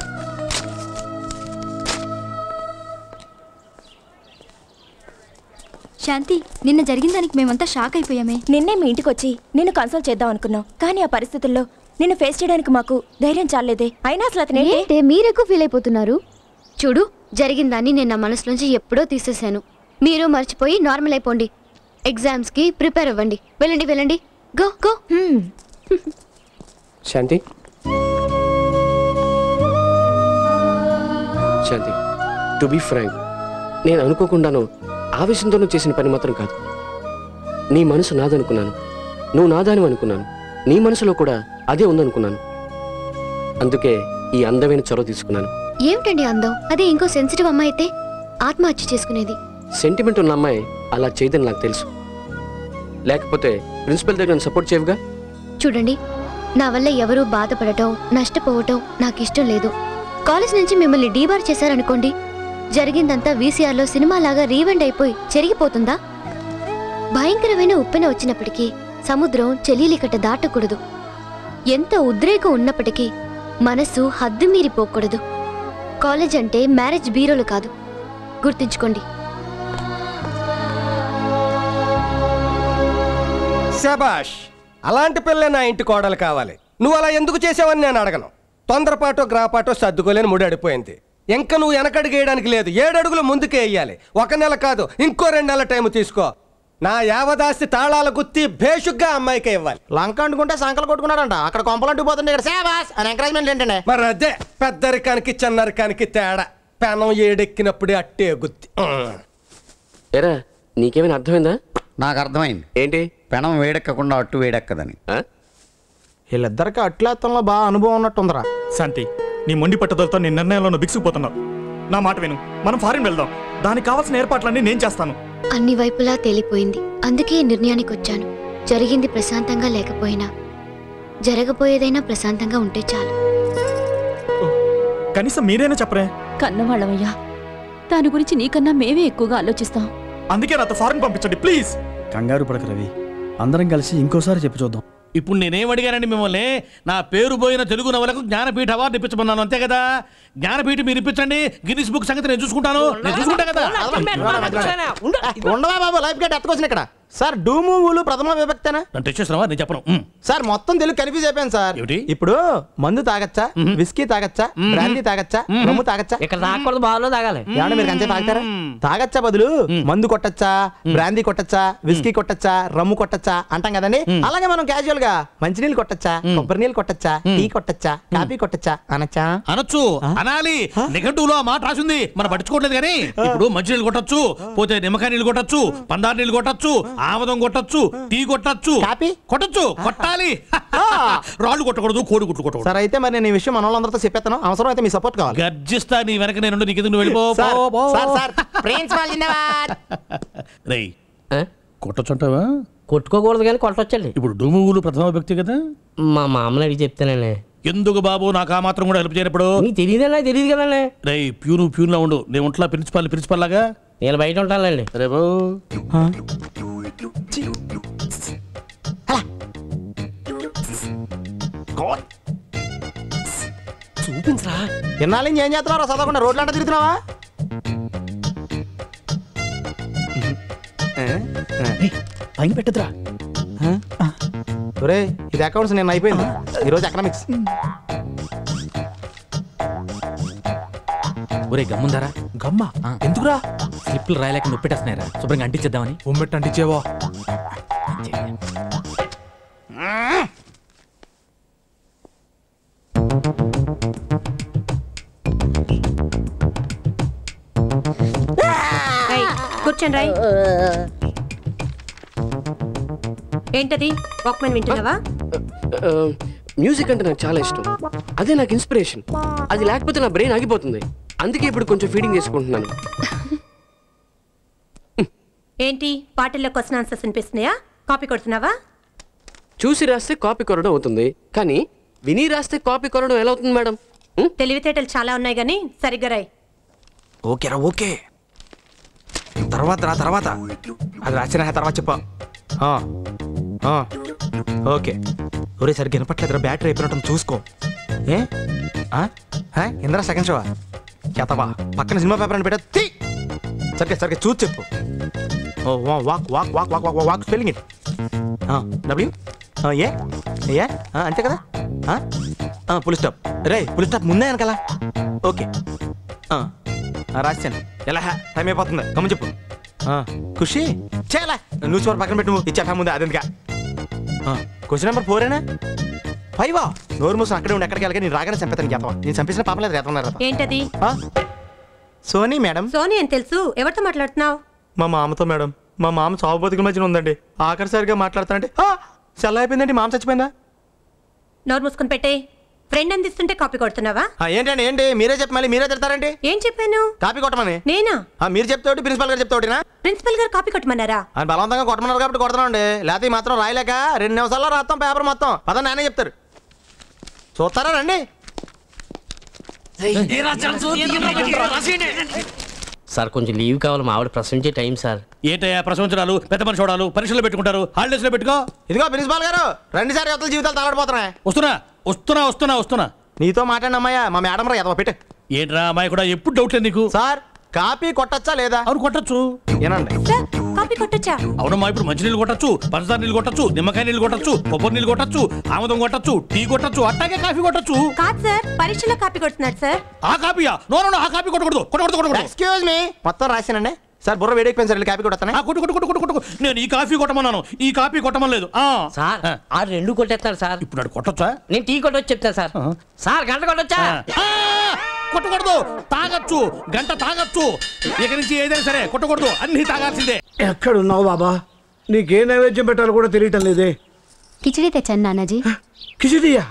శాంతి, నిన్న జరిగిన దానికి మేమంతా షాక్ అయిపోయామే. నిన్నే మీ ఇంటికి వచ్చి నిన్ను కన్సల్ట్ చేద్దాం అనుకున్నాం, కానీ ఆ పరిస్థితుల్లో నిన్ను ఫేస్ చేయడానికి మాకు ధైర్యం చాలేదే. అయినా అసలు అతనే మీరెక్కువ ఫీల్ అయిపోతున్నారు. చూడు, జరిగిన దాన్ని నేను నా మనసులోంచి ఎప్పుడో తీసేశాను. మీరు మర్చిపోయి నార్మల్ అయిపోండి, ఎగ్జామ్స్కి ప్రిపేర్ అవ్వండి. వెళ్ళండి వెళ్ళండి, go go. Shanti Shanti, to be frank, నేను అనుకోకుండాను ఆవేశంతోనూ చేసిన పని మాత్రం కాదు. నీ మనసు నాదనుకున్నాను, నువ్వు నాదాని అనుకున్నాను, నీ మనసులో కూడా అదే ఉందనుకున్నాను. అందుకే ఈ అందమైన చొరవ తీసుకున్నాను. ఏమిటండి అందం? అదే ఇంకో సెన్సిటివ్ అమ్మాయి అయితే ఆత్మహత్య చేసుకునేది. సెంటిమెంట్ ఉన్న అమ్మాయి అలా చేయదని నాకు తెలుసు, లేకపోతే ప్రిన్సిపల్ దగ్గర సపోర్ట్ చేయవుగా. చూడండి, నా వల్ల ఎవరూ బాధపడటం నష్టపోవటం నాకు ఇష్టం లేదు. కాలేజ్ నుంచి మిమ్మల్ని డీబార్ చేశారనుకోండి, జరిగిందంతా వీసీఆర్లో సినిమా లాగా రీవెండ్ అయిపోయి చెరిగిపోతుందా? భయంకరమైన ఉప్పెన వచ్చినప్పటికీ సముద్రం చెలీలికట దాటకూడదు. ఎంత ఉద్రేకం ఉన్నప్పటికీ మనసు హద్దు మీరిపోకూడదు. కాలేజ్ అంటే మ్యారేజ్ బ్యూరోలు కాదు, గుర్తుంచుకోండి. శభాష్, అలాంటి పిల్లే నా ఇంటి కోడలు కావాలి. నువ్వు అలా ఎందుకు చేసావని నేను అడగను. తొందరపాటో గ్రాపాటో సర్దుకోలేని ముడి అడిపోయింది. ఇంకా నువ్వు వెనకడుగేయడానికి లేదు, ఏడడుగులు ముందుకే వేయాలి. ఒక నెల కాదు ఇంకో రెండు నెలల టైం తీసుకో. నా యావదాస్తి తాళాల గుత్తి భేషుగ్గా అమ్మాయికే ఇవ్వాలి. లంక అంటుకుంటే సంకలు కొట్టుకున్నారంట, అక్కడ కొంపలంటుపోతుంటే ఇక్కడ శభాష్ అని ఎంకరేజ్మెంట్ ఏంటండి? మరి అదే పెద్దరికానికి చిన్నరికానికి తేడా, పెనం ఏడెక్కినప్పుడే అట్టే గుత్తి. ఏరా నీకేమైనా అర్థమైందా? నాకు అర్థమైంది. ఏంటి? పెనం వేడెక్కకుండా అట్టు వేడెక్కదని. వీళ్ళిద్దరికి అట్లేత్తంలో బాగా అనుభవం ఉన్నట్టుందరా. శాంతి, నీ మొండి పట్టుదలతో నీ నిర్ణయంలో బిగుసుకుపోతున్నావు. నా మాట విను, మనం ఫారిన్ వెళ్దాం, దానికి కావాల్సిన ఏర్పాట్లన్నీ నేను చేస్తాను. అన్ని వైపులా తేలిపోయింది, అందుకే నిర్ణయానికి వచ్చాను. జరిగింది ప్రశాంతంగా లేకపోయినా జరగబోయేదైనా ప్రశాంతంగా ఉంటే చాలు. కనీసం మీరేనా చెప్పరే? కన్నవాళ్ళమయ్యా, దాని గురించి నీకన్నా మేమే ఎక్కువగా ఆలోచిస్తాం. అందుకే నాతో ఫారెన్ పంపించండి ప్లీజ్. కంగారు పడక రవి, అందరం కలిసి ఇంకోసారి చెప్పి చూద్దాం. ఇప్పుడు నేనేం అడిగానండి మిమ్మల్ని? నా పేరు పోయిన తెలుగు నవలకు జ్ఞానపీఠ అవార్డు ఇప్పించమన్నాను, అంతే కదా. జ్ఞానపీఠ మీరు ఇప్పించండి, గిన్నిస్ బుక్ సంగతి నేను చూసుకుంటాను. సార్ డూమూలు ప్రథమ విభక్తనా? నేను చెప్పను సార్, మొత్తం తెలుగు కన్ఫ్యూజ్ అయిపోయాను సార్. ఇప్పుడు మందు తాగచ్చా, విస్కీ తాగచ్చా, బ్రాండీ తాగచ్చా, రమ్ము తాగచ్చా? ఇక్కడ తాగకూడదు, బాగా తాగాలి. ఏమన్నా మీరు కంచె తాగుతారా? తాగచ్చా బదులు మందు కొట్టచ్చా, బ్రాందీ కొట్టచ్చా, విస్కీ కొట్టచ్చా, రమ్ము కొట్టచ్చా అంటాం కదండి. అలాగే మనం క్యాజువల్ గా మంచినీళ్ళు కొట్టచ్చా, కొబ్బరి నీళ్ళు కొట్టచ్చా, టీ కొట్టచ్చా, కాఫీ కొట్టచ్చా అనొచ్చా? అనొచ్చు, అనాలి. నిఘంటువులో మాట రాసింది మనం పట్టించుకోవట్లేదు. కానీ ఇప్పుడు మంచినీళ్ళు కొట్టచ్చు, పోతే నిమ్మకాయ నీళ్ళు కొట్టచ్చు, పందారు నీళ్ళు కొట్టచ్చు, ఆమదం కొట్టచ్చు, టీ కొట్టచ్చు, కొట్టచ్చు, కొట్టాలి. రాళ్ళు కొట్టకూడదు, కోడి గుట్లు కొట్టకూడదు. సరే అయితే మరి నేను ఈ విషయం మనోళ్ళందరితో చెప్పేస్తాను, అవసరం అయితే మీ సపోర్ట్ కావాలి. గర్జిస్తా నీ వెనక నేను, నీకు ఎందుకు వెళ్ళిపో. కొట్టచ్చుంటావా? కొట్టుకోకూడదు కానీ కొట్టొచ్చండి. ఇప్పుడు డూములు ప్రథమ వ్యక్తి కదా, మా మామని అడిగి చెప్తానండి. ఎందుకు బాబు నాకు ఆ మాత్రం కూడా హెల్ప్ చేయనప్పుడు నీకు తెలియదన్నా తెలియదు కదలే రేయ్ ప్యూను ప్యూన్ లా ఉండు నేను ఒంట్లా ప్రిన్సిపాల్ ప్రిన్సిపాల్ లాగా నేను బయట ఉంటానండి అరే బాబు అలా గోట్ చూపించరా ఎన్నాలి ఏం చేస్తున్నారా సదకుండా రోడ్లంట తిరుగుతున్నావా ఏ ఏ పైన పెట్టొద్దురా ఆ ఒరే ఇది అకౌంట్స్ నేను అయిపోయింది ఈ రోజు ఎకనామిక్స్ ఒరే గమ్ముందారా గమ్మా ఎందుకురా స్లిప్లు రాయలేక నొప్పెట్టేస్తున్నారా శుభ్రంగా అంటించేద్దామని ఉమ్మెట్ అంటించేవో ఏయ్ కూర్చోండి రై ఏంటది వాక్మెన్ వింటున్నావా మ్యూజిక్ అంటే నాకు చాలా ఇష్టం అదే నాకు ఇన్స్పిరేషన్ అది లేకపోతే నా బ్రెయిన్ ఆగిపోతుంది అందుకే ఇప్పుడు కొంచెం ఫీడింగ్ చేసుకుంటున్నాను ఏంటి పాటల్లో క్వశ్చన్ ఆన్సర్స్ అనిపిస్తున్నాయా కాపీ కొడుతున్నావా చూసి రాస్తే కాపీ కొరడం అవుతుంది కానీ విని రాస్తే కాపీ కొరడం ఎలా అవుతుంది మేడం తెలివితేటలు చాలా ఉన్నాయి కానీ సరిగ్గా రాయి ఓకేరా ఓకే తర్వాత రా తర్వాత అది రాసిన తర్వాత చెప్పు ఆ ఆ ఓకే ఒరే సార్ గెనపట్లేదురా బ్యాటరీ అయిపోవటం చూసుకో ఏ ఇంద్రా సెకండ్ షోవా చేతవా పక్కన సినిమా పేపర్ అని పెట్టా తీ సరిగ్గా సరిగ్గా చూసి చెప్పు ఓ walk walk walk walk walk walk spelling it W A A అంతే కదా పులి స్టాప్ రే పులి స్టాప్ ముందే అనకలా ఓకే రాశాను ఎలా టైం అయిపోతుంది గమని చెప్పు ఖుషి చాలా న్యూస్ పేపర్ పక్కన పెట్టు నువ్వు ఇచ్చా ముందే అదెందుక క్వశ్చన్ నెంబర్ ఫోర్ ఏనా ఫైవా నోరు మూసం అక్కడే ఉండి ఎక్కడికి వెళ్ళగా నేను రాగానే చంపేతాను చేత నేను చంపేసిన పాపలేదు రేతన్నారు ఏంటది సోనీ మేడం సోనీ అని తెలుసు ఎవరితో మాట్లాడుతున్నావు మా మామతో మేడం మా మామ చావు బతుకుల మధ్యన ఉందండి ఆఖరిసారిగా మాట్లాడుతానంటే చల్ల అయిపోయిందండి మామ చచ్చిపోయిందా నోరు మూసుకొని పెట్టే ఫ్రెండ్ అందిస్తుంటే కాపీ కొడుతున్నావా ఏంటండి ఏంటి మీరే చెప్పి మళ్ళీ మీరే తిడతారండి ఏం చెప్పాను కాపీ కొట్టమని నేనా మీరు చెప్తే ప్రిన్సిపల్ గారు చెప్తావునా ప్రిన్సిపల్ గారు కాపీ కొట్టమన్నారా అని బలవంతంగా కొట్టమన్నారు కాబట్టి కొడుతున్నాండి లేకపోతే మాత్రం రాయలేక రెండు నిమిషాల్లో రాస్తాం పేపర్ మొత్తం పద నానే చెప్తారు చూస్తారా రండి సార్ కొంచెం లీవ్ కావాలి మా ఆవిడ ప్రశ్నించే టైం సార్ ఏటయ్యా ప్రశ్నించడాలు పెద్ద మనిషి చూడాలి పరీక్షలు పెట్టుకుంటారు హాలిడేస్ లో పెట్టుకో ఇదిగో ప్రిన్సిపల్ గారు రండి సార్ యువతల జీవితాలు తాగడిపోతున్నాయి వస్తున్నా వస్తున్నా వస్తున్నా వస్తున్నా నీతో మాట్లాడినమ్మయ్యా మా మేడం రా ఎదవ పెట్టు ఏంట్రా అమ్మాయి కూడా ఎప్పుడు డౌట్ లేదు నీకు సార్ కాపీ కొట్టచ్చా లేదా అవును కొట్టచ్చు ఏనండి సార్ కాపీ కొట్టచ్చా అవునమ్మా ఇప్పుడు మంచినీళ్ళు కొట్టచ్చు పంచదార నీళ్ళు కొట్టచ్చు నిమ్మకాయ నీళ్ళు కొట్టచ్చు కొబ్బరి నీళ్ళు కొట్టచ్చు ఆముదం కొట్టచ్చు టీ కొట్టచ్చు అట్టాగే కాఫీ కొట్టచ్చు కాదు సార్ పరీక్షలో కాపీ కొడుతున్నారు సార్ ఆ కాపీయా నో నో ఆ కాపీ కొట్టకూడదు కొట్టకూడదు కొట్టకూడదు ఎక్స్క్యూజ్ మీ మొత్తం రాశానండి సార్ బుర్ర వేడెక్కిపోయింది సార్ కాపీ కొట్టతాను కొట్టు కొట్టు కొట్టు కొట్టు నేను ఈ కాఫీ కొట్టమన్నాను ఈ కాఫీ కొట్టమనలేదు సార్ ఆ రెండు కొట్టేస్తాను సార్ ఇప్పుడు అది కొట్టొచ్చా నేను టీ కొట్టొచ్చు చెప్తాను సార్ సార్ గంట కొట్టొచ్చా కొట్టకూడదు తాగొచ్చు గంట తాగొచ్చు ఇక నుంచి ఏదైనా సరే కొట్టకూడదు అన్ని తాగాల్సిందే ఎక్కడున్నావు బాబా నీకే నైవేద్యం పెట్టాలో కూడా తెలియటం లేదే కిచిడి తెచ్చాను నానాజీ కిచిడియా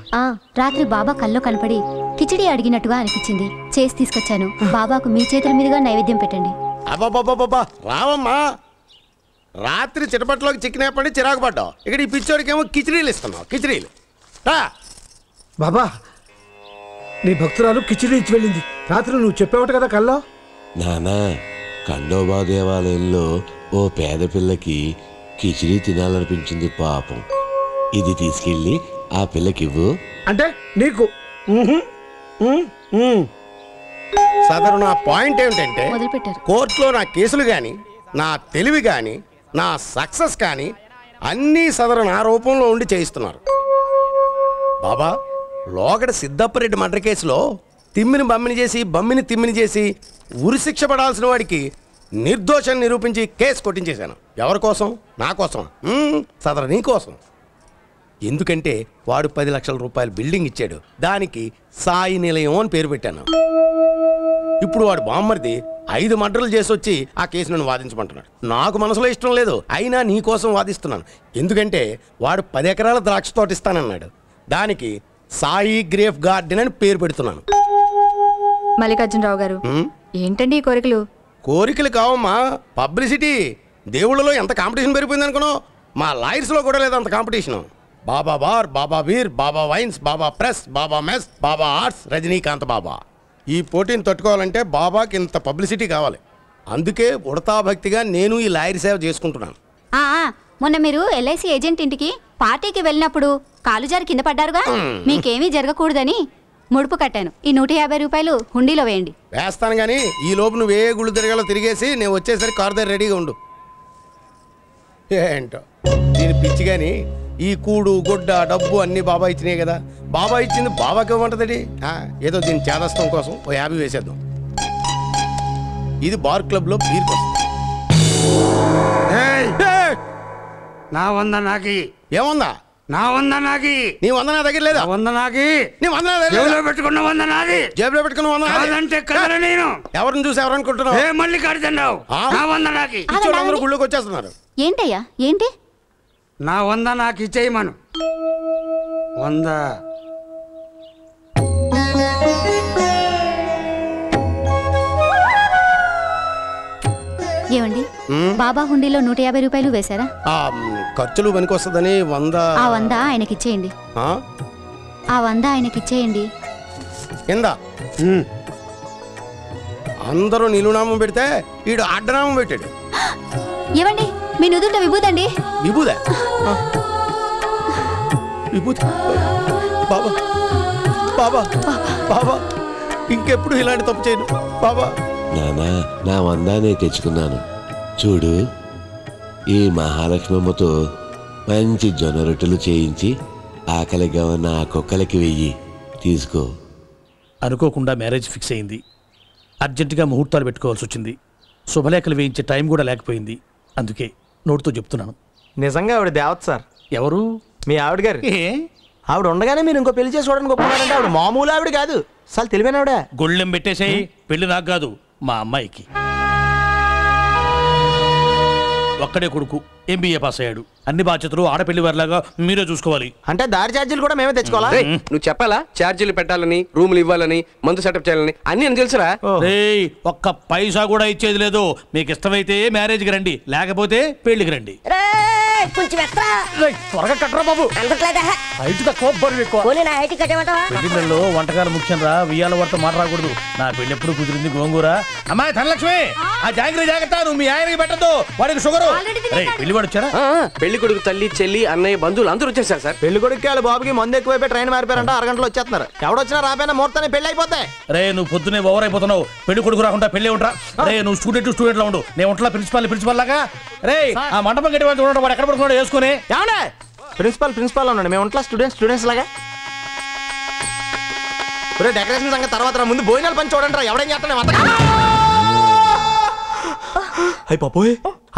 రాత్రి బాబా కల్లో కనపడి కిచిడి అడిగినట్టుగా అనిపించింది చేసి తీసుకొచ్చాను బాబాకు మీ చేతుల మీదుగా నైవేద్యం పెట్టండి అబ్బాబ్బాబ్బా రావమ్మా రాత్రి చిటపట్లోకి చికెన్ పడి చిరాకు పడ్డావు ఇక్కడ ఈ పిచ్చోడికేమో కిచిడీలు ఇస్తున్నావు కిచిడీలు రా బాబా నీ భక్తురాలు కిచిడీ ఇచ్చి వెళ్ళింది రాత్రి నువ్వు చెప్పేవట కదా కల్లో నానా ఖండోబా దేవాలయంలో ఓ పేద పిల్లకి కిచిడీ తినాలనిపించింది పాపం ఇది తీసుకెళ్ళి ఆ పిల్లకి ఇవ్వు అంటే నీకు సదరు నా పాయింట్ ఏమిటంటే కోర్టులో నా కేసులు కానీ నా తెలివి కానీ నా సక్సెస్ కానీ అన్నీ సదరు నా రూపంలో ఉండి చేయిస్తున్నారు బాబా లోగడ సిద్ధప్పరెడ్డి మర్డర్ కేసులో తిమ్మిని బమ్మిని చేసి బమ్మిని తిమ్మిని చేసి ఉరిశిక్ష పడాల్సిన వాడికి నిర్దోషం నిరూపించి కేసు కొట్టించేశాను ఎవరి కోసం నా కోసం సదరు నీ కోసం ఎందుకంటే వాడు పది లక్షల రూపాయలు బిల్డింగ్ ఇచ్చాడు దానికి సాయి నిలయం అని పేరు పెట్టాను ఇప్పుడు వాడు బామ్మర్ది ఐదు మర్డర్లు చేసి వచ్చి ఆ కేసు నన్ను వాదించమంటున్నాడు నాకు మనసులో ఇష్టం లేదు అయినా నీ కోసం వాదిస్తున్నాను ఎందుకంటే వాడు పది ఎకరాల ద్రాక్ష తోట ఇస్తానన్నాడు దానికి సాయి గ్రేఫ్ గార్డెన్ అని పేరు పెడుతున్నాను మల్లికార్జునరావు గారు ఏంటండి ఈ కోరికలు కోరికలు కావమ్మా పబ్లిసిటీ దేవుళ్ళలో ఎంత కాంపిటీషన్ పెరిగిపోయింది అనుకున్నావు మా లాయర్స్లో కూడా లేదు అంత competition Baba Bar, Baba Beer, Baba Wines, Baba Press, Baba Mess, Baba Arts, Rajinikanth Baba. This protein is Baba is publicity. That's why I'm a liar save. Ah, you are L I C agent. You are going to party. You are going to party. ముడుపు కట్టాను ఈ నూట యాభై రూపాయలు హుండీలో వేయండి వేస్తాను గాని ఈ లోపు నువ్వు ఏ గుళ్ళు తిరగాలో తిరిగేసి నేను వచ్చేసరికి కార్ దగ్గర రెడీగా ఉండు ఏంటో దీని పిచ్చి గాని ఈ కూడు గొడ్డ డబ్బు అన్ని బాబా ఇచ్చినే కదా బాబా ఇచ్చింది బాబాకే ఉంటదడి ఆ ఏదో దీని చేదస్తం కోసం ఓ యాభై వేసేద్దాం ఇది బార్ క్లబ్ లో బీర్ కోసం ఏయ్ నా వంద నాకి ఏమందా నా వంద నాకి నీ వంద నా దగ్గర లేదు వంద నాకి నీ వంద నా దగ్గర జేబులో పెట్టుకున్న వంద నాది జేబులో పెట్టుకున్న వంద నాది అంటే కదర నేను ఎవర్ని చూసి ఎవరు అనుకుంటున్నావు ఏ మళ్ళీ కడుతున్నావు నా వంద నాకి ఇచ్చోడందరూ గుళ్ళకి వచ్చేస్తున్నారు ఏంటయ్యా ఏంటి నా వంద నాకు ఇచ్చేయమను వంద ఏమండి బాబా హుండీలో నూట యాభై రూపాయలు వేశారా ఆ ఖర్చులు బనికొస్తదని వంద ఆ వంద ఆయనకి ఇచ్చేయండి ఆ ఆ వంద ఆయనకి ఇచ్చేయండి ఎందా అందరూ నిలునామం పెడితే వీడు అడ్డనామం పెట్టాడు ఏమండి మీ నుదుట విభూదండి విభూద విభూద బాబా బాబా బాబా ఇంకెప్పుడు ఇలాంటి తప్పు చేయను బాబా నానా నా వందానే తెచ్చుకున్నాను చూడు ఈ మహాలక్ష్మమ్మతో మంచి జొన్న రొట్టెలు చేయించి ఆకలిగా ఉన్న ఆ కుక్కలకి వెయ్యి తీసుకో అనుకోకుండా మ్యారేజ్ ఫిక్స్ అయింది అర్జెంటుగా ముహూర్తాలు పెట్టుకోవాల్సి వచ్చింది శుభలేఖలు వేయించే టైం కూడా లేకపోయింది అందుకే నోటితో చెప్తున్నాను నిజంగా ఆవిడ దేవత సార్ ఎవరు మీ ఆవిడ గారు ఆవిడ ఉండగానే మీరు ఇంకో పెళ్లి చేసుకోవడానికి ఒప్పుకున్నారంటే ఆవిడ మామూలు ఆవిడ కాదు అసలు తెలివైన ఆవిడ గొళ్ళెం పెట్టేసేయి పెళ్లి నాకు కాదు మా అమ్మాయికి ఒక్కడే కొడుకు ఎంబీఏ పాస్ అయ్యాడు అన్ని బాధ్యతలు ఆడపిల్లి వారిలాగా మీరే చూసుకోవాలి అంటే దారి ఛార్జీలు కూడా మేమే తెచ్చుకోవాలా నువ్వు చెప్పాలా ఛార్జీలు పెట్టాలని రూములు ఇవ్వాలని మందు సెటప్ చేయాలని అన్ని అని తెలుసురా రేయ్ ఒక్క పైసా కూడా ఇచ్చేది లేదు మీకు ఇష్టమైతే మ్యారేజ్కి రండి లేకపోతే పెళ్లికి రండి వంటకాలు ముఖ్యం రా వియ్యాల వరత మాట్లాడకూడదు నా పెళ్లి ఎప్పుడు కుదిరింది గోంగూర అమ్మాయి ధనలక్ష్మి ఆ జాగ్రత్త జాగ్రత్త నువ్వు మీ ఆయనకి పెట్టద్దు వాడికి షుగరు పెళ్లి వాడు వచ్చారా పెళ్లి కొడుకు తల్లి చెల్లి అన్నయ్య బంధువులు అందరూ వచ్చేసారు సార్ పెళ్లి కొడుకు వాళ్ళ బాబుకి మందు ఎక్కువైపోయి ట్రైన్ మారిపోయారంట అరగంటలో వచ్చేస్తున్నారు ఎవడొచ్చినా రాపోయినా ముహూర్తాన్ని పెళ్లి అయిపోతాయి రే నువ్వు పొద్దునే ఓవర్ అయిపోతున్నావు పెళ్లి కొడుకు రాకుండా పెళ్లి ఉంటా రే నువ్వు స్టూడెంట్ స్టూడెంట్ లా ఉండు నేను ఉంటా ప్రిన్సిపాల్ ప్రిన్సిపాల్ లాగా రే ఆ మండపం గట్టి వాళ్ళు చూడండి వాడు ఎక్కడ ప్రిన్సిపాల్ ప్రిన్సిపాల్ ఉన్నాడు మేము ఉంటా స్టూడెంట్స్ స్టూడెంట్స్ లాగా డెకరేషన్ సంగతి తర్వాత ముందు భోజనాలు పని చూడండి రా ఎవడేం చేస్తాను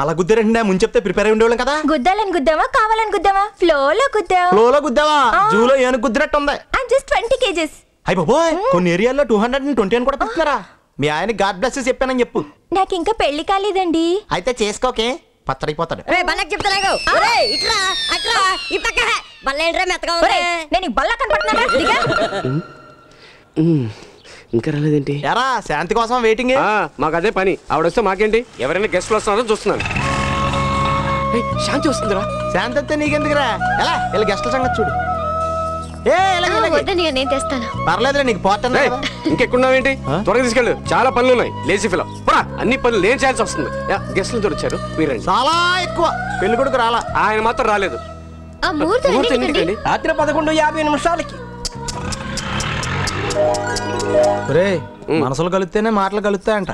అలా గుద్దారంటే ముందు చెప్తే ప్రిపేర్ అయి ఉండేవాళ్ళం కదా గుద్దాలని గుద్దామా కావాలని గుద్దామా ఫ్లోలో గుద్దా ఫ్లోలో గుద్దావా జూలో ఏను గుద్దినట్టు ఉంది జస్ట్ ట్వంటీ కేజీస్ అయ్యి బాబోయ్ కొన్ని ఏరియాల్లో టూ హండ్రెడ్ అండ్ ట్వంటీ అని కూడా పెడుతున్నారా మీ ఆయన గాడ్ బ్లెస్ చెప్పానని చెప్పు నాకు ఇంకా పెళ్లి కాలేదండి అయితే చేసుకోకే పత్రైపోతాడు రే బల్లకి చెప్తలేగో రే ఇట్రా అట్రా ఈ పక్క బల్లేండ్రా మెత్తగా ఉంది రే నేను బల్ల కనపడనా దిగా ఇంకా రాలేదేంటి ఎరా శాంతి కోసం వెయిటింగ్ ఆ మాకు అదే పని ఆవిడ వస్తే మాకేంటి ఎవరైనా గెస్ట్లు వస్తారని చూస్తున్నాను ఏ శాంతి వస్తుందిరా శాంతి అంటే నీకెందుకురా ఎలా ఇలా గెస్ట్ల సంగతి చూడు ఏ ఇలా ఇలా వద్దని నేను తెస్తాను పర్లేదులే నీకు పోటన్నా ఇంకెక్కున్నావు ఏంటి త్వరగా తీసుకెళ్ళు చాలా పనులు ఉన్నాయి లేసి ఫిలం పోరా అన్ని పనులు లేని ఛాన్స్ వస్తుంది గెస్ట్లు దొరికారు వీరండి చాలా ఎక్కువ పెళ్లి కొడుకు రాలా ఆయన మాత్రం రాలేదు ఆ ముహూర్తం ఏంటి రాత్రి పదకొండు యాభై నిమిషాలకి రే మనసులు కలుస్తేనే మాటలు కలుస్తాయంట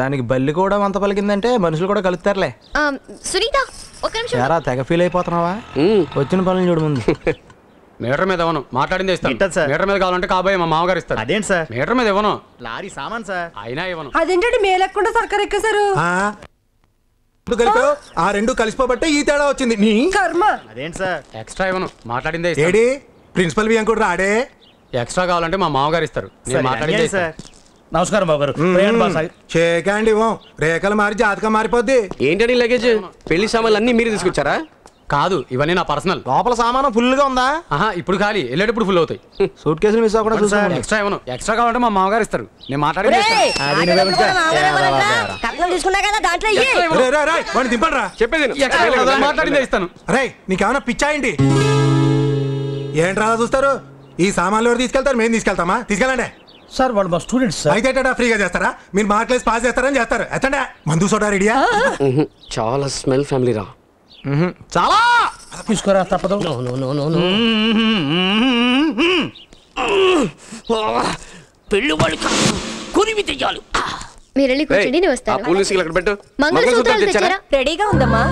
దానికి బల్లి కూడా అంత పలికిందంటే మనుషులు కూడా కలుస్తారులే సునీత ఒక నిమిషం యారా తెగ ఫీల్ అయిపోతున్నావా వచ్చిన పనులు చూడు ముందు మీటర్ మీద ఇవ్వను మాట్లాడింది ఇస్తాను మీటర్ మీద కావాలంటే కాబోయే మా మామగారు ఇస్తారు అదేంటి సార్ మీటర్ మీద ఇవ్వను లారీ సామాన్ సార్ అయినా ఇవ్వను అదేంటండి మేలకుండా సర్కారు ఎక్కేశారు ఆ రెండు కలిసిపోబట్టే ఈ తేడా వచ్చింది నీ కర్మ అదేంటి సార్ ఎక్స్ట్రా ఇవ్వను మాట్లాడిందే ఏడి ప్రిన్సిపల్ వి అంకుడు రాడే ఎక్స్ట్రా కావాలంటే మా మామగారు ఇస్తారు నేను మాట్లాడిందే సార్ నమస్కారం బాబు గారు చేకండి ఇవ్వం రేఖలు మారి జాతకం మారిపోద్ది ఏంటండి లగేజ్ పెళ్లి సామాన్లు అన్ని మీరు తీసుకొచ్చారా కాదు ఇవన్నీ నా పర్సనల్ లోపల సామాను ఫుల్ గా ఉందా ఇప్పుడు ఖాళీ వెళ్ళేటప్పుడు ఫుల్ అవుతాయి సూట్ కేసులు మిస్ అవ్వకుండా చూసాను ఎక్స్ట్రా ఇవ్వను ఎక్స్ట్రా కావాలంటే మా మామగారు ఇస్తారు నేను మాట్లాడేది చెప్పేది నీకేమైనా పిచ్చాయండి ఏంట్రాలా చూస్తారు ఈ సామాన్లు ఎవరు తీసుకెళ్తారు నేను తీసుకెళ్తామా తీసుకెళ్ళండి సార్ వాళ్ళు మా స్టూడెంట్స్ సార్ ఐదేటా ఫ్రీగా చేస్తారా మీరు మార్క్లెస్ పాస్ చేస్తారని చేస్తారు అతండి మందు సోడా రెడీయా చాలా స్మెల్ ఫ్యామిలీ రా చాలా అలా పుష్కరా తప్పదు నో నో నో నో పెళ్ళు వల్క కురివి తెయాలి మీరు వెళ్ళి కూర్చోండి నేను వస్తాను ఆ పోలీసుకి అక్కడ పెట్టు మంగళసూత్రాలు తెచ్చారా రెడీగా ఉందమ్మా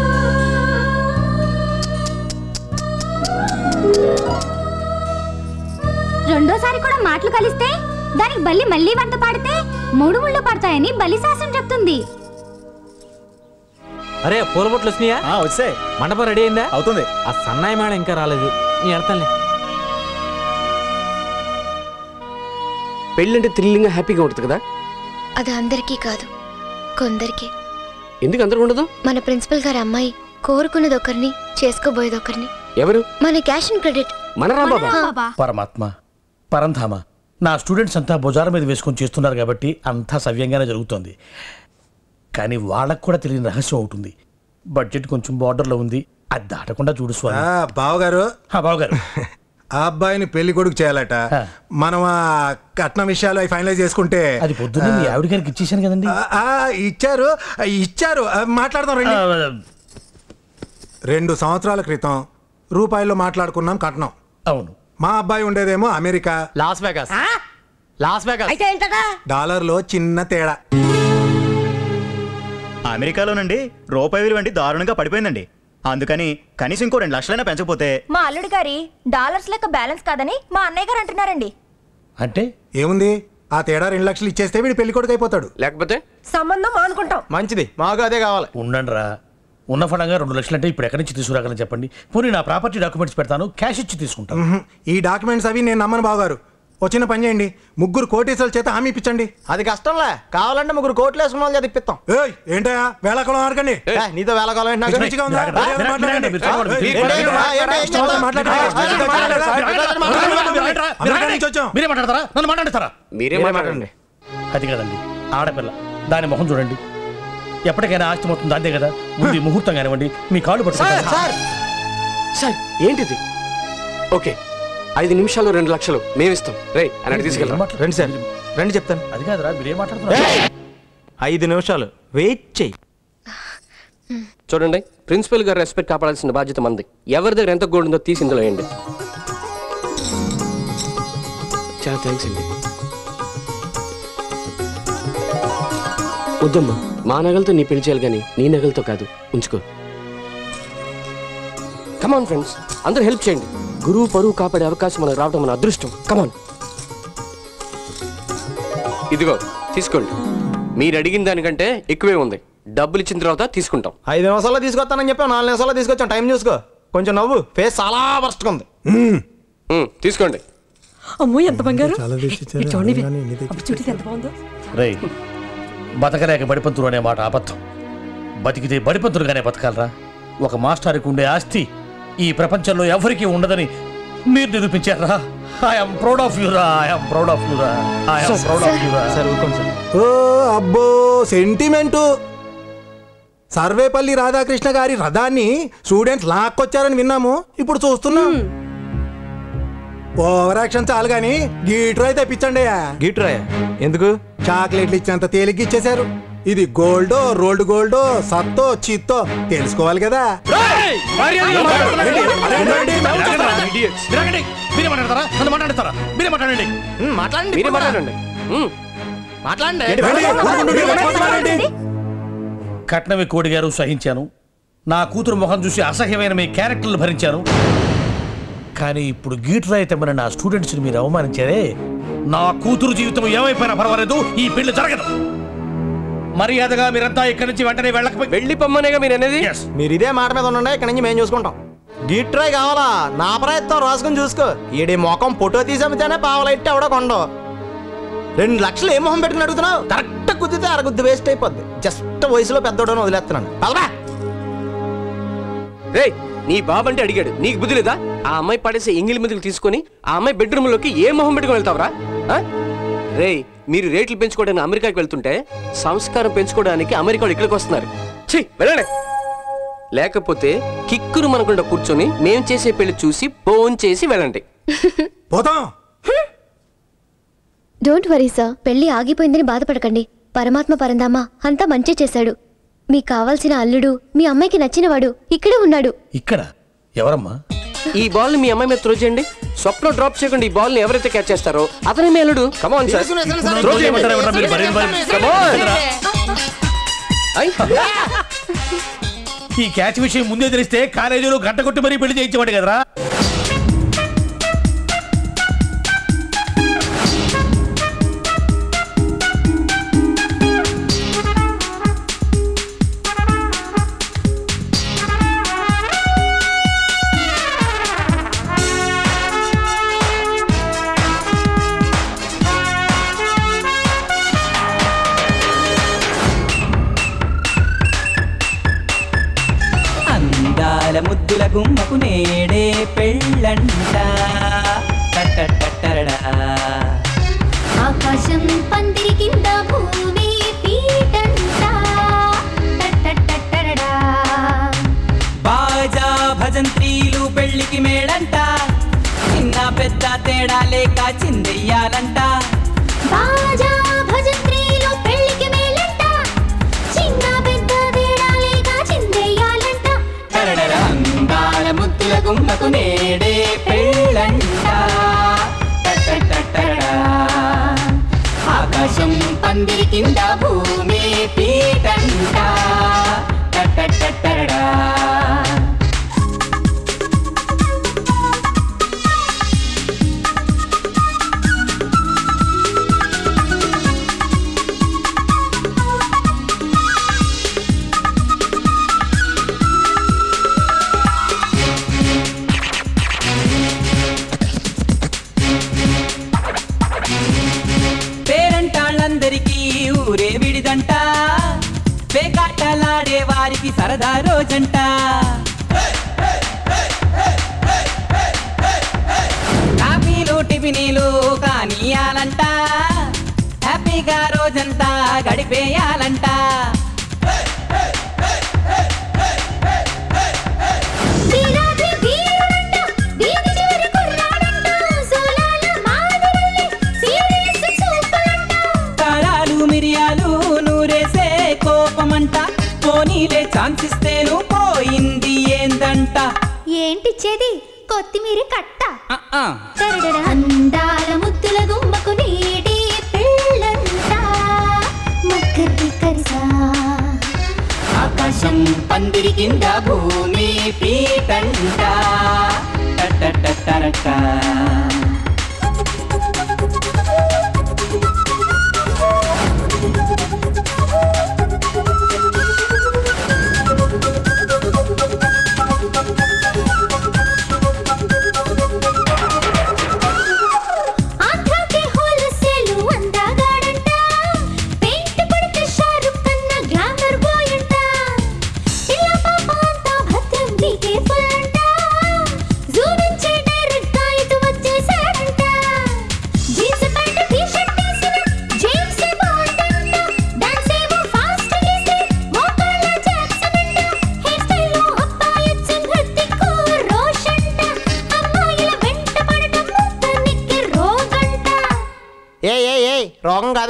రెండోసారి కూడా మాటలు కలిస్తే దానికి బల్లి మళ్ళీ వంట పాడితే మూడు ముళ్ళు పడతాయని బలి శాసనం చెప్తుంది అరే పూలబొట్లు వస్తున్నాయా ఆ వచ్చే మండపం రెడీ అయిందా అవుతుంది ఆ సన్నాయి మేడ ఇంకా రాలేదు నేను ఎడతాలే పెళ్ళంటే థ్రిల్లింగ్ హ్యాపీగా ఉంటది కదా అది అందరికీ కాదు కొందరికి ఎందుకు అందరికీ ఉండదు మన ప్రిన్సిపల్ గారి అమ్మాయి కోరుకున్నది ఒకరిని చేసుకోబోయేది ఒకరిని ఎవరు మన క్యాష్ ఇన్ క్రెడిట్ మన రాంబాబా పరమాత్మ పరంధామ నా స్టూడెంట్స్ అంతా బజార్ మీద వేసుకొని చేస్తున్నారు కాబట్టి అంతా సవ్యంగానే జరుగుతుంది కానీ వాళ్ళకు కూడా తెలియని రహస్యం అవుతుంది బడ్జెట్ కొంచెం బార్డర్లో ఉంది అది దాటకుండా చూడు స్వామి ఆ బావగారు ఆ బావగారు ఆ అబ్బాయిని పెళ్లి కొడుకు చేయాలట మనం ఆ కట్నం విషయాలు అవి ఫైనలైజ్ చేసుకుంటే అది పొద్దున్నే మీ ఆవిడ గారికి ఇచ్చేశాను కదండి ఆ ఇచ్చారు ఇచ్చారు మాట్లాడదాం రండి రెండు సంవత్సరాల క్రితం రూపాయల్లో మాట్లాడుకున్నాం కట్నం అవును మా అబ్బాయి ఉండేదేమో America Las Vegas Las Vegas అయితే ఏంటట డాలర్లో చిన్న తేడా అమెరికాలోనండి రూపాయి విలువ దారుణంగా పడిపోయిందండి అందుకని కనీసం ఇంకో రెండు లక్షలైనా పెంచకపోతే మా అల్లుడి గారి డాలర్స్ లెక్క బ్యాలెన్స్ కాదని మా అన్నయ్య గారు అంటున్నారండి అంటే ఏముంది ఆ తేడా రెండు లక్షలు ఇచ్చేస్తే వీడు పెళ్లి కొడుకు అయిపోతాడు లేకపోతే సంబంధం మానుకుంటాం మంచిది మాకు అదే కావాలి ఉండండిరా ఉన్న ఫలంగా రెండు లక్షలు అంటే ఇప్పుడు ఎక్కడి నుంచి తీసుకురాగలని చెప్పండి పోనీ నా ప్రాపర్టీ డాక్యుమెంట్స్ పెడతాను క్యాష్ ఇచ్చి తీసుకుంటాను ఈ డాక్యుమెంట్స్ అవి నేను నమ్మను బావగారు వచ్చిన పని చేయండి ముగ్గురు కోటీసాల చేత హామీ ఇప్పించండి అది కష్టంలే కావాలంటే ముగ్గురు కోట్లు వేసుకున్న వాళ్ళు ఇప్పిస్తాం ఏంటా వేళాకాలం ఆడకండి నీతో వేళాకాలం అది కదండి ఆడపిల్ల దాని మొహం చూడండి ఎప్పటికైనా ఆస్తి మొత్తం దాందే కదా ముందు ముహూర్తం కానివ్వండి మీ కాళ్ళు పట్టుకోండి సార్ సార్ ఏంటిది ఓకే ఐదు నిమిషాలు రెండు లక్షలు మేమిస్తాం రే అని తీసుకెళ్ళాం రండి సార్ రండి చెప్తాను అది కాదురా మీరేం మాట్లాడుతున్నారు ఐదు నిమిషాలు వెయిట్ చెయ్యి చూడండి ప్రిన్సిపల్ గారు రెస్పెక్ట్ కాపాడాల్సిన బాధ్యత మంది ఎవరి దగ్గర ఎంత గోల్డ్ ఉందో తీసి ఇందులో వేయండి చాలా థ్యాంక్స్ అండి వద్దమ్మా మా నగలతో నీ పెళ్లి చేయాలి కానీ నీ నగలతో కాదు ఉంచుకో కమాన్ ఫ్రెండ్స్ అందరూ హెల్ప్ చేయండి గురువు పరువు కాపాడే అవకాశం మనకు రావడం మన అదృష్టం కమాన్ ఇదిగో తీసుకోండి మీరు అడిగిన దానికంటే ఎక్కువే ఉంది డబ్బులు ఇచ్చిన తర్వాత తీసుకుంటాం ఐదు నిమిషాల్లో తీసుకొస్తానని చెప్పి నాలుగు నిమిషాల్లో తీసుకొచ్చాం టైం చూసుకో కొంచెం నవ్వు ఫేస్ చాలా వరస్ట్గా ఉంది తీసుకోండి అమ్మో ఎంత బంగారు బతకలేక బడిపంతులు అనే మాట అబద్ధం బతికితే బడిపంతులుగానే బతకాలరా ఒక మాస్టర్కి ఉండే ఆస్తి ఈ ప్రపంచంలో ఎవరికీ ఉండదని మీరు నిరూపించారా ఐఎమ్ ప్రౌడ్ ఆఫ్ యూ రా ఐఎమ్ ప్రౌడ్ ఆఫ్ యూ రా ఐఎమ్ ప్రౌడ్ ఆఫ్ యూ రా సార్ వెల్కమ్ సార్ ఓ అబ్బో సెంటిమెంట్ సర్వేపల్లి రాధాకృష్ణ గారి రథాన్ని స్టూడెంట్స్ లాక్కొచ్చారని విన్నాము ఇప్పుడు చూస్తున్నాం ఓవర్ యాక్షన్ చాలు కానీ గీటర్ అయితే పిచ్చండి గీటర్ ఎందుకు చాక్లెట్లు ఇచ్చేంత తేలిగ్గా ఇచ్చేశారు ఇది గోల్డో రోల్డ్ గోల్డో సత్తో చిత్తో తెలుసుకోవాలి కదా కట్నవి కోడి గారు సహించాను నా కూతురు మొహం చూసి అసహ్యమైన మీ క్యారెక్టర్లు భరించాను కానీ ఇప్పుడు గీటర్ అయితే మన నా స్టూడెంట్స్ని మీరు అవమానించారే నా కూతురు జీవితం ఏమైపోయినా పర్వాలేదు ఈ పెళ్లి జరగదు మర్యాదగా మీరంతా ఇక్కడి నుంచి వెంటనే వెళ్ళకపోయి వెళ్ళిపోమ్మనేగా మీరు అనేది మీరు ఇదే మాట మీద ఉండండి ఇక్కడ నుంచి మేము చూసుకుంటాం గీట్రాయ్ కావాలా నా ప్రయత్నం రాసుకుని చూసుకో ఈడే మొఖం ఫోటో తీసమ్మితేనే పావలైట్ ఎవడో కొండవు రెండు లక్షలు ఏ మొహం పెట్టుకుని అడుగుతున్నావు కరెక్ట్ కుదితే అరగుద్దు వేస్ట్ అయిపోద్ది జస్ట్ వయసులో పెద్దోడని వదిలేస్తున్నాను పదవా రే నీ బాబంటే అడిగాడు నీకు బుద్ధి లేదా ఆ అమ్మాయి పడేసి ఎంగిలి మెతులు తీసుకుని ఆ అమ్మాయి బెడ్రూమ్ లోకి ఏ మొహం పెట్టుకుని వెళ్తావరా రే మీరు రేట్లు పెంచుకోవడానికి అమెరికాకి వెళ్తుంటే సంస్కారం పెంచుకోవడానికి అమెరికా ఇక్కడికి వస్తున్నారు ఛీ వెళ్ళండి లేకపోతే కిక్కురు మనకుండా కూర్చొని మేం చేసే పెళ్లి చూసి బోన్ చేసి వెళ్ళండి போதாம். Don't worry sir. పెళ్లి ఆగిపోయిందని బాధపడకండి. పరమాత్మ పరందామా అంతా మంచి చేశాడు. మీకు కావాల్సిన అల్లుడు మీ అమ్మాయికి నచ్చినవాడు ఇక్కడే ఉన్నాడు. ఇక్కడ ఎవరమ్మా? ఈ బాల్ మీ అమ్మాయి మీద త్రో చేయండి. స్వప్న డ్రాప్ చేయకండి. ఈ బాల్ ని ఎవరైతే క్యాచ్ చేస్తారో అతనే మీ అల్లుడు. Come on sir. త్రో చేయమంటారా ఎవరా మీరు బరి బరి. Come on. ఐ ఈ క్యాచ్ విషయం ముందే తెలిస్తే కాలేజీలో గంట కొట్టి మరీ పెళ్లి చేయించేవాడు కదరా. గుమ్మకు నేడే పెళ్ళంట టటటటరడా ఆకాశం పందిరి కింద భూమి పీటంట టటటటరడా బాజా భజంత్రీలు పెళ్ళికి మేడంట చిన్న పెద్ద తేడా లేక చిందయ్యాలంట బాజా భజంత్రీలు పెళ్ళికి మేడంట చిన్న పెద్ద తేడా లేక చిందయ్యాలంట టరడరా ముద్దుల గుమ్మకు నేడే పెళ్ళంట టటటటటడ ఆకాశం పందిరి కింద భూమి పీటంట టటటటటడ సరదా రోజంట కాఫీలు టిఫినీలు కానీయాలంట హ్యాపీగా రోజంతా గడిపేయాలంట కారాలు మిరియాలు నూరేసే కోపమంట నీలే ఛాన్సిస్తేను పోయింది ఏందంట ఏంటిచ్చేది కొత్తిమీర కట్ట టరడడ అందాల ముద్దుల గుమ్మకు నీడే పెళ్ళంట మక్కటి కరిసా ఆకాశం పందిరి కింద భూమి పీటంట టటటటరట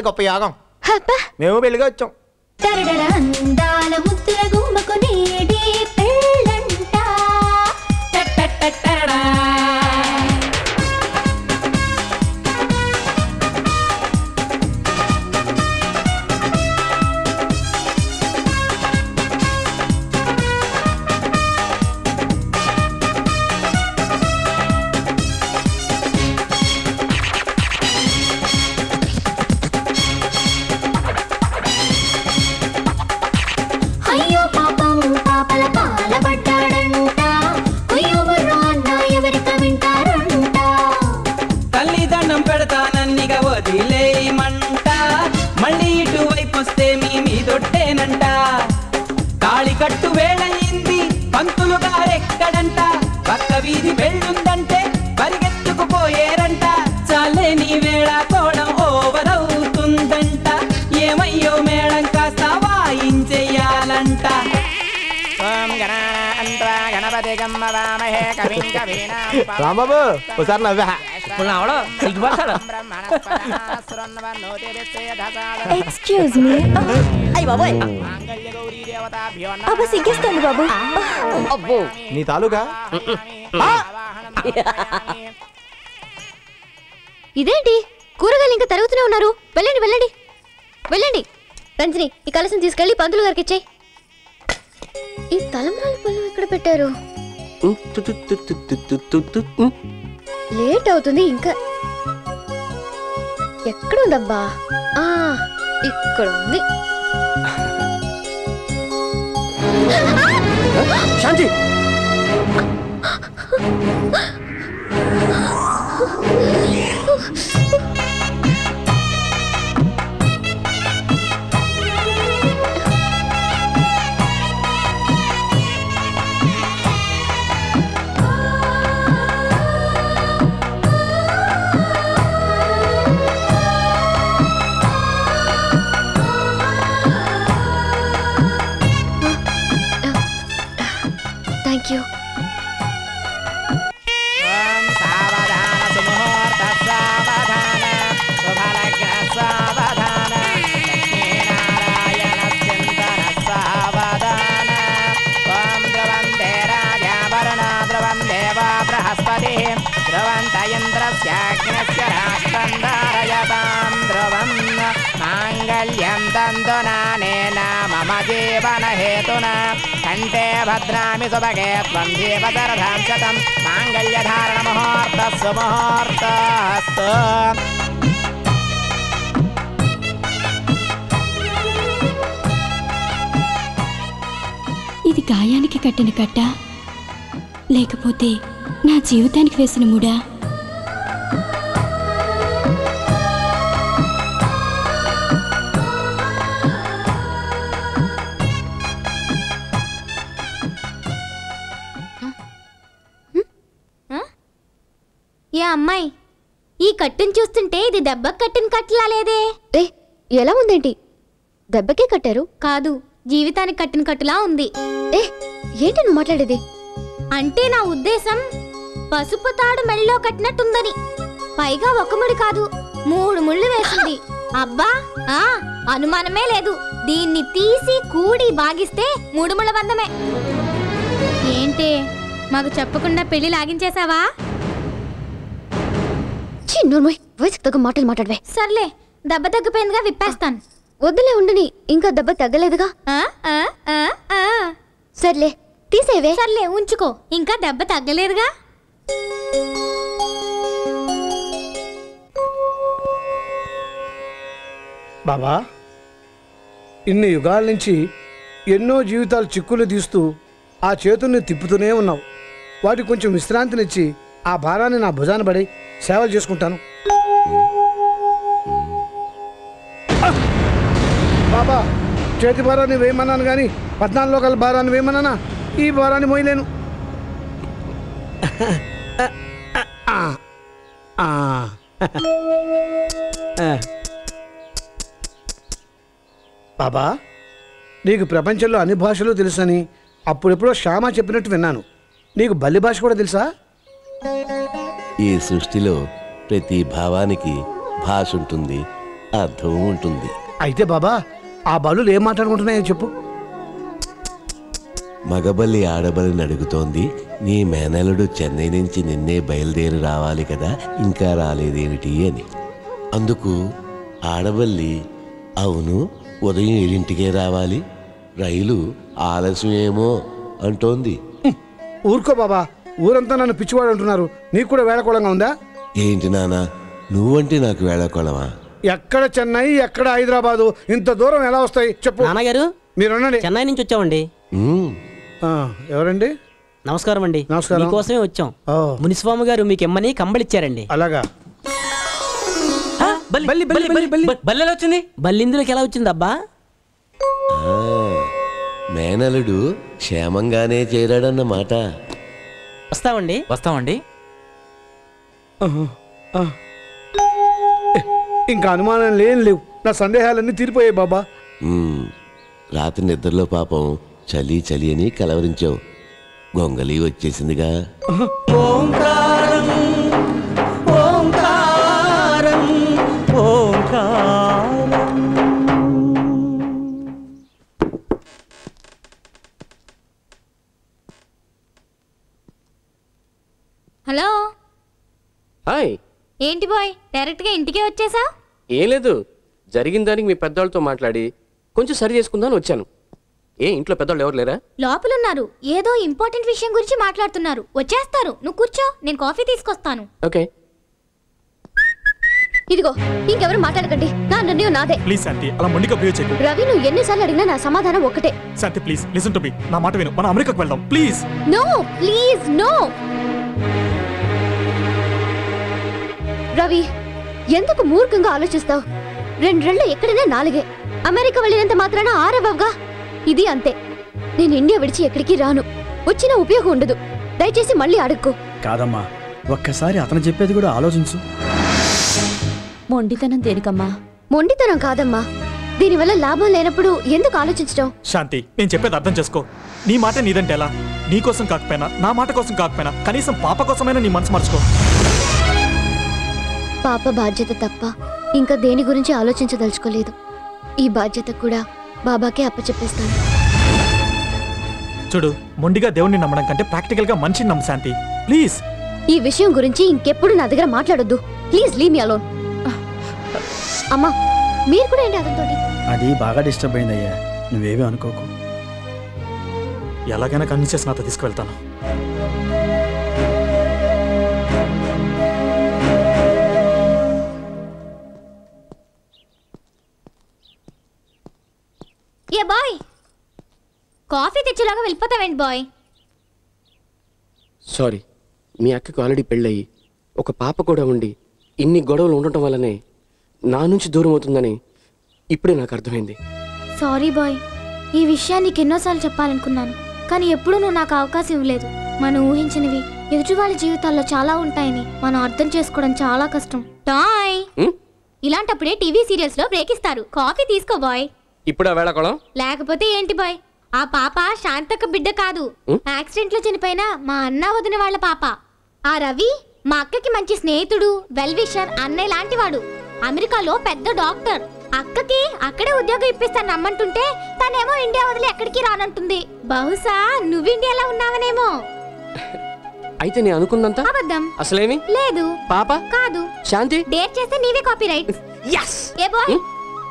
గొప్ప యాగం మేము పెళ్ళిగా వచ్చాం ంట Excuse me. Ayo babu. Apa sih guys tanda babu? Abu. Ni tahu kah? Hah? Identi. కూరగాయలు ఇంకా తరుగుతూనే ఉన్నారు వెళ్ళండి వెళ్ళండి వెళ్ళండి రంజిని ఈ కలసం తీసుకెళ్లి పందులు గారికి ఇచ్చే ఈ తలమరాల పళ్ళు ఎక్కడ పెట్టారు లేట్ అవుతుంది ఇంకా ఎక్కడ ఉందబ్బా ఆ ఇక్కడ ఉంది శాంతి Thank you. भद्रामि सुभगे त्वं जीवधरधां शतं मांगल्यधारणमुहूर्तः सुमुहूर्तस्तु इदि गायानिकि कट्टिन कट्ट लेकपोते ना जीवितानिकि वेसिन मुड ఈ కట్టును చూస్తుంటే ఇది దెబ్బ కట్టును కట్టలా లేదే ఏ ఎలా ఉందేంటి దెబ్బకే కట్టారు కాదు జీవితానికి కట్టును కట్టలా ఉంది ఏ ఏంటను మాట్లాడేది అంటే నా ఉద్దేశం పసుపు తాడు మెళ్ళలో కట్టినట్టుందని పైగా ఒక ముడి కాదు మూడు ముళ్ళు వేసింది అబ్బా ఆ అనుమానమే లేదు దీన్ని తీసి కూడి భాగిస్తే మూడు ముళ్ళ బంధమే ఏంటి మాకు చెప్పకుండా పెళ్లి లాగించేసావా నోర్మై వయసు తగ్గ మాటలు మాట్లాడవే సర్లే దెబ్బ తగ్గిపోయిందిగా విప్పేస్తాను వద్దులే ఉండని ఇంకా దెబ్బ తగ్గలేదుగా సర్లే తీసేవే సర్లే ఉంచుకో ఇంకా దెబ్బ తగ్గలేదుగా బాబా ఇన్ని యుగాల నుంచి ఎన్నో జీవితాలు చిక్కులు తీస్తూ ఆ చేతుల్ని తిప్పుతూనే ఉన్నావు వాటి కొంచెం విశ్రాంతినిచ్చి ఆ భారాన్ని నా భుజాన పడి సేవలు చేసుకుంటాను బాబా చేతి భారాన్ని వేయమన్నాను కానీ పద్నాలుగు లోకల భారాన్ని వేయమన్నానా ఈ భారాన్ని మోయలేను బాబా నీకు ప్రపంచంలో అన్ని భాషలు తెలుసని అప్పుడెప్పుడో శ్యామ చెప్పినట్టు విన్నాను నీకు బల్లి భాష కూడా తెలుసా ఈ సృష్టిలో ప్రతి భావానికి భాష ఉంటుంది అర్థం ఉంటుంది అయితే బాబా ఆ బల్లులు ఏం మాట్లాడుకుంటున్నాయో చెప్పు మగబల్లి ఆడబల్లిని అడుగుతోంది నీ మేనలుడు చెన్నై నుంచి నిన్నే బయలుదేరి రావాలి కదా ఇంకా రాలేదేమిటి అని అందుకు ఆడబల్లి అవును ఉదయం ఏడింటికే రావాలి రైలు ఆలస్యమేమో అంటోంది ఊరుకో బాబా ఊరంతా నన్ను పిచ్చివాడు అంటున్నారు నీకు కూడా వేళకోళంగా ఉందా ఏంటి నాన్న నువ్వంటే నాకు వేళకోళమా ఎక్కడ చెన్నై ఎక్కడ హైదరాబాదు ఇంత దూరం ఎలా వస్తాయి చెప్పు నాన్నగారు మీరునండి చెన్నై నుంచి వచ్చామండి ఎవరండి నమస్కారం అండి నమస్కారం మీకోసమే వచ్చాం మునిస్వామి గారు మీకు ఎమ్మని కంబళి ఇచ్చారండి అలాగా బల్లి బల్లి బల్లి బల్లి బల్లెలా వచ్చింది బల్లి ఇందులోకి ఎలా వచ్చింది అబ్బా మేనలుడు క్షేమంగానే చేరాడన్నమాట వస్తామండి వస్తామండి ఇంకా అనుమానం లేని లేవు నా సందేహాలన్నీ తీరిపోయాయి బాబా రాత్రి నిద్రలో పాపం చలి చలి అని కలవరించావు గొంగలి వచ్చేసిందిగా. ఓంకారం ఓంకారం ఓంకారం. Hello hi. ఏంటి బాయ్ డైరెక్ట్ గా ఇంటికే వచ్చేసా? ఏం లేదు, జరిగిన దానికి మీ పెద్దవాళ్ళతో మాట్లాడి కొంచెం సరి చేసుకుందామని వచ్చాను. ఏ ఇంట్లో పెద్దలు ఎవరు లేరా? లోపల ఉన్నారు, ఏదో ఇంపార్టెంట్ విషయం గురించి మాట్లాడుతున్నారు, వచ్చేస్తారు. నువ్వు కూర్చో, నేను కాఫీ తీసుకొస్తాను. ఓకే. ఇదిగో ఇంకెవరు మాట్లాడకండి, నా నిర్ణయం నాదే. ప్లీజ్ శాంతి అలా మొండిగా ప్రియ చెయ్యకు. రవి నువ్వు ఎన్నిసార్లు అడిగినా నా సమాధానం ఒకటే. Shanti please listen to me, నా మాట విను, మనం అమెరికాకు వెళ్దాం. Please no, please no. Ravi ఎందుకు మూర్ఖంగా ఆలోచిస్తావు? రెండేళ్ళు ఎక్కడైనా నాలుగే, అమెరికా వెళ్ళినంత మాత్రాన ఆరవగా ఇది అంతే. నేను ఇండియా విడిచి ఎక్కడికి రాను, వచ్చిన ఉపయోగం ఉండదు. దయచేసి మళ్ళీ అడుగు. కాదమ్మా, ఒక్కసారి అతను చెప్పేది కూడా ఆలోచించు. మొండితనం దేనికమ్మా? మొండితనం కాదమ్మా, దీనివల్ల లాభం లేనప్పుడు ఎందుకు ఆలోచించడం? శాంతి నేను చెప్పేది అర్థం చేసుకో. నీ మాట నీదంటే ఎలా? నీ కోసం కాకపోయినా నా మాట కోసం కాకపోయినా కనీసం పాప కోసమైనా నీ మనసు మార్చుకో. పాప బాధ్యత తప్ప ఇంకా దేని గురించి ఆలోచించదలుచుకోలేదు. ఈ బాధ్యత కూడా బాబాకే అప్పచెప్పేస్తాను. చూడు మొండిగా దేవుణ్ణి నమ్మడం కంటే ప్రాక్టికల్ గా మనిషిని నమ్మ శాంతి. ప్లీజ్ ఈ విషయం గురించి ఇంకెప్పుడు నా దగ్గర మాట్లాడొద్దు. Please leave me alone. అమ్మా మీరు కూడా ఏంటి అతనితోటి? అది బాగా డిస్టర్బ్ అయింది అయ్యా, నువ్వేమీ అనుకోకు. ఎలాగైనా కన్విన్స్ చేసి నాతో తీసుకువెళ్తాను. ఏ బాయ్ కాఫీ తెచ్చేలాగా వెళ్ళిపోతావేంటి బాయ్? సారీ, మీ అక్కకు ఆల్రెడీ పెళ్ళయి ఒక పాప కూడా ఉండి ఇన్ని గొడవలు ఉండటం వల్లనే నా నుంచి దూరం అవుతుందని ఇప్పుడే నాకు అర్థమైంది. సారీ బాయ్, ఈ విషయాన్ని నీకు ఎన్నోసార్లు చెప్పాలనుకున్నాను కానీ ఎప్పుడూ నువ్వు నాకు అవకాశం ఇవ్వలేదు. మనం ఊహించినవి ఎదుటి వాళ్ళ జీవితాల్లో చాలా ఉంటాయని మనం అర్థం చేసుకోవడం చాలా కష్టం. టాయ్ ఇలాంటప్పుడే టీవీ సీరియల్స్ లో బ్రేక్ ఇస్తారు. కాఫీ తీసుకో బాయ్. ఇప్పుడు వేళాకోళం లేకపోతే ఏంటి బాయ్? ఆ పాప శాంతక్క బిడ్డ కాదు, యాక్సిడెంట్ లో చనిపోయిన మా అన్న వదిన వాళ్ళ పాప. ఆ రవి మా అక్కకి మంచి స్నేహితుడు, వెల్ విషర్, అన్నయ్య లాంటి వాడు, అమెరికాలో పెద్ద డాక్టర్. అక్కకి అక్కడే ఉద్యోగం ఇప్పిస్తాను నమ్మంటుంటే తనేమో ఇండియా వదిలి ఎక్కడికి రానంటుంది. బహుశా నువ్వు ఇండియాలో ఉన్నావనేమో. అయితే నేను అనుకున్నంత అబద్ధం అసలేమీ లేదు. పాప కాదు శాంతి, డేట్ చేస్తే నీవే కాపీరైట్. yes ఏ బాయ్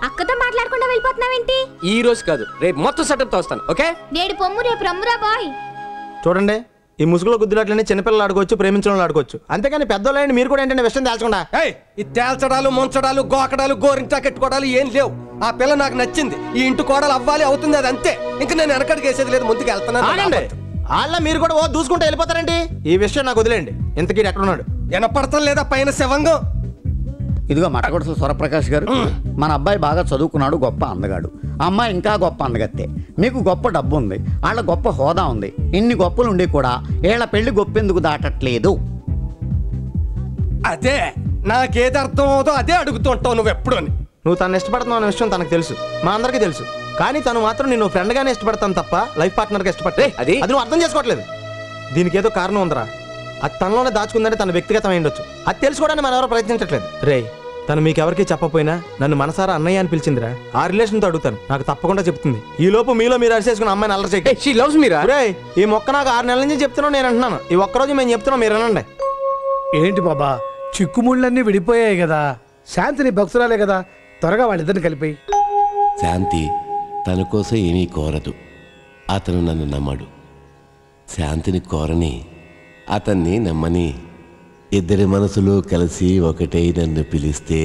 అక్కతో మాట్లాడకుండా వెళ్ళిపోతున్నావేంటి? ఈ రోజు కాదు రేపు మొత్తం సెటప్ తోస్తాను. ఓకే నేడు పొమ్ము రేపు రమ్మురా బాయ్. చూడండి ఈ ముసుగులో గుద్దులాట్లనే చిన్నపిల్లలు ఆడుకోవచ్చు, ప్రేమించడం ఆడుకోవచ్చు, అంతేకాని పెద్దోళ్ళని మీరు కూడా ఏంటంటే విషయం తేల్చకుండా. ఈ తేల్చడాలు ముంచడాలు గోకడాలు గోరింటా కట్టుకోవడాలు ఏం లేవు. ఆ పిల్ల నాకు నచ్చింది, ఈ ఇంటి కోడలు అవ్వాలి అవుతుంది, అది అంతే. ఇంకా నేను వెనకడికి వేసేది లేదు, ముందుకు వెళ్తాను. అలా మీరు కూడా ఓ దూసుకుంటే వెళ్ళిపోతారండి. ఈ విషయం నాకు వదిలేండి. ఇంతకీ ఎక్కడున్నాడు? వినపడతాం లేదా పైన శవంగం? ఇదిగో మటగొడసలు స్వరప్రకాష్ గారు, మన అబ్బాయి బాగా చదువుకున్నాడు, గొప్ప అందగాడు. అమ్మాయి ఇంకా గొప్ప అందగత్తే. మీకు గొప్ప డబ్బు ఉంది, వాళ్ళ గొప్ప హోదా ఉంది. ఇన్ని గొప్పలు ఉండి కూడా వీళ్ళ పెళ్లి గొప్పెందుకు దాటట్లేదు? అదే నాకేది అర్థం అవుతో అదే అడుగుతుంటావు నువ్వు ఎప్పుడు. నువ్వు తను ఇష్టపడుతున్నావు అనే విషయం తనకు తెలుసు, మా అందరికీ తెలుసు. కానీ తను మాత్రం నేను ఫ్రెండ్ గానే ఇష్టపడతాను తప్ప లైఫ్ పార్ట్నర్గా ఇష్టపడలే. అది అది నువ్వు అర్థం చేసుకోవట్లేదు. దీనికి ఏదో కారణం ఉందరా, అది తనలోనే దాచుకుందంటే తన వ్యక్తిగతం అయ్యుండొచ్చు. అది తెలుసుకోవడానికి మనం ఎవరో ప్రయత్నించట్లేదు. రే తను మీకెవరికి చెప్పపోయినా నన్ను మనసారా అన్నయ్య అని పిలిచిందిరా. ఆ రిలేషన్తో అడుగుతాను, నాకు తప్పకుండా చెప్తుంది. ఈ లోపు మీలో మీరు అరిసేసుకున్న అమ్మాయిని అల్లరి చేయండి. షీ లవ్స్ మీ రా. రే ఈ మొక్క నాకు ఆరు నెలల నుంచి చెప్తున్నాను, నేను అంటున్నాను. ఈ ఒక్కరోజు మేము చెప్తున్నాం, మీరు అనండి. ఏంటి బాబా చిక్కుముళ్ళన్నీ విడిపోయాయి కదా, శాంతిని భక్తురాలే కదా, త్వరగా వాళ్ళిద్దరిని కలిపి. శాంతి తన కోసం ఏమీ కోరదు, అతను నన్ను నమ్మడు. శాంతిని కోరని అతన్ని నమ్మని ఇద్దరి మనసులు కలిసి ఒకటే నన్ను పిలిస్తే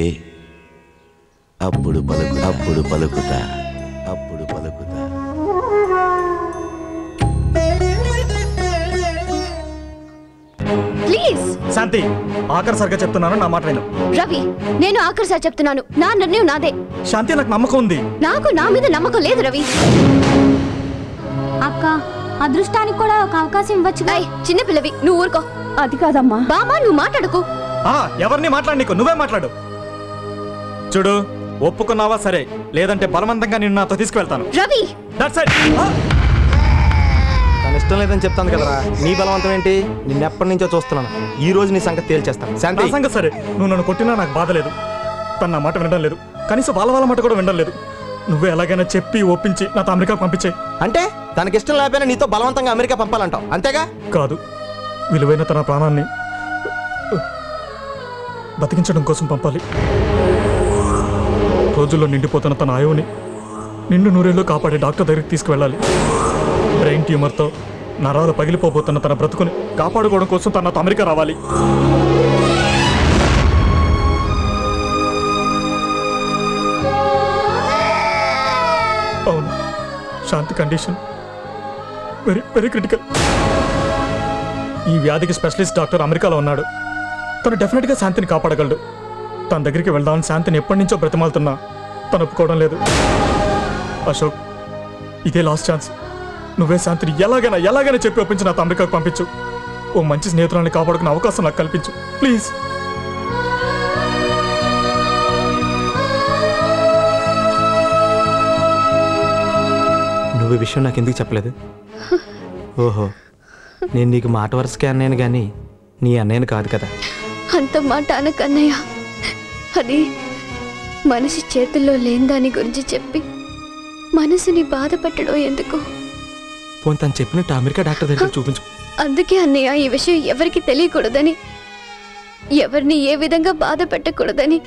అప్పుడు పలుకు అప్పుడు పలుకుతా అప్పుడు పలుకుతా. ప్లీజ్ శాంతి ఆఖరిసారిగా చెప్తున్నాను, నా మాట విను. రవి నేను ఆఖరిసారి చెప్తున్నాను, నా నిర్ణయం నాదే. శాంతి నాకు నమ్మకం ఉంది. నాకు నా మీద నమ్మకం లేదు రవి. అక్క అదృష్టానికి కూడా ఒక అవకాశం ఇవ్వచ్చు. చిన్న పిల్లవి నువ్వు ఊరుకో. అది కాదమ్మా బామా నువ్వు మాట్లాడుకో. ఎవరిని మాట్లాడనీకు, నువ్వే మాట్లాడు. చూడు ఒప్పుకున్నావా సరే, లేదంటే బలవంతంగా నిన్ను నాతో తీసుకువెళ్తాను. Ravi that's it. తన ఇష్టం లేదని చెప్తాను కదరా నీ బలవంతం ఏంటి నిన్న ఎప్పటి నుంచో చూస్తున్నాను ఈ రోజు నీ సంగతి తేల్చేస్తాను శాంతి నా సంగతి సరే నువ్వు నన్ను కొట్టినా నాకు బాధ లేదు తన నా మాట వినడం లేదు కనీసం బాలవాల మాట కూడా వినడం లేదు నువ్వే ఎలాగైనా చెప్పి ఒప్పించి నా అమెరికాకి పంపించే అంటే తనకి ఇష్టం లేకపోయినా నీతో బలవంతంగా అమెరికా పంపాలంటావ్ అంతేగా కాదు విలువైన తన ప్రాణాన్ని బతికించడం కోసం పంపాలి రోజుల్లో నిండిపోతున్న తన ఆయువుని నిన్ను నూరేళ్ళు కాపాడే డాక్టర్ దగ్గరికి తీసుకెళ్ళాలి బ్రెయిన్ ట్యూమర్ తో నరాలు పగిలిపోబోతున్న తన బ్రతుకుని కాపాడుకోవడం కోసం తన అమెరికా రావాలి అవును Shanti condition very very critical ఈ వ్యాధికి స్పెషలిస్ట్ డాక్టర్ అమెరికాలో ఉన్నాడు తను డెఫినెట్ గా శాంతిని కాపాడగలడు తన దగ్గరికి వెళ్దామని శాంతిని ఎప్పటి నుంచో బ్రతిమాలుతున్నా తను ఒప్పుకోవడం లేదు అశోక్ ఇదే లాస్ట్ ఛాన్స్ నువ్వే శాంతిని ఎలాగైనా ఎలాగైనా చెప్పి ఒప్పించి నా అమెరికాకు పంపించు ఓ మంచి స్నేహితురాన్ని కాపాడుకునే అవకాశం నాకు కల్పించు ప్లీజ్ నువ్వు విషయం నాకు ఎందుకు చెప్పలేదు ఓహో నేను నీకు మాట వరుసకే అన్నాను కానీ నీ అన్నయ్యను కాదు కదా అంత మాట అనకన్నయ్య అది మనిషి చేతుల్లో లేని దాని గురించి చెప్పి మనసుని బాధ పెట్టడం ఎందుకు పోనీ తను చెప్పినట్టు అమెరికా డాక్టర్ దగ్గర చూపించు అందుకే అన్నయ్య ఈ విషయం ఎవరికి తెలియకూడదని ఎవరిని ఏ విధంగా బాధ పెట్టకూడదని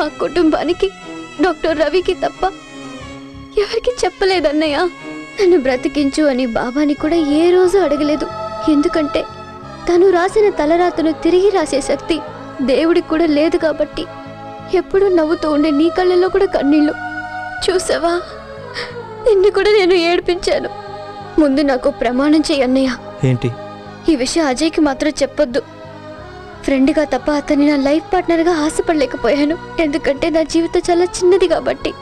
మా కుటుంబానికి డాక్టర్ రవికి తప్ప ఎవరికి చెప్పలేదన్నయ్య నన్ను బ్రతికించు అని బాబాని కూడా ఏ రోజు అడగలేదు ఎందుకంటే తను రాసిన తలరాతను తిరిగి రాసే శక్తి దేవుడికి కూడా లేదు కాబట్టి ఎప్పుడు నవ్వుతూ ఉండే నీ కళ్ళల్లో కూడా కన్నీళ్ళు చూసావా నిన్ను కూడా నేను ఏడిపించాను ముందు నాకు ప్రమాణం చేయి అన్నయ్య ఏంటి ఈ విషయం అజయ్కి మాత్రం చెప్పొద్దు ఫ్రెండ్గా తప్ప అతన్ని నా లైఫ్ పార్ట్నర్గా ఆశపడలేకపోయాను ఎందుకంటే నా జీవితం చాలా చిన్నది కాబట్టి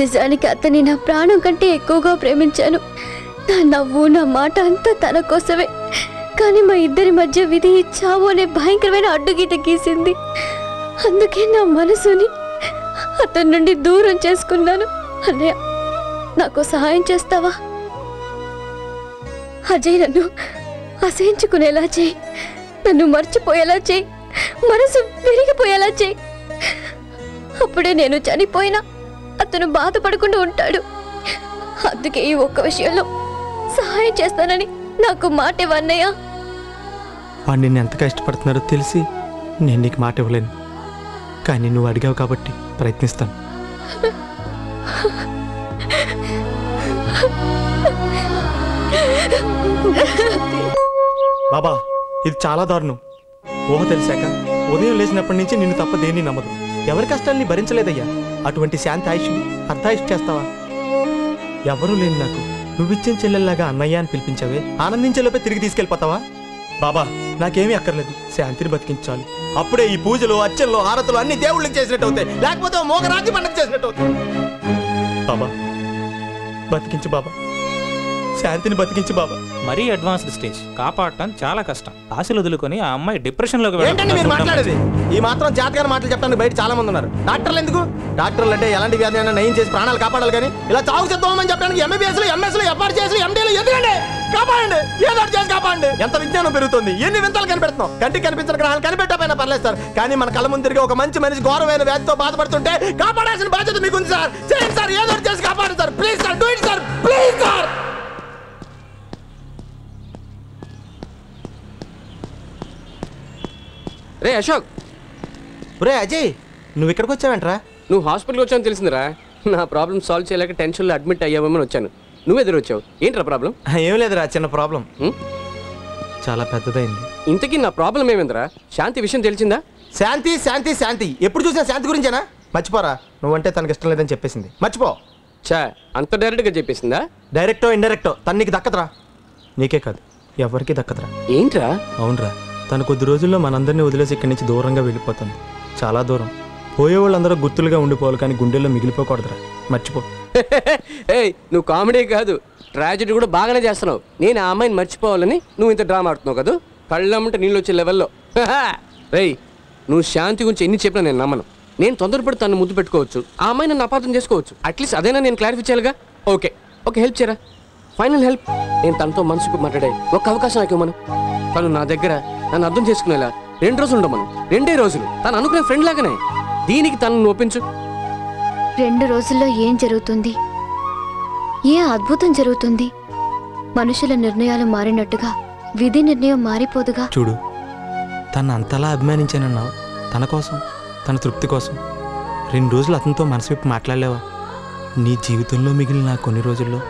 నిజానికి అతన్ని నా ప్రాణం కంటే ఎక్కువగా ప్రేమించాను నా నవ్వు నా మాట అంతా తన కోసమే కానీ మా ఇద్దరి మధ్య విధి చావు అనే భయంకరమైన అడ్డుగీత గీసింది అందుకే నా మనసుని అతని నుండి దూరం చేసుకున్నాను అన్నయ్య నాకు సహాయం చేస్తావా అజయ్ నన్ను అసహించుకునేలా చేయి నన్ను మర్చిపోయేలా చేయి మనసు విరిగిపోయేలా చేయి అప్పుడే నేను చనిపోయినా అతను బాధపడకుండా ఉంటాడు అందుకే ఈ ఒక్క విషయంలో సహాయం చేస్తానని నాకు మాట ఇవ్వన్నయ్య వాడు నిన్ను ఎంత కష్టపడుతున్నారో తెలిసి నేను నీకు మాట ఇవ్వలేను కానీ నువ్వు అడిగావు కాబట్టి ప్రయత్నిస్తాను బాబా ఇది చాలా దారుణం ఊహ తెలిసాక ఉదయం లేచినప్పటి నుంచి నిన్ను తప్ప దేన్ని నమ్మదు ఎవరి కష్టాన్ని భరించలేదయ్యా అటువంటి శాంతి ఆయుష్ని అర్థాయుష్ చేస్తావా ఎవరూ లేని నాకు నువ్విచ్చిన చెల్లెల్లాగా అన్నయ్య అని పిలిపించావే ఆనందించేలోపే తిరిగి తీసుకెళ్ళిపోతావా బాబా నాకేమీ అక్కర్లేదు శాంతిని బతికించాలి అప్పుడే ఈ పూజలు అర్చనలు ఆరతులు అన్ని దేవుళ్ళకి చేసినట్టు అవుతాయి లేకపోతే మోగరాజు పండుగ చేసినట్టు అవుతాయి బాబా బతికించు బాబా శాంతిని బతికించు బాబా మరీ అడ్వాన్స్డ్ స్టేజ్ కాపాడటం చాలా కష్టం ఆశలు వదులుకొని ఆ అమ్మాయి డిప్రెషన్ లోకి వెళ్ళండి మీరు మాట్లాడేది ఈ మాత్రం జాతకాల మాటలు చెప్తాను బయట చాలా మంది ఉన్నారు డాక్టర్లు ఎందుకు డాక్టర్లు అంటే ఎలాంటి వ్యాధి అయినా నయం చేసి ప్రాణాలు కాపాడాలి కానీ ఇలా చావు చేద్దామని చెప్పడానికి ఎంబీబీఎస్ లో ఎంఎస్ లో ఎఫ్ఆర్ చేసి ఎండీలో ఎందుకండి కాపాడండి ఏదో చేసి కాపాడండి ఎంత విజ్ఞానం పెరుగుతుంది ఎన్ని వింతలు కనిపెడుతున్నాం కంటికి కనిపించిన గ్రహాలు కనిపెట్టకపోయినా పర్లేదు సార్ కానీ మన కళ్ళ ముందు తిరిగి ఒక మంచి మనిషి ఘోరమైన వ్యాధితో బాధపడుతుంటే కాపాడాల్సిన బాధ్యత మీకుంది సార్ చేయండి సార్ ఏదో చేసి కాపాడండి sir please sir do it sir please sir రే అశోక్ రే అజయ్ నువ్వు ఇక్కడికి వచ్చావంటరా నువ్వు హాస్పిటల్కి వచ్చావని తెలిసిందిరా నా ప్రాబ్లమ్ సాల్వ్ చేయలేక టెన్షన్లో అడ్మిట్ అయ్యావేమని వచ్చాను నువ్వు ఎదురొచ్చావు ఏంట్రా ప్రాబ్లం ఏం లేదురా చిన్న ప్రాబ్లం చాలా పెద్దదైంది ఇంతకీ నా ప్రాబ్లం ఏమైందిరా శాంతి విషయం తెలిసిందా శాంతి శాంతి శాంతి ఎప్పుడు చూసినా శాంతి గురించేనా మర్చిపోరా నువ్వంటే తనకి ఇష్టం లేదని చెప్పేసింది మర్చిపో చా అంత డైరెక్ట్గా చెప్పేసిందా డైరెక్టో ఇండైరెక్టో తను నీకు దక్కదురా నీకే కాదు ఎవరికి దక్కదురా ఏంట్రా అవునరా తను కొద్ది రోజుల్లో మనందరినీ వదిలేసి ఇక్కడి నుంచి దూరంగా వెళ్ళిపోతుంది చాలా దూరం పోయేవాళ్ళందరూ గుర్తులుగా ఉండిపోవాలి కానీ గుండెల్లో మిగిలిపోకూడదురా మర్చిపో ఏయ్ నువ్వు కామెడీ కాదు ట్రాజెడీ కూడా బాగానే చేస్తున్నావు నేను ఆ అమ్మాయిని మర్చిపోవాలని నువ్వు ఇంత డ్రామా ఆడుతున్నావు కదా కళ్ళమ్మంటే నీళ్ళు వచ్చే లెవెల్లో రేయ్ నువ్వు శాంతి గురించి ఎన్ని చెప్పినా నేను నమ్మను నేను తొందరపడి తను ముద్దు పెట్టుకోవచ్చు ఆ అమ్మాయిని నన్ను అపార్థం చేసుకోవచ్చు అట్లీస్ట్ అదైనా నేను క్లారిఫై చేయాలిగా ఓకే ఓకే హెల్ప్ చేయరా ఫైనల్ హెల్ప్ నేను తనతో మనసుకు మాట్లాడే ఒక అవకాశం నాకు ఇవ్వమను. తను నా దగ్గర నన్ను అర్థం చేసుకునేలా రెండు రోజులు ఉండమను. రెండే రోజులు తన అనుకునే ఫ్రెండ్ లాగానే. దీనికి తనను ఒప్పించు. రెండు రోజుల్లో ఏం జరుగుతుంది? ఏ అద్భుతం జరుగుతుంది? మనుషుల నిర్ణయాలు మారినట్టుగా విధి నిర్ణయం మారిపోదుగా. చూడు తన అంతలా అభిమానించానన్నావు. తన కోసం తన తృప్తి కోసం రెండు రోజులు అతనితో మనసు విప్పి మాట్లాడలేవా? నీ జీవితంలో మిగిలిన కొన్ని రోజుల్లో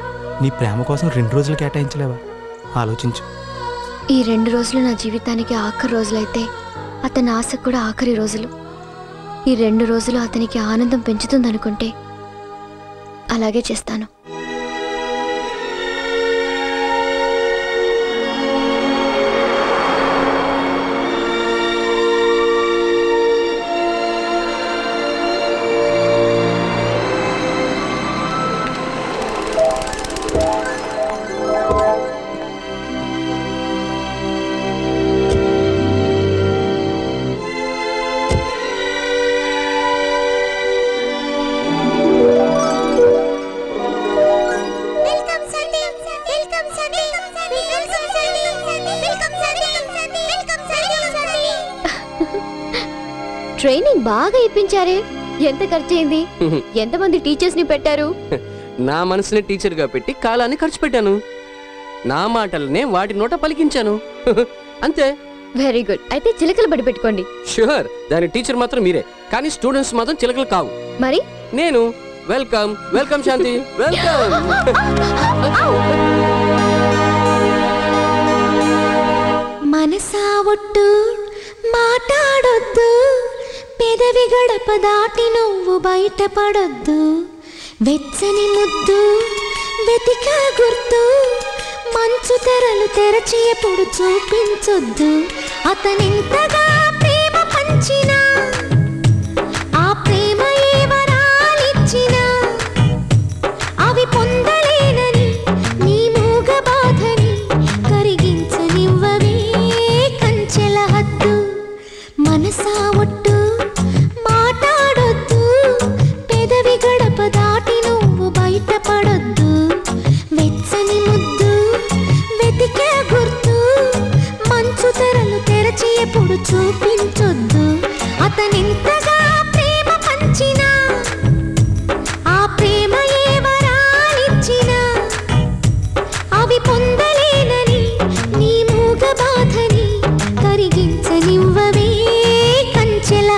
నీ ప్రేమ కోసం రెండు రోజులు కేటాయించలేవా? ఆలోచించు. ఈ రెండు రోజులు నా జీవితానికి ఆఖరి రోజులైతే అతని ఆశ కూడా ఆఖరి రోజులు. ఈ రెండు రోజులు అతనికి ఆనందం పెంచుతుందనుకుంటే అలాగే చేస్తాను. బాగా ఇప్పించారే. ఎంత ఖర్చు అయింది? ఎంతమంది టీచర్స్ ని పెట్టారు? నా మనసుని టీచర్ గా పెట్టి కాలాన్ని ఖర్చు పెట్టాను. నా మాటలనే వాటి నోట పలికించాను అంతే. Very good. అయితే చిలకలు బడి పెట్టుకోండి. షూర్. దాని టీచర్ మాత్రం మీరే కానీ స్టూడెంట్స్ మాత్రం చిలకలు కావు. మరి నేను వెల్కమ్ వెల్కమ్ శాంతి వెల్కమ్. మనసా ఒట్టు మాట్లాడొద్దు. పెదవి గడప దాటి నువ్వు బయటపడొద్దు. వెచ్చని ముద్దు వెతికా గుర్తు. మంచు తెరలు తెరచి ఎప్పుడు చూపించొద్దు. అతనింతగా ప్రేమ పంచినా ఆ ప్రేమ ఏవరాలిచ్చినా అవి పొందలేనని నీ మూగ బాధని కరిగించనివ్వవే కంచెల హద్దు. మనసా ఒట్టు ఎప్పుడు చూపించొద్దు. అతనింతగా ప్రేమ పంచినా ఆ ప్రేమ ఏవరాలిచ్చినా అవి పొందలేనని నీ మూగ బాధని కరిగించనివ్వవే కంచెల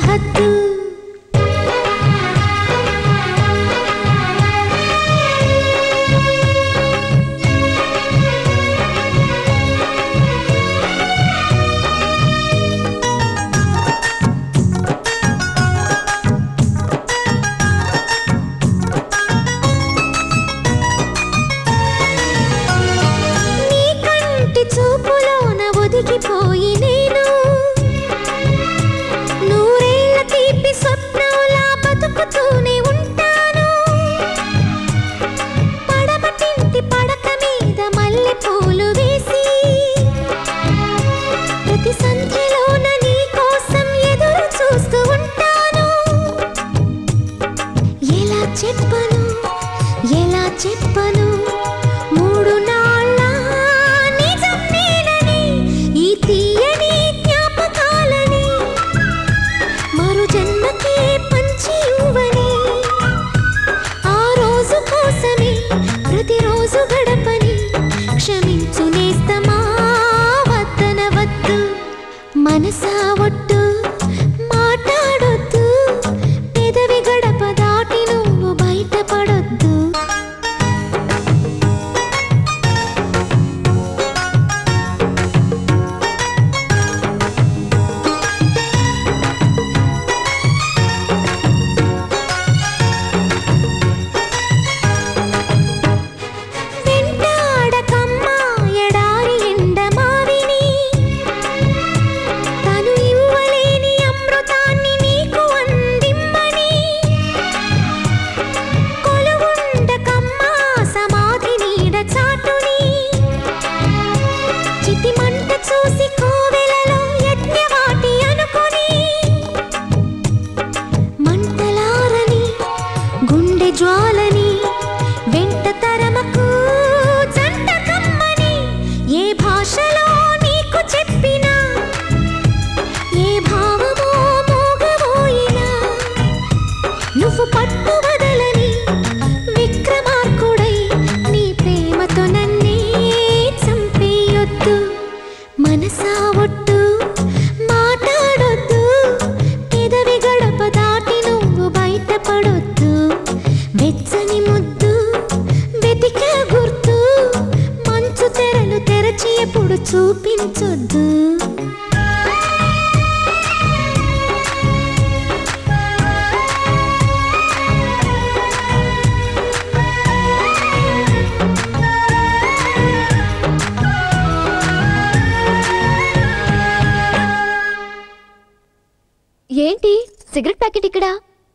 ఏంటి సిగరెట్ ప్యాకెట్ ఇక్కడ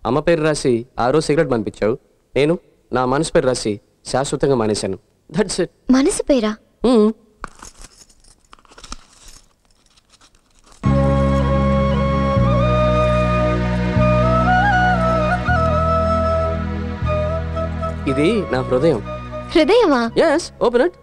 అమ్మ పేరు రాసి ఆరో సిగరెట్ పంపించావు నేను నా మనసు పేరు రాసి శాశ్వతంగా మానేశాను దట్స్ ఇట్ మనసు పేరా హ్మ్ ఇది నా హృదయం హృదయమా yes open it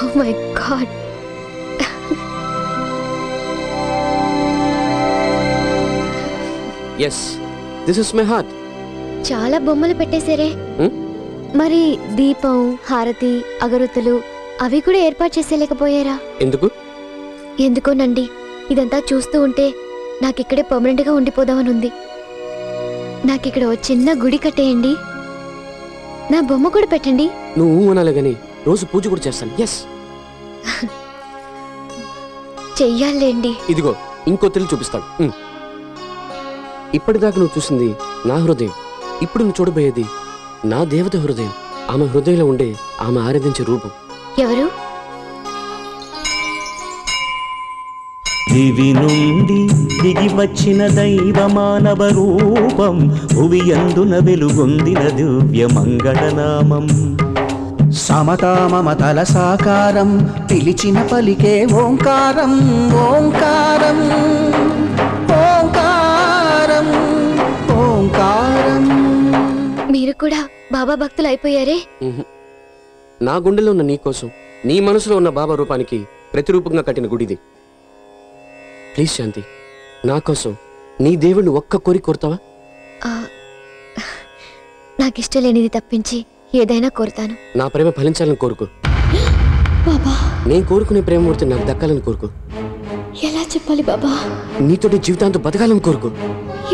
Oh my God. Yes, this is my heart. Chala bommalu pettesare. Hmm? Mari deepam, harati, agarutulu avi kuda erpaatu cheselekapoyara. Enduku? Enduko nandi. Idantha chustu unte naaku ikkade permanent ga undipodavanu undi. Naaku ikkada oka chinna gudi katteyandi. Na bomma kuda pettandi. Nuvu analagani. రోజు పూజ కూడా చేస్తాను yes చెయ్యాలండి ఇదిగో ఇంకో తిల్లు చూపిస్తాను ఇప్పటిదాకా నువ్వు చూసింది నా హృదయం ఇప్పుడు నువ్వు చూడబోయేది నా దేవత హృదయం ఆమె హృదయంలో ఉండే ఆమె ఆరాధించే రూపం ఎవరు దివి నుండి దిగి వచ్చిన దైవ మానవ రూపం భువియందున వెలుగొందిన దివ్య మంగళ నామం సమతా మమతల సాకారం పిలిచిన పలికే ఓంకారం ఓంకారం ఓంకారం ఓంకారం మీరు కూడా బాబా భక్తులు అయిపోయారే నా గుండెలో ఉన్న నీ కోసం నీ మనసులో ఉన్న బాబా రూపానికి ప్రతిరూపంగా కట్టిన గుడిది ప్లీజ్ శాంతి నా కోసం నీ దేవుణ్ణి ఒక్క కోరి కోరుతావా నాకు ఇష్టం లేనిది తప్పించి ఏదైనా కోరుతాను నా ప్రేమ ఫలించాలని కోరుకు బాబా నేను కోరుకునే ప్రేమమూర్తి నాకు దక్కాలని కోరుకు ఎలా చెప్పాలి బాబా నీతోటి జీవితాంతం బతకాలని కోరుకు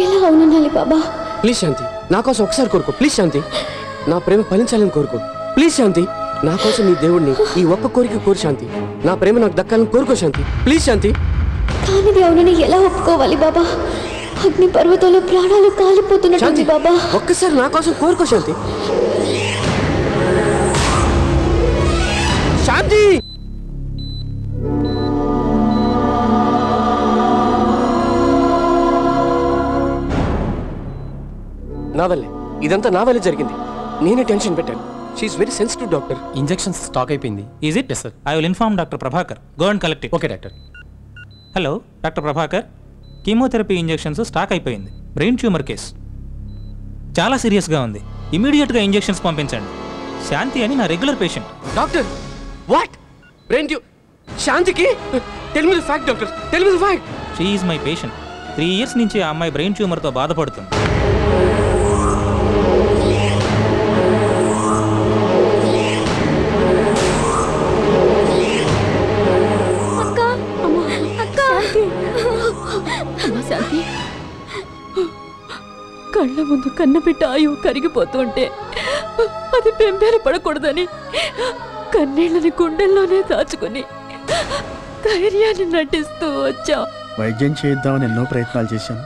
ఎలా అవుననాలి బాబా ప్లీజ్ శాంతి నా కోసం ఒకసారి కోరుకు ప్లీజ్ శాంతి నా ప్రేమ ఫలించాలని కోరుకు ప్లీజ్ శాంతి నా కోసం నీ దేవుణ్ణి ఈ ఒక్క కోరిక కోరు శాంతి నా ప్రేమ నాకు దక్కాలని కోరుకో శాంతి ప్లీజ్ శాంతి కానిది అవునని ఎలా ఒప్పుకోవాలి బాబా అగ్ని పర్వతాల్లో ప్రాణాలు కాలిపోతున్నట్టుంది బాబా ఒక్కసారి నా కోసం కోరుకో శాంతి शांति नावले इदंता नावले జరిగింది నేనే టెన్షన్ పెట్టాను she is very sensitive doctor injections stock అయిపోయింది is it sir I will inform doctor Prabhakar go and collect it okay doctor hello doctor Prabhakar chemotherapy injections stock అయిపోయింది బ్రెయిన్ ట్యూమర్ కేస్ చాలా సీరియస్ గా ఉంది ఇమిడియట్ గా ఇంజెక్షన్స్ పంపించండి శాంతి అని నా regular patient doctor What? Brain you? Shanti ki? Tell me the fact, doctor. Tell me the fact. She is my patient. Three years nunchi aa ammayi brain tumor tho baadha padutundi. Akka, amma, akka. Amma Shanti. Kalla mundu kanna bitta ayu karigipotunte. Adi bembere padakudadani. కన్నేళ్ళని గుండెల్లోనే దాచుకుని ధైర్యాన్ని నటిస్తూ వచ్చా వైద్యం చేద్దామని ఎన్నో ప్రయత్నాలు చేశాను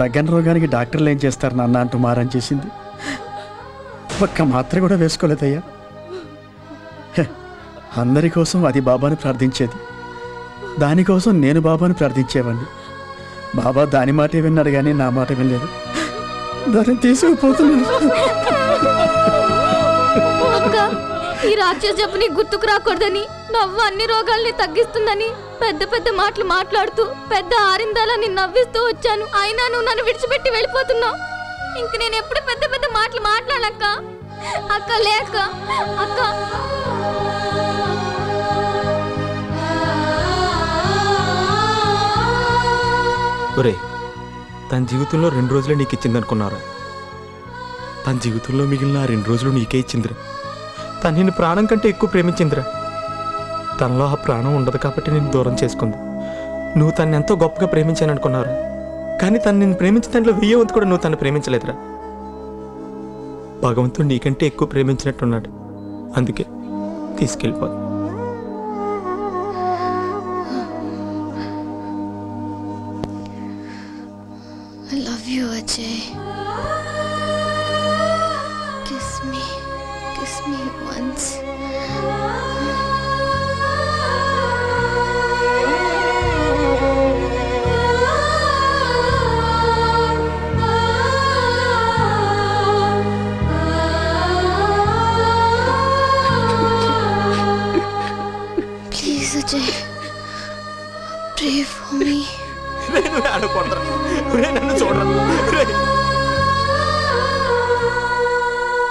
తగ్గని రోగానికి డాక్టర్లు ఏం చేస్తారు నాన్న అంటూ మారం చేసింది ఒక్క మాత్ర కూడా వేసుకోలేదయ్యా అందరి కోసం అది బాబాను ప్రార్థించేది దానికోసం నేను బాబాను ప్రార్థించేవాడిని బాబా దాని మాట విన్నాడు కానీ నా మాట వినలేదు దాన్ని తీసుకుపోతున్నాను ఈ రాక్షస జపని గుర్తుకు రాకూడదని నవ్వు అన్ని రోగాల్ని తగ్గిస్తుందని పెద్ద పెద్ద మాటలు మాట్లాడుతూ పెద్ద ఆరిందాలని నవ్విస్తూ వచ్చాను అయినా నువ్వు నన్ను విడిచిపెట్టి వెళ్ళిపోతున్నావు ఇంక నేను ఎప్పుడు పెద్ద పెద్ద మాటలు మాట్లాడలక్క అక్క లేక అక్క ఒరే తన జీవితంలో రెండు రోజులే నీకు ఇచ్చిందనుకున్నారా తన జీవితంలో మిగిలిన రెండు రోజులు నీకే ఇచ్చిందిరా తను నిన్ను ప్రాణం కంటే ఎక్కువ ప్రేమించిందిరా తనలో ఆ ప్రాణం ఉండదు కాబట్టి నిన్ను దూరం చేసుకుంది నువ్వు తను ఎంతో గొప్పగా ప్రేమించాను అనుకున్నారు కానీ తను నిన్ను ప్రేమించిన దాంట్లో వెయ్యి వంతు కూడా నువ్వు తను ప్రేమించలేదురా భగవంతుడు నీకంటే ఎక్కువ ప్రేమించినట్టున్నాడు అందుకే తీసుకెళ్ళిపో I love you, Ajay.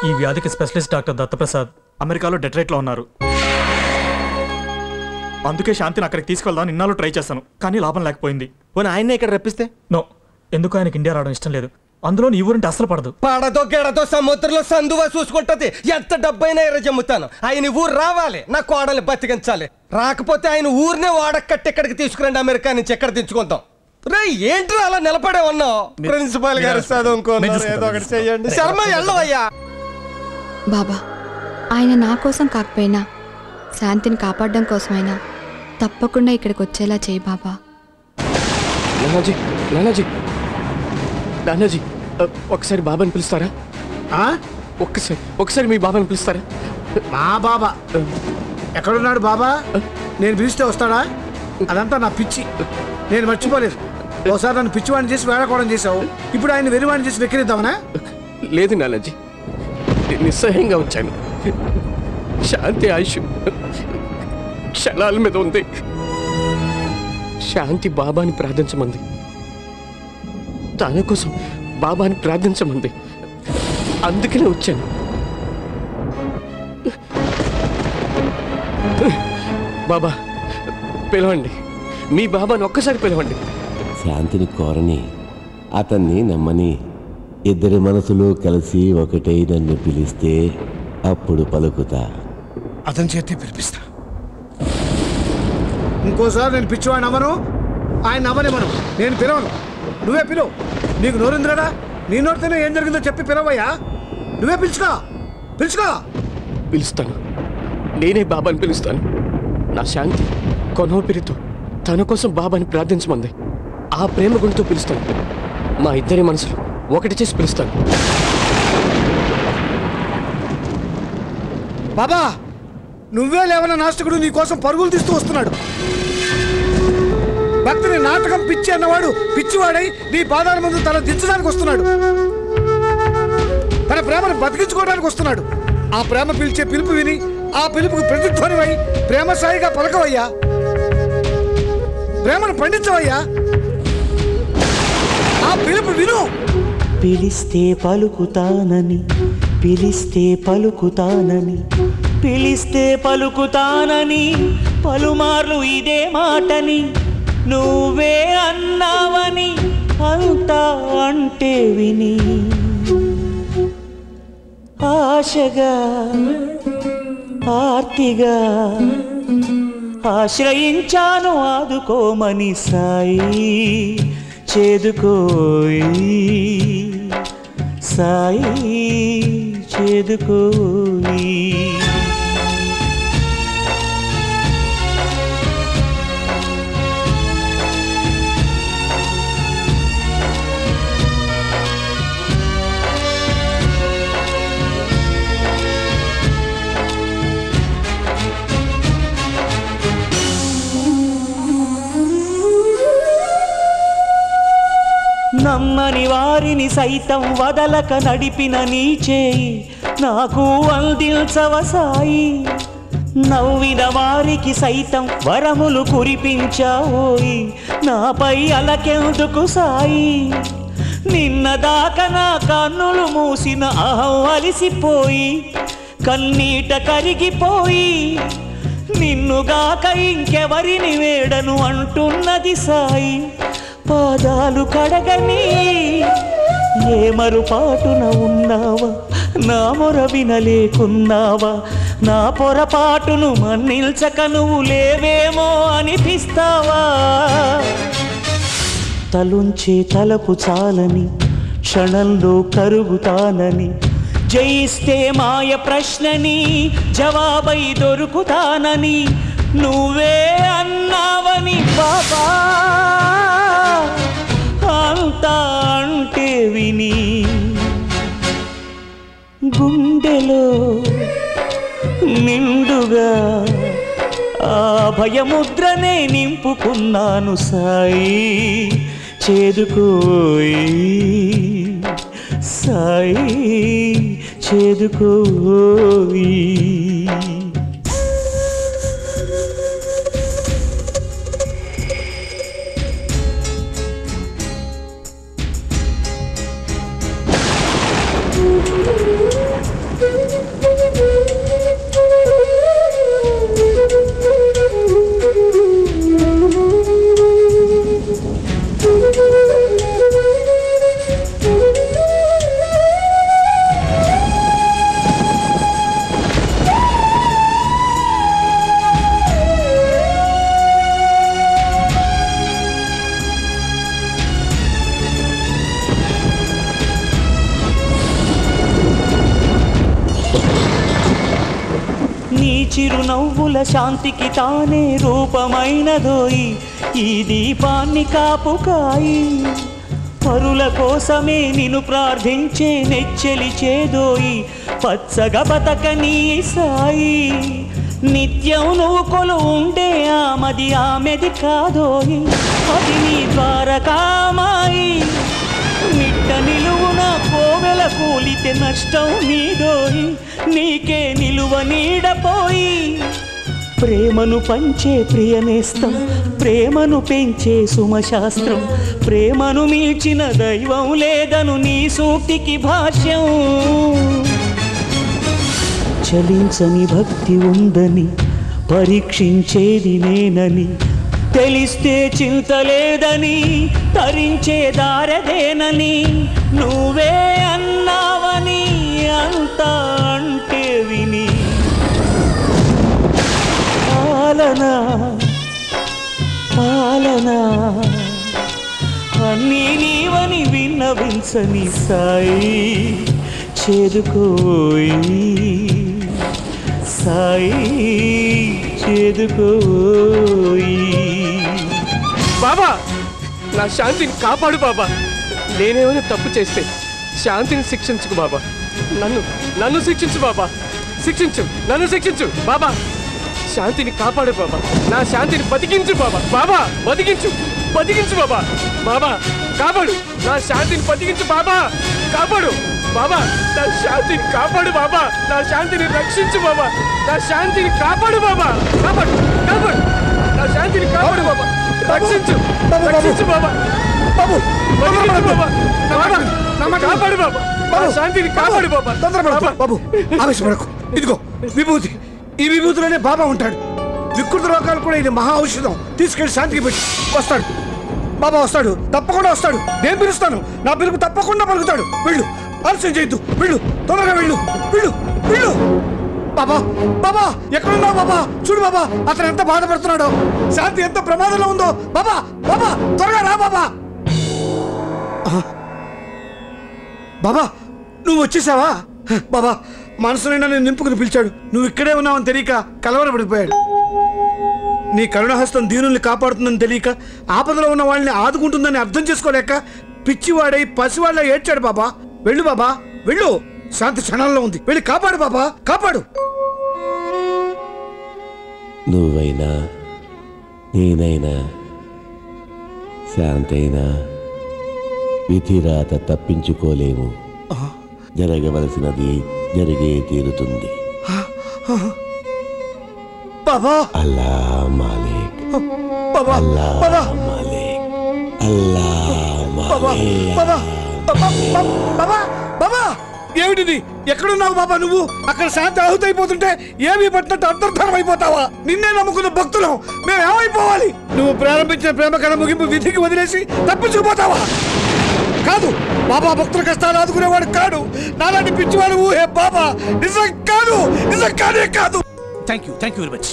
ఈ వ్యాధికి స్పెషలిస్ట్ డాక్టర్ దత్తప్రసాద్ అమెరికాలో డెట్రాయిట్లో ఉన్నారు. అందుకే శాంతిని అక్కడికి తీసుకెళ్దాం నిన్నాలో ట్రై చేశాను కానీ లాభం లేకపోయింది. పోనీ ఆయన్నే ఇక్కడ రప్పిస్తే? నో, ఎందుకు ఆయనకి ఇండియా రావడం ఇష్టం లేదు. అందులో నీ ఊరంటే అసలు పడదు. పడదో గెడదో సముద్రంలో సందువా చూసుకుంటది. ఎంత డబ్బైనా ఎరజమ్ముతాను. ఆయన ఊరు రావాలి, నా కోడల్ని బతికించాలి. రాకపోతే ఆయన ఊరినే వాడకట్టి ఇక్కడికి తీసుకురండి, అమెరికా నుంచి ఎక్కడ దించుకుంటాం. రే ఏంట్రా అలా నిలబడే ఉన్నావు? ప్రిన్సిపాల్ గారు చదువుకోన్నారు, ఏదో ఒకటి చేయండి. శర్మ ఎల్లవయ్యా. బాబా ఆయన నా కోసం కాకపోయినా శాంతిని కాపాడడం కోసమైనా తప్పకుండా ఇక్కడికి వచ్చేలా చేయి బాబా. నానాజీ నానాజీ నానాజీ ఒకసారి బాబాని పిలుస్తారా? ఒక్కసారి ఒకసారి మీ బాబాని పిలుస్తారా? మా బాబా ఎక్కడున్నాడు? బాబా నేను పిలిస్తే వస్తాడా? అదంతా నా పిచ్చి, నేను మర్చిపోలేదు. ఒకసారి నన్ను పిచ్చివాడిని చేసి వేళకోవడం చేసావు, ఇప్పుడు ఆయన వెరివాడిని చేసి వెక్కిరిద్దామనా? లేదు నానాజీ, నిస్సహంగా వచ్చాను. శాంతి ఆయుష్ క్షణాల మీద ఉంది. శాంతి బాబాని ప్రార్థించమంది, తన కోసం బాబాని ప్రార్థించమంది, అందుకనే వచ్చాను. బాబా పిలవండి, మీ బాబాని ఒక్కసారి పిలవండి. శాంతిని కోరని అతన్ని నమ్మని ఇద్దరి మనసులు కలిసి ఒకటే నన్ను పిలిస్తే అప్పుడు పలుకుతా. అతని చేతి పిలిపిస్తా. ఇంకోసారి నేను పిచ్చివాడిని అవ్వను, ఆయన అవ్వని మనం, నేను పిలవను. నువ్వే పిలువు. నీకు నోరుందిరా, నీ నోరుతోనే ఏం జరిగిందో చెప్పి పిలవయ్యా. నువ్వే పిలుచుకో, పిలుచుకో. పిలుస్తాను, నేనే బాబాని పిలుస్తాను. నా శాంతి కొనో పిరితో తన కోసం బాబాని ప్రార్థించమంది, ఆ ప్రేమ గుణతో పిలుస్తాను. మా ఇద్దరి మనసులు ఒకటి చేసి పిలుస్తాను. బాబా నువ్వే లేవన్న నాస్తికుడు నీ కోసం పరుగులు తీస్తూ వస్తున్నాడు. భక్తుని నాటకం పిచ్చి అన్నవాడు పిచ్చివాడై నీ బాధాల ముందు తన దించడానికి వస్తున్నాడు, తన ప్రేమను బతికించుకోవడానికి వస్తున్నాడు. ఆ ప్రేమ పిలిచే పిలుపు విని ఆ పిలుపుకు ప్రతిధ్వనివై ప్రేమ సాయిగా పలకవయ్యా, ప్రేమను పండించవయ్యా, ఆ పిలుపు విను. పిలిస్తే పలుకుతానని, పిలిస్తే పలుకుతానని, పిలిస్తే పలుకుతానని పలుమార్లు ఇదే మాటని నువ్వే అన్నావని అంతా అంటే విని ఆశగా ఆర్తిగా ఆశ్రయించాను. ఆదుకోమని సాయి చేదుకోయి, సాయి చేదుకోయి. నమ్మని వారిని సైతం వదలక నడిపిన నీ చేయి నాకు అందించవ సాయి. నవ్విన వారికి సైతం వరములు కురిపించావోయి నాపై అలకెందుకు సాయి. నిన్న దాకా నా కన్నులు మూసిన అహం అలిసిపోయి కన్నీట కరిగిపోయి నిన్నుగాక ఇంకెవరిని వేడను అంటున్నది సాయి. పాదాలు కడగని ఏమరుపాటున ఉన్నావా, నా మొర వినలేకున్నావా, నా పొరపాటును మన్నిల్చక నువ్వు లేవేమో అనిపిస్తావా. తలుంచే తలపు చాలని క్షణంలో కరుగుతానని జయిస్తే మాయ ప్రశ్నని జవాబై దొరుకుతానని నువ్వే అన్నావని బాబా అంతా అంటే విని గుండెలో నిండుగా ఆ భయముద్రనే నింపుకున్నాను సాయి చేదుకోయి, సాయి చేదుకోయి. నీ చిరునవ్వుల శాంతికి తానే రూపమైనదోయి ఈ దీపాన్ని కాపుకాయి పరుల కోసమే నిన్ను ప్రార్థించే నెచ్చెలి చేదోయి పచ్చగా బతకని సాయి నిత్యం నువ్వు కొలు ఉండే ఆమది ఆమెది కాదోయి అది నీ ద్వారకామాయి నిట్ట నిలువున కోవెల కూలితే నష్టం నీదోయి నీకే నిలువ నీడపోయి ప్రేమను పంచే ప్రియనేస్తం ప్రేమను పెంచే సుమశాస్త్రం ప్రేమను మించిన దైవం లేదను నీ సూక్తికి భాష్యం చలించని భక్తి ఉందని పరీక్షించేది నేనని తెలిస్తే చింత లేదని తరించే దారదేనని నువ్వే అన్నావని అంతా అంటే విని పాలన పాలన అన్నీ నీవని విన్నవించని సాయి చేదుకోయి సాయి చేదుకోయి बाबा ना शांति कापाडु बाबा नेनेमो तप्पु चेस्ते शांतिनि शिक्षिंचुकु बाबा नन्नु नन्नु शिक्षिंचु बाबा शिक्षिंचु नन्नु शिक्षिंचु बाबा शांतिनि कापाडु बाबा ना शांतिनि बतिकिंचु बाबा बाबा बतिकिंचु बतिकिंचु बाबा बाबा कापाडु ना शांतिनि बतिकिंचु बाबा कापाडु बाबा ना शांतिनि कापाडु बाबा ना शांतिनि रक्षिंचु बाबा ना शांतिनि कापाडु बाबा कापाडु कापाडु ना शांतिनि कापाडु बाबा రక్షించు రక్షించు బాబా బాబు బాబు బాబా బాబా నమ కాపాడు బాబా బాబా శాంతిని కాపాడు బాబా తొందరపడకు బాబు ఆవేశపడకు ఇదిగో విభూతి ఈ విభూతిలోనే బాబా ఉంటాడు వికృత రోగాలు కూడా ఇది మహా ఔషధం తీసుకెళ్లి శాంతికి పెట్టు వస్తాడు బాబా వస్తాడు తప్పకుండా వస్తాడు నేను పిలుస్తాను నా పిలుపు తప్పకుండా పలుకుతాడు వెళ్ళు ఆలస్యం చేయొద్దు వెళ్ళు తొందరగా వెళ్ళు వెళ్ళు వెళ్ళు బాబా బాబా ఎక్కడున్నావు బాబా చూడు బాబా అతను ఎంత బాధపడుతున్నాడో శాంతి ఎంత ప్రమాదంలో ఉందో బాబా బాబా త్వరగా రా బాబా బాబా నువ్వు వచ్చేసావా బాబా మనసు నిండా నేను నింపుకుని పిలిచాడు నువ్వు ఇక్కడే ఉన్నావని తెలియక కలవరపడిపోయాడు నీ కరుణహస్తం దీనుల్ని కాపాడుతుందని తెలియక ఆపదలో ఉన్న వాళ్ళని ఆదుకుంటుందని అర్థం చేసుకోలేక పిచ్చివాడై పసివాళ్ళ ఏడ్చాడు బాబా వెళ్ళు బాబా వెళ్ళు శాంతి క్షణాల్లో ఉంది వెళ్ళి కాపాడు బాబా కాపాడు నువ్వైనా నేనైనా శాంతైనా విధిరాత తప్పించుకోలేము జరగవలసినది జరిగే తీరుతుంది బాబా అల్లా మాలిక్ బాబా బాబా మాలిక్ అల్లా మాలిక్ బాబా బాబా బాబా బాబా ఏమిటిది ఎక్కడున్నావు బాబా నువ్వు అక్కడ శాంతి ఆహుతైపోతుంటే ఏమీ పట్టినట్టు అంతర్ధానం అయిపోతావా నిన్నే నమ్ముకున్న భక్తులం మేము ఏమైపోవాలి నువ్వు ప్రారంభించిన ప్రేమ కథ ముగింపు విధికి వదిలేసి తప్పించుకుపోతావా కాదు బాబా భక్తుల కష్టాలు ఆదుకునేవాడు కాడు నాలాంటి పిచ్చివాడు ఊహే బాబా నిజం కాదు నిజం కాదే కాదు thank you thank you very much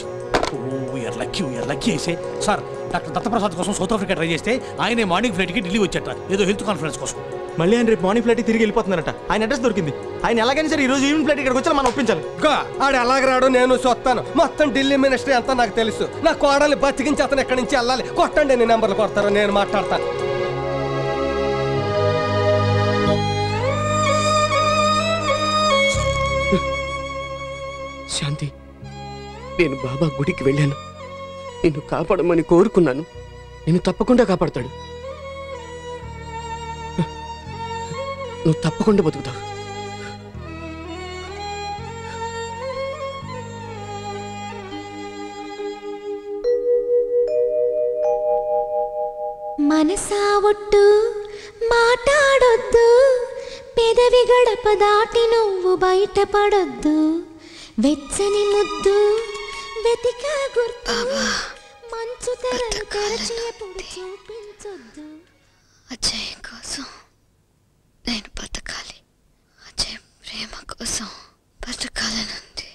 we are lucky we are lucky అయితే సార్ డాక్టర్ దత్తప్రసాద్ కోసం సౌత్ ఆఫ్రికా ట్రై చేస్తే ఆయనే మార్నింగ్ ఫ్లైట్కి ఢిల్లీ వచ్చాట ఏదో హెల్త్ కాన్ఫరెన్స్ కోసం మళ్ళీ ఆయన రేపు మార్నింగ్ ఫ్లైట్కి తిరిగి వెళ్ళిపోతున్నారట ఆయన అడ్రస్ దొరికింది ఆయన ఎలాగైనా సరే ఈ రోజు ఈవినింగ్ ఫ్లైట్ ఇక్కడికి వచ్చి మనం ఒప్పించాలి ఆడు ఎలాగ రాడు నేను చూస్తాను మొత్తం ఢిల్లీ మినిస్టర్ అంతా నాకు తెలుసు నా కోడల్ని బతికించి అతను ఎక్కడి నుంచి వెళ్ళాలి కొట్టండి నేను నెంబర్లు కొడతారు నేను మాట్లాడతాను శాంతి నేను బాబా గుడికి వెళ్ళాను నిన్ను కాపాడమని కోరుకున్నాను నిన్ను తప్పకుండా కాపాడతాడు నువ్వు తప్పకుండా బతుకుతావు మనసా ఒట్టు మాట్లాడొద్దు పెదవి గడప దాటి నువ్వు బయటపడొద్దు వెచ్చని ముద్దు వెతిక గుర్తు మంచు తెరలు తెరచి ఎప్పుడు చూపించొద్దు అజయ్ కోసం నేను బతకాలి అజయ్ ప్రేమ కోసం బతకాలనుంది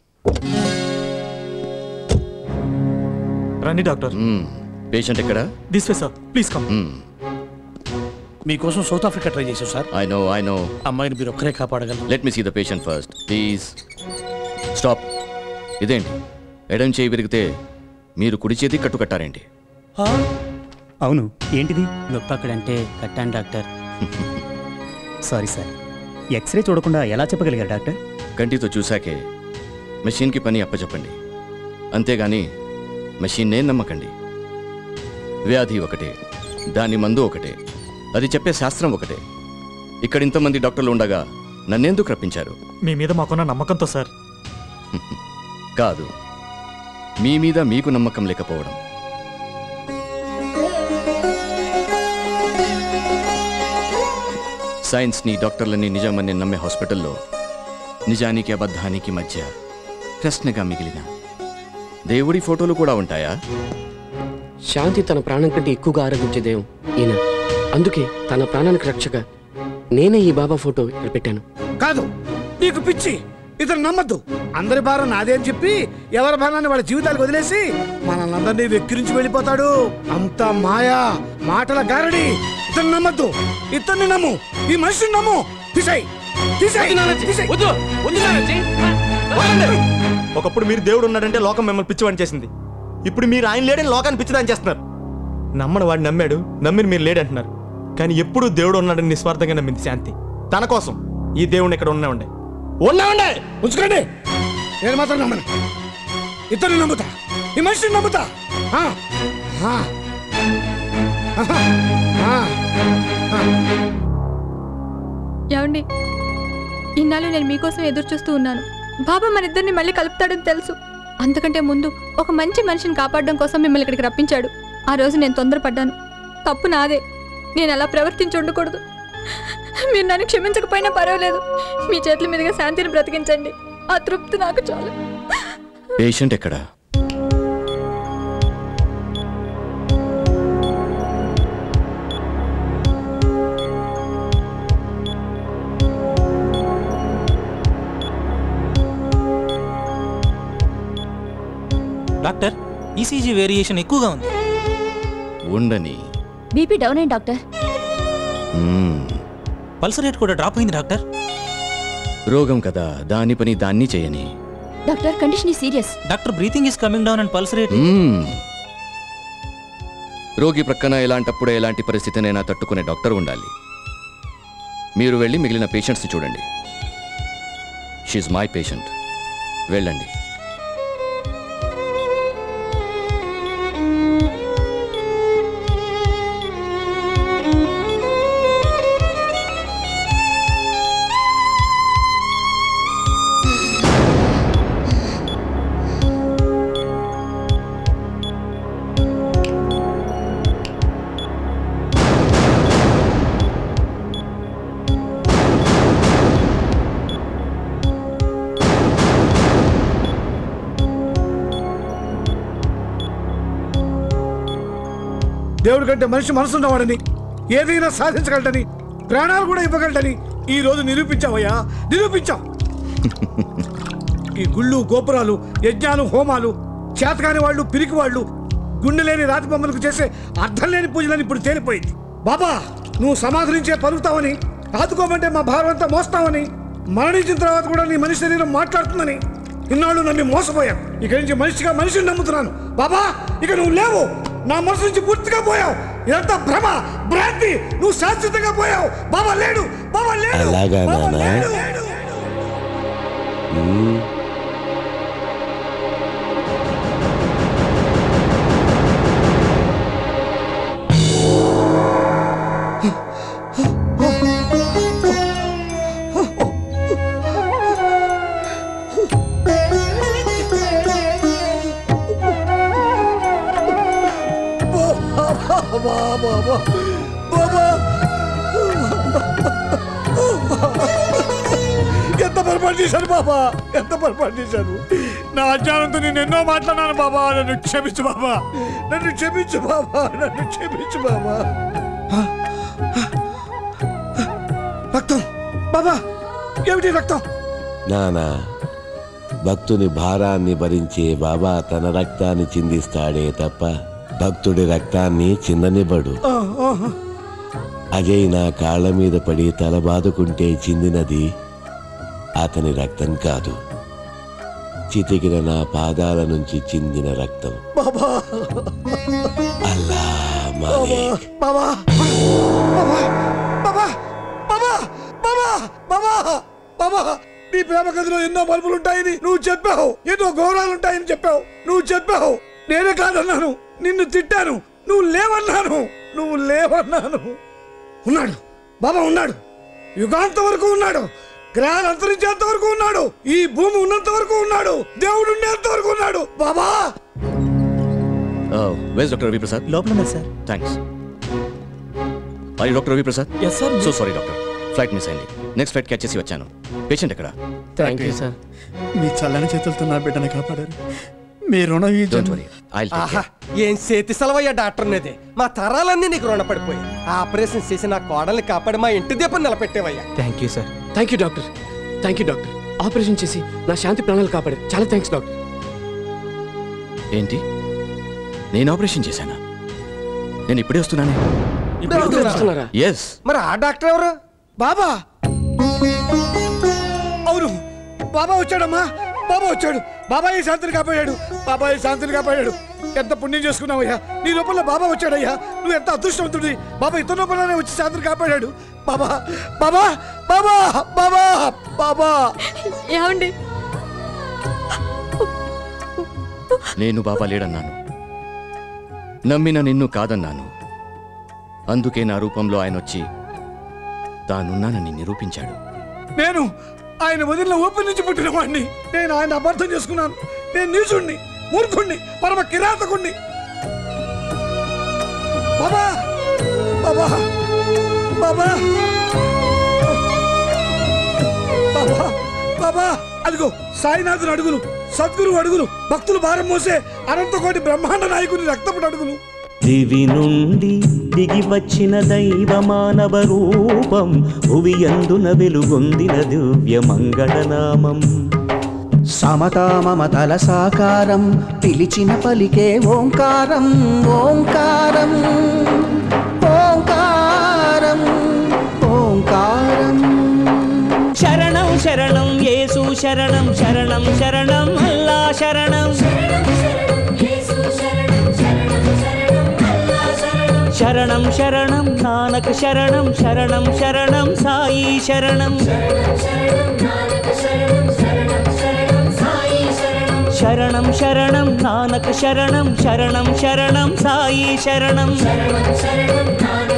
రండి డాక్టర్ పేషెంట్ ఎక్కడ this way sir please come మీకోసం సౌత్ ఆఫ్రికా ట్రై చేశారు sir I know I know అమ్మాయిని మీరు ఒక్కరే కాపాడగలరు let me see the patient first please stop ఇదేంటి ఎడం చేయి విరిగితే మీరు కుడి చేతి కట్టు కట్టారండి. అవును ఏంటిది లొప్పకడంటే కట్టాను డాక్టర్. సారీ సార్, ఎక్స్‌రే చూడకుండా ఎలా చెప్పగలిగారు డాక్టర్? కంటితో చూసాకే మెషిన్కి పని అప్పచెప్పండి, అంతేగాని మెషిన్నే నమ్మకండి. వ్యాధి ఒకటే, దాని మందు ఒకటే, అది చెప్పే శాస్త్రం ఒకటే. ఇక్కడ ఇంతమంది డాక్టర్లు ఉండగా నన్నేందుకు రప్పించారు? మీ మీద మాకున్న నమ్మకంతో సార్. కాదు, మీ మీద మీకు నమ్మకం లేకపోవడం. సైన్స్ని డాక్టర్లని నిజమని నమ్మే హాస్పిటల్లో నిజానికి అబద్ధానికి మధ్య ప్రశ్నగా మిగిలిన దేవుడి ఫోటోలు కూడా ఉంటాయా? శాంతి తన ప్రాణం కంటే ఎక్కువగా ఆరాధించే దేవుడు ఈయన, అందుకే తన ప్రాణానికి రక్షగా నేనే ఈ బాబా ఫోటో ఇక్కడ పెట్టాను. కాదు, నీకు పిచ్చి, ఇతను నమ్మద్దు, అందరి భారం నాదే అని చెప్పి ఎవరి భారాన్ని వాళ్ళ జీవితాలకు వదిలేసి మనల్ని వెక్కిరించి వెళ్ళిపోతాడు. అంతా మాయా, మాటల గారడి. ఇతను నమ్మద్దు, ఇతన్ని నమ్ము, ఈ మనిషిని నమ్ము. ఒకప్పుడు మీరు దేవుడు ఉన్నాడంటే లోకం మిమ్మల్ని పిచ్చివాడిని చేసింది. ఇప్పుడు మీరు ఆయన లేడని లోకాన్ని పిచ్చిదాన్ని చేస్తున్నారు. నమ్మని వాడిని నమ్మాడు, నమ్మిని మీరు లేడంటున్నారు. కానీ ఎప్పుడూ దేవుడు ఉన్నాడని నిస్వార్థంగా నమ్మింది శాంతి. తన కోసం ఈ దేవుడిని ఇక్కడ ఉన్నామండి. ఉన్నామండి ఉంచుకోండి, నేను మాత్రం నమ్మను. ఇతరుని నమ్ముతా, ఈ మనిషిని నమ్ముతా. ఏమండి, ఇన్నాళ్ళు నేను మీకోసం ఎదురు చూస్తూ ఉన్నాను. బాబా మన ఇద్దరిని మళ్ళీ కలుపుతాడని తెలుసు. అంతకంటే ముందు ఒక మంచి మనిషిని కాపాడడం కోసం మిమ్మల్ని ఇక్కడికి రప్పించాడు. ఆ రోజు నేను తొందరపడ్డాను, తప్పు నాదే. నేను అలా ప్రవర్తించి ఉండకూడదు. మీరు నన్ను క్షమించకపోయినా పర్వాలేదు, మీ చేతుల మీదుగా శాంతిని బ్రతికించండి. ఆ తృప్తి నాకు చాలు. పేషెంట్ ఎక్కడ? డాక్టర్, ఈసీజీ వేరియేషన్ ఎక్కువగా ఉంది. ఉండని. బీపీ డౌన్ అయింది డాక్టర్. పల్స్ రేట్ కూడా డ్రాప్ అయింది డాక్టర్. రోగం కదా, దాని పని దాన్ని చేయని. Doctor, condition is serious. Doctor, breathing is coming down and pulse rate. రోగి ప్రక్కన ఎలాంటప్పుడే ఎలాంటి పరిస్థితినైనా తట్టుకునే డాక్టర్ ఉండాలి. మీరు వెళ్ళి మిగిలిన పేషెంట్స్ని చూడండి. She is my patient. వెళ్ళండి. దేవుడి కంటే మనిషి మనసున్నవాడని, ఏదైనా సాధించగలటని, ప్రాణాలు కూడా ఇవ్వగలటని ఈ రోజు నిరూపించావయ్యా, నిరూపించావు. ఈ గుళ్ళు, గోపురాలు, యజ్ఞాలు, హోమాలు, చేతకాని వాళ్ళు, పిరికి వాళ్ళు, గుండె లేని రాతి బొమ్మలకు చేసే అర్థం లేని పూజలని ఇప్పుడు తేలిపోయింది. బాబా, నువ్వు సమాధి నుంచే పలుకుతావని, ఆదుకోమంటే మా భారం అంతా మోస్తావని, మరణించిన తర్వాత కూడా నీ మనిషి శరీరం మాట్లాడుతుందని ఇన్నాళ్ళు నమ్మి మోసపోయావు. ఇక నుంచి మనిషిగా మనిషిని నమ్ముతున్నాను బాబా. ఇక నువ్వు లేవు, నా మనసు నుంచి పూర్తిగా పోయావు. ఇదంతా భ్రమ, భ్రాంతి, నువ్వు శాశ్వతంగా పోయావు. బాబా లేడు, బాబా లేడు. ఎంత పొరపాటు చేశాను బాబా, ఎంత పొరపాటు చేశాను. నా అజ్ఞానంతో నేను ఎన్నో మాట్లాడినాను బాబా. నన్ను క్షమించు బాబా, నన్ను క్షమించు బాబా, నన్ను క్షమించు బాబా. రక్తం బాబా, ఏమిటి రక్తం? నానా, భక్తుని భారాన్ని భరించే బాబా తన రక్తాన్ని చిందిస్తాడే తప్ప భక్తుడి రక్తాన్ని చిందనివ్వడు. అజయ్ నా కాళ్ళ మీద పడి తల బాదుకుంటే చిందినది అతని రక్తం కాదు, చితికిన నా పాదాల నుంచి చిందిన రక్తం. బాబా అల్లా మాలిక్. బాబా బాబా బాబా బాబా బాబా బాబా బాబా నీ ప్రేమ కథలో ఎన్నో మలుపులు ఉంటాయని నువ్వు చెప్పావు, ఎన్నో గౌరవాలు ఉంటాయని చెప్పావు, నువ్వు చెప్పావు. నేనే కాదన్నాను, నిన్ను తిట్టాను, నువ్వు లేవన్నాను, నువ్వు లేవన్నాను. ఉన్నాడు బాబా, ఉన్నాడు. యుగాంత వరకు ఉన్నాడు, గ్రహాలు అంతరించేంత వరకు ఉన్నాడు, ఈ భూమి ఉన్నంత వరకు ఉన్నాడు, దేవుడు ఉండేంత వరకు ఉన్నాడు. బాబా వేస్ డాక్టర్ రవి ప్రసాద్ లోపల సార్. థ్యాంక్స్. అరే doctor Ravi Prasad. Yes sir. So sorry doctor, flight miss అయింది, నెక్స్ట్ ఫ్లైట్ క్యాచ్ చేసి వచ్చాను. పేషెంట్ ఎక్కడ? థ్యాంక్ యూ సార్, మీ చల్లని చేతులతో నా బిడ్డను కాపాడారు. మీరుణ ఏం చేతి సెలవయ్యా డాక్టర్నేది, మా తరాలన్నీ నీకు రుణపడిపోయి ఆపరేషన్ చేసి నా కోడల్ని కాపాడి మా ఇంటి దీపం నిలబెట్టేవయ్యా. Thank you sir. Thank you doctor. Thank you doctor, operation చేసి నా శాంతి ప్రాణాలు కాపాడారు, చాలా థ్యాంక్స్ డాక్టర్. ఏంటి నేను ఆపరేషన్ చేశానా? నేను ఇప్పుడే వస్తున్నానే. ఎస్. మరి ఆ డాక్టర్ ఎవరు? బాబా. అవును బాబా వచ్చాడమ్మా, బాబా వచ్చాడు, బాబా ఈ శాంతిని కాపాడాడు, బాబా ఈ శాంతిని కాపాడాడు. ఎంత పుణ్యం చేసుకున్నావయ్యా, నీ రూపంలో బాబా వచ్చాడయ్యా, నువ్వు ఎంత అదృష్టవంతుడి. బాబా ఇతని రూపంలోనే వచ్చి శాంతిని కాపాడాడు. బాబా బాబా బాబా బాబా బాబా. ఏమండి నేను బాబా లేడన్నాను, నమ్మిన నిన్ను కాదన్నాను, అందుకే నా రూపంలో ఆయన వచ్చి తానున్నానని నిరూపించాడు. నేను ఆయన వదిలిన ఊపి నుంచి పుట్టిన వాడిని, నేను ఆయన అబద్ధం చేసుకున్నాను, నేను నీచుణ్ణి, మూర్ఖుణ్ణి, పరమ కిరాతకుణ్ణి. బాబా బాబా బాబా బాబా బాబా అదిగో సాయినాథుని అడుగులు, సద్గురువు అడుగులు, భక్తులు భారం మోసే అనంత కోటి బ్రహ్మాండ నాయకుని రక్తపుట అడుగులు. దివి నుండి దిగి వచ్చిన దైవ మానవ రూపం, భువియందున వెలుగొందిన దివ్య మంగళనామం, సమతా మమతల సాకారం, పిలిచిన పలికే ఓంకారం, ఓంకారం ఓంకారం ఓంకారం. శరణం శరణం యేసు శరణం, శరణం శరణం అల్లా శరణం, శరణం శరణం నానక శరణం, శరణం శరణం సాయి శరణం, శరణం శరణం నానక శరణం, శరణం శరణం సాయి శరణం, శరణం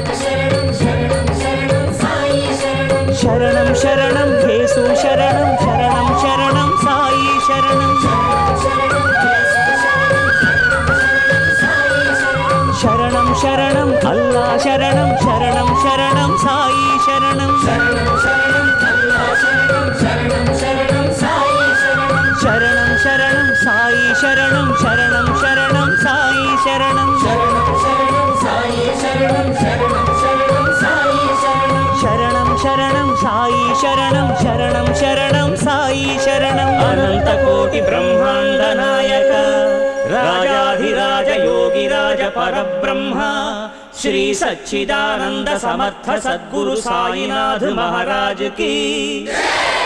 శరణం యేసు శరణం, శరణం శరణం సాయి శరణం, శరణం శరణం అల్లా శరణం, శరణం శరణం సాయి శరణం, శరణం శరణం అల్లా శరణం, శరణం శరణం సాయి శరణం, శరణం శరణం సాయి శరణం, శరణం శరణం సాయి శరణం, శరణం శరణం సాయి శరణం, శరణం శరణం సాయి శరణం, శరణం శరణం సాయి శరణం, శరణం శరణం సాయి శరణం. అనంత కోటి బ్రహ్మాండ నాయక రాజాధిరాజ యోగి రాజ పరబ్రహ్మ శ్రీ సచ్చిదానంద సమర్థ సద్గురు సాయినాథ్ మహారాజ్ కి.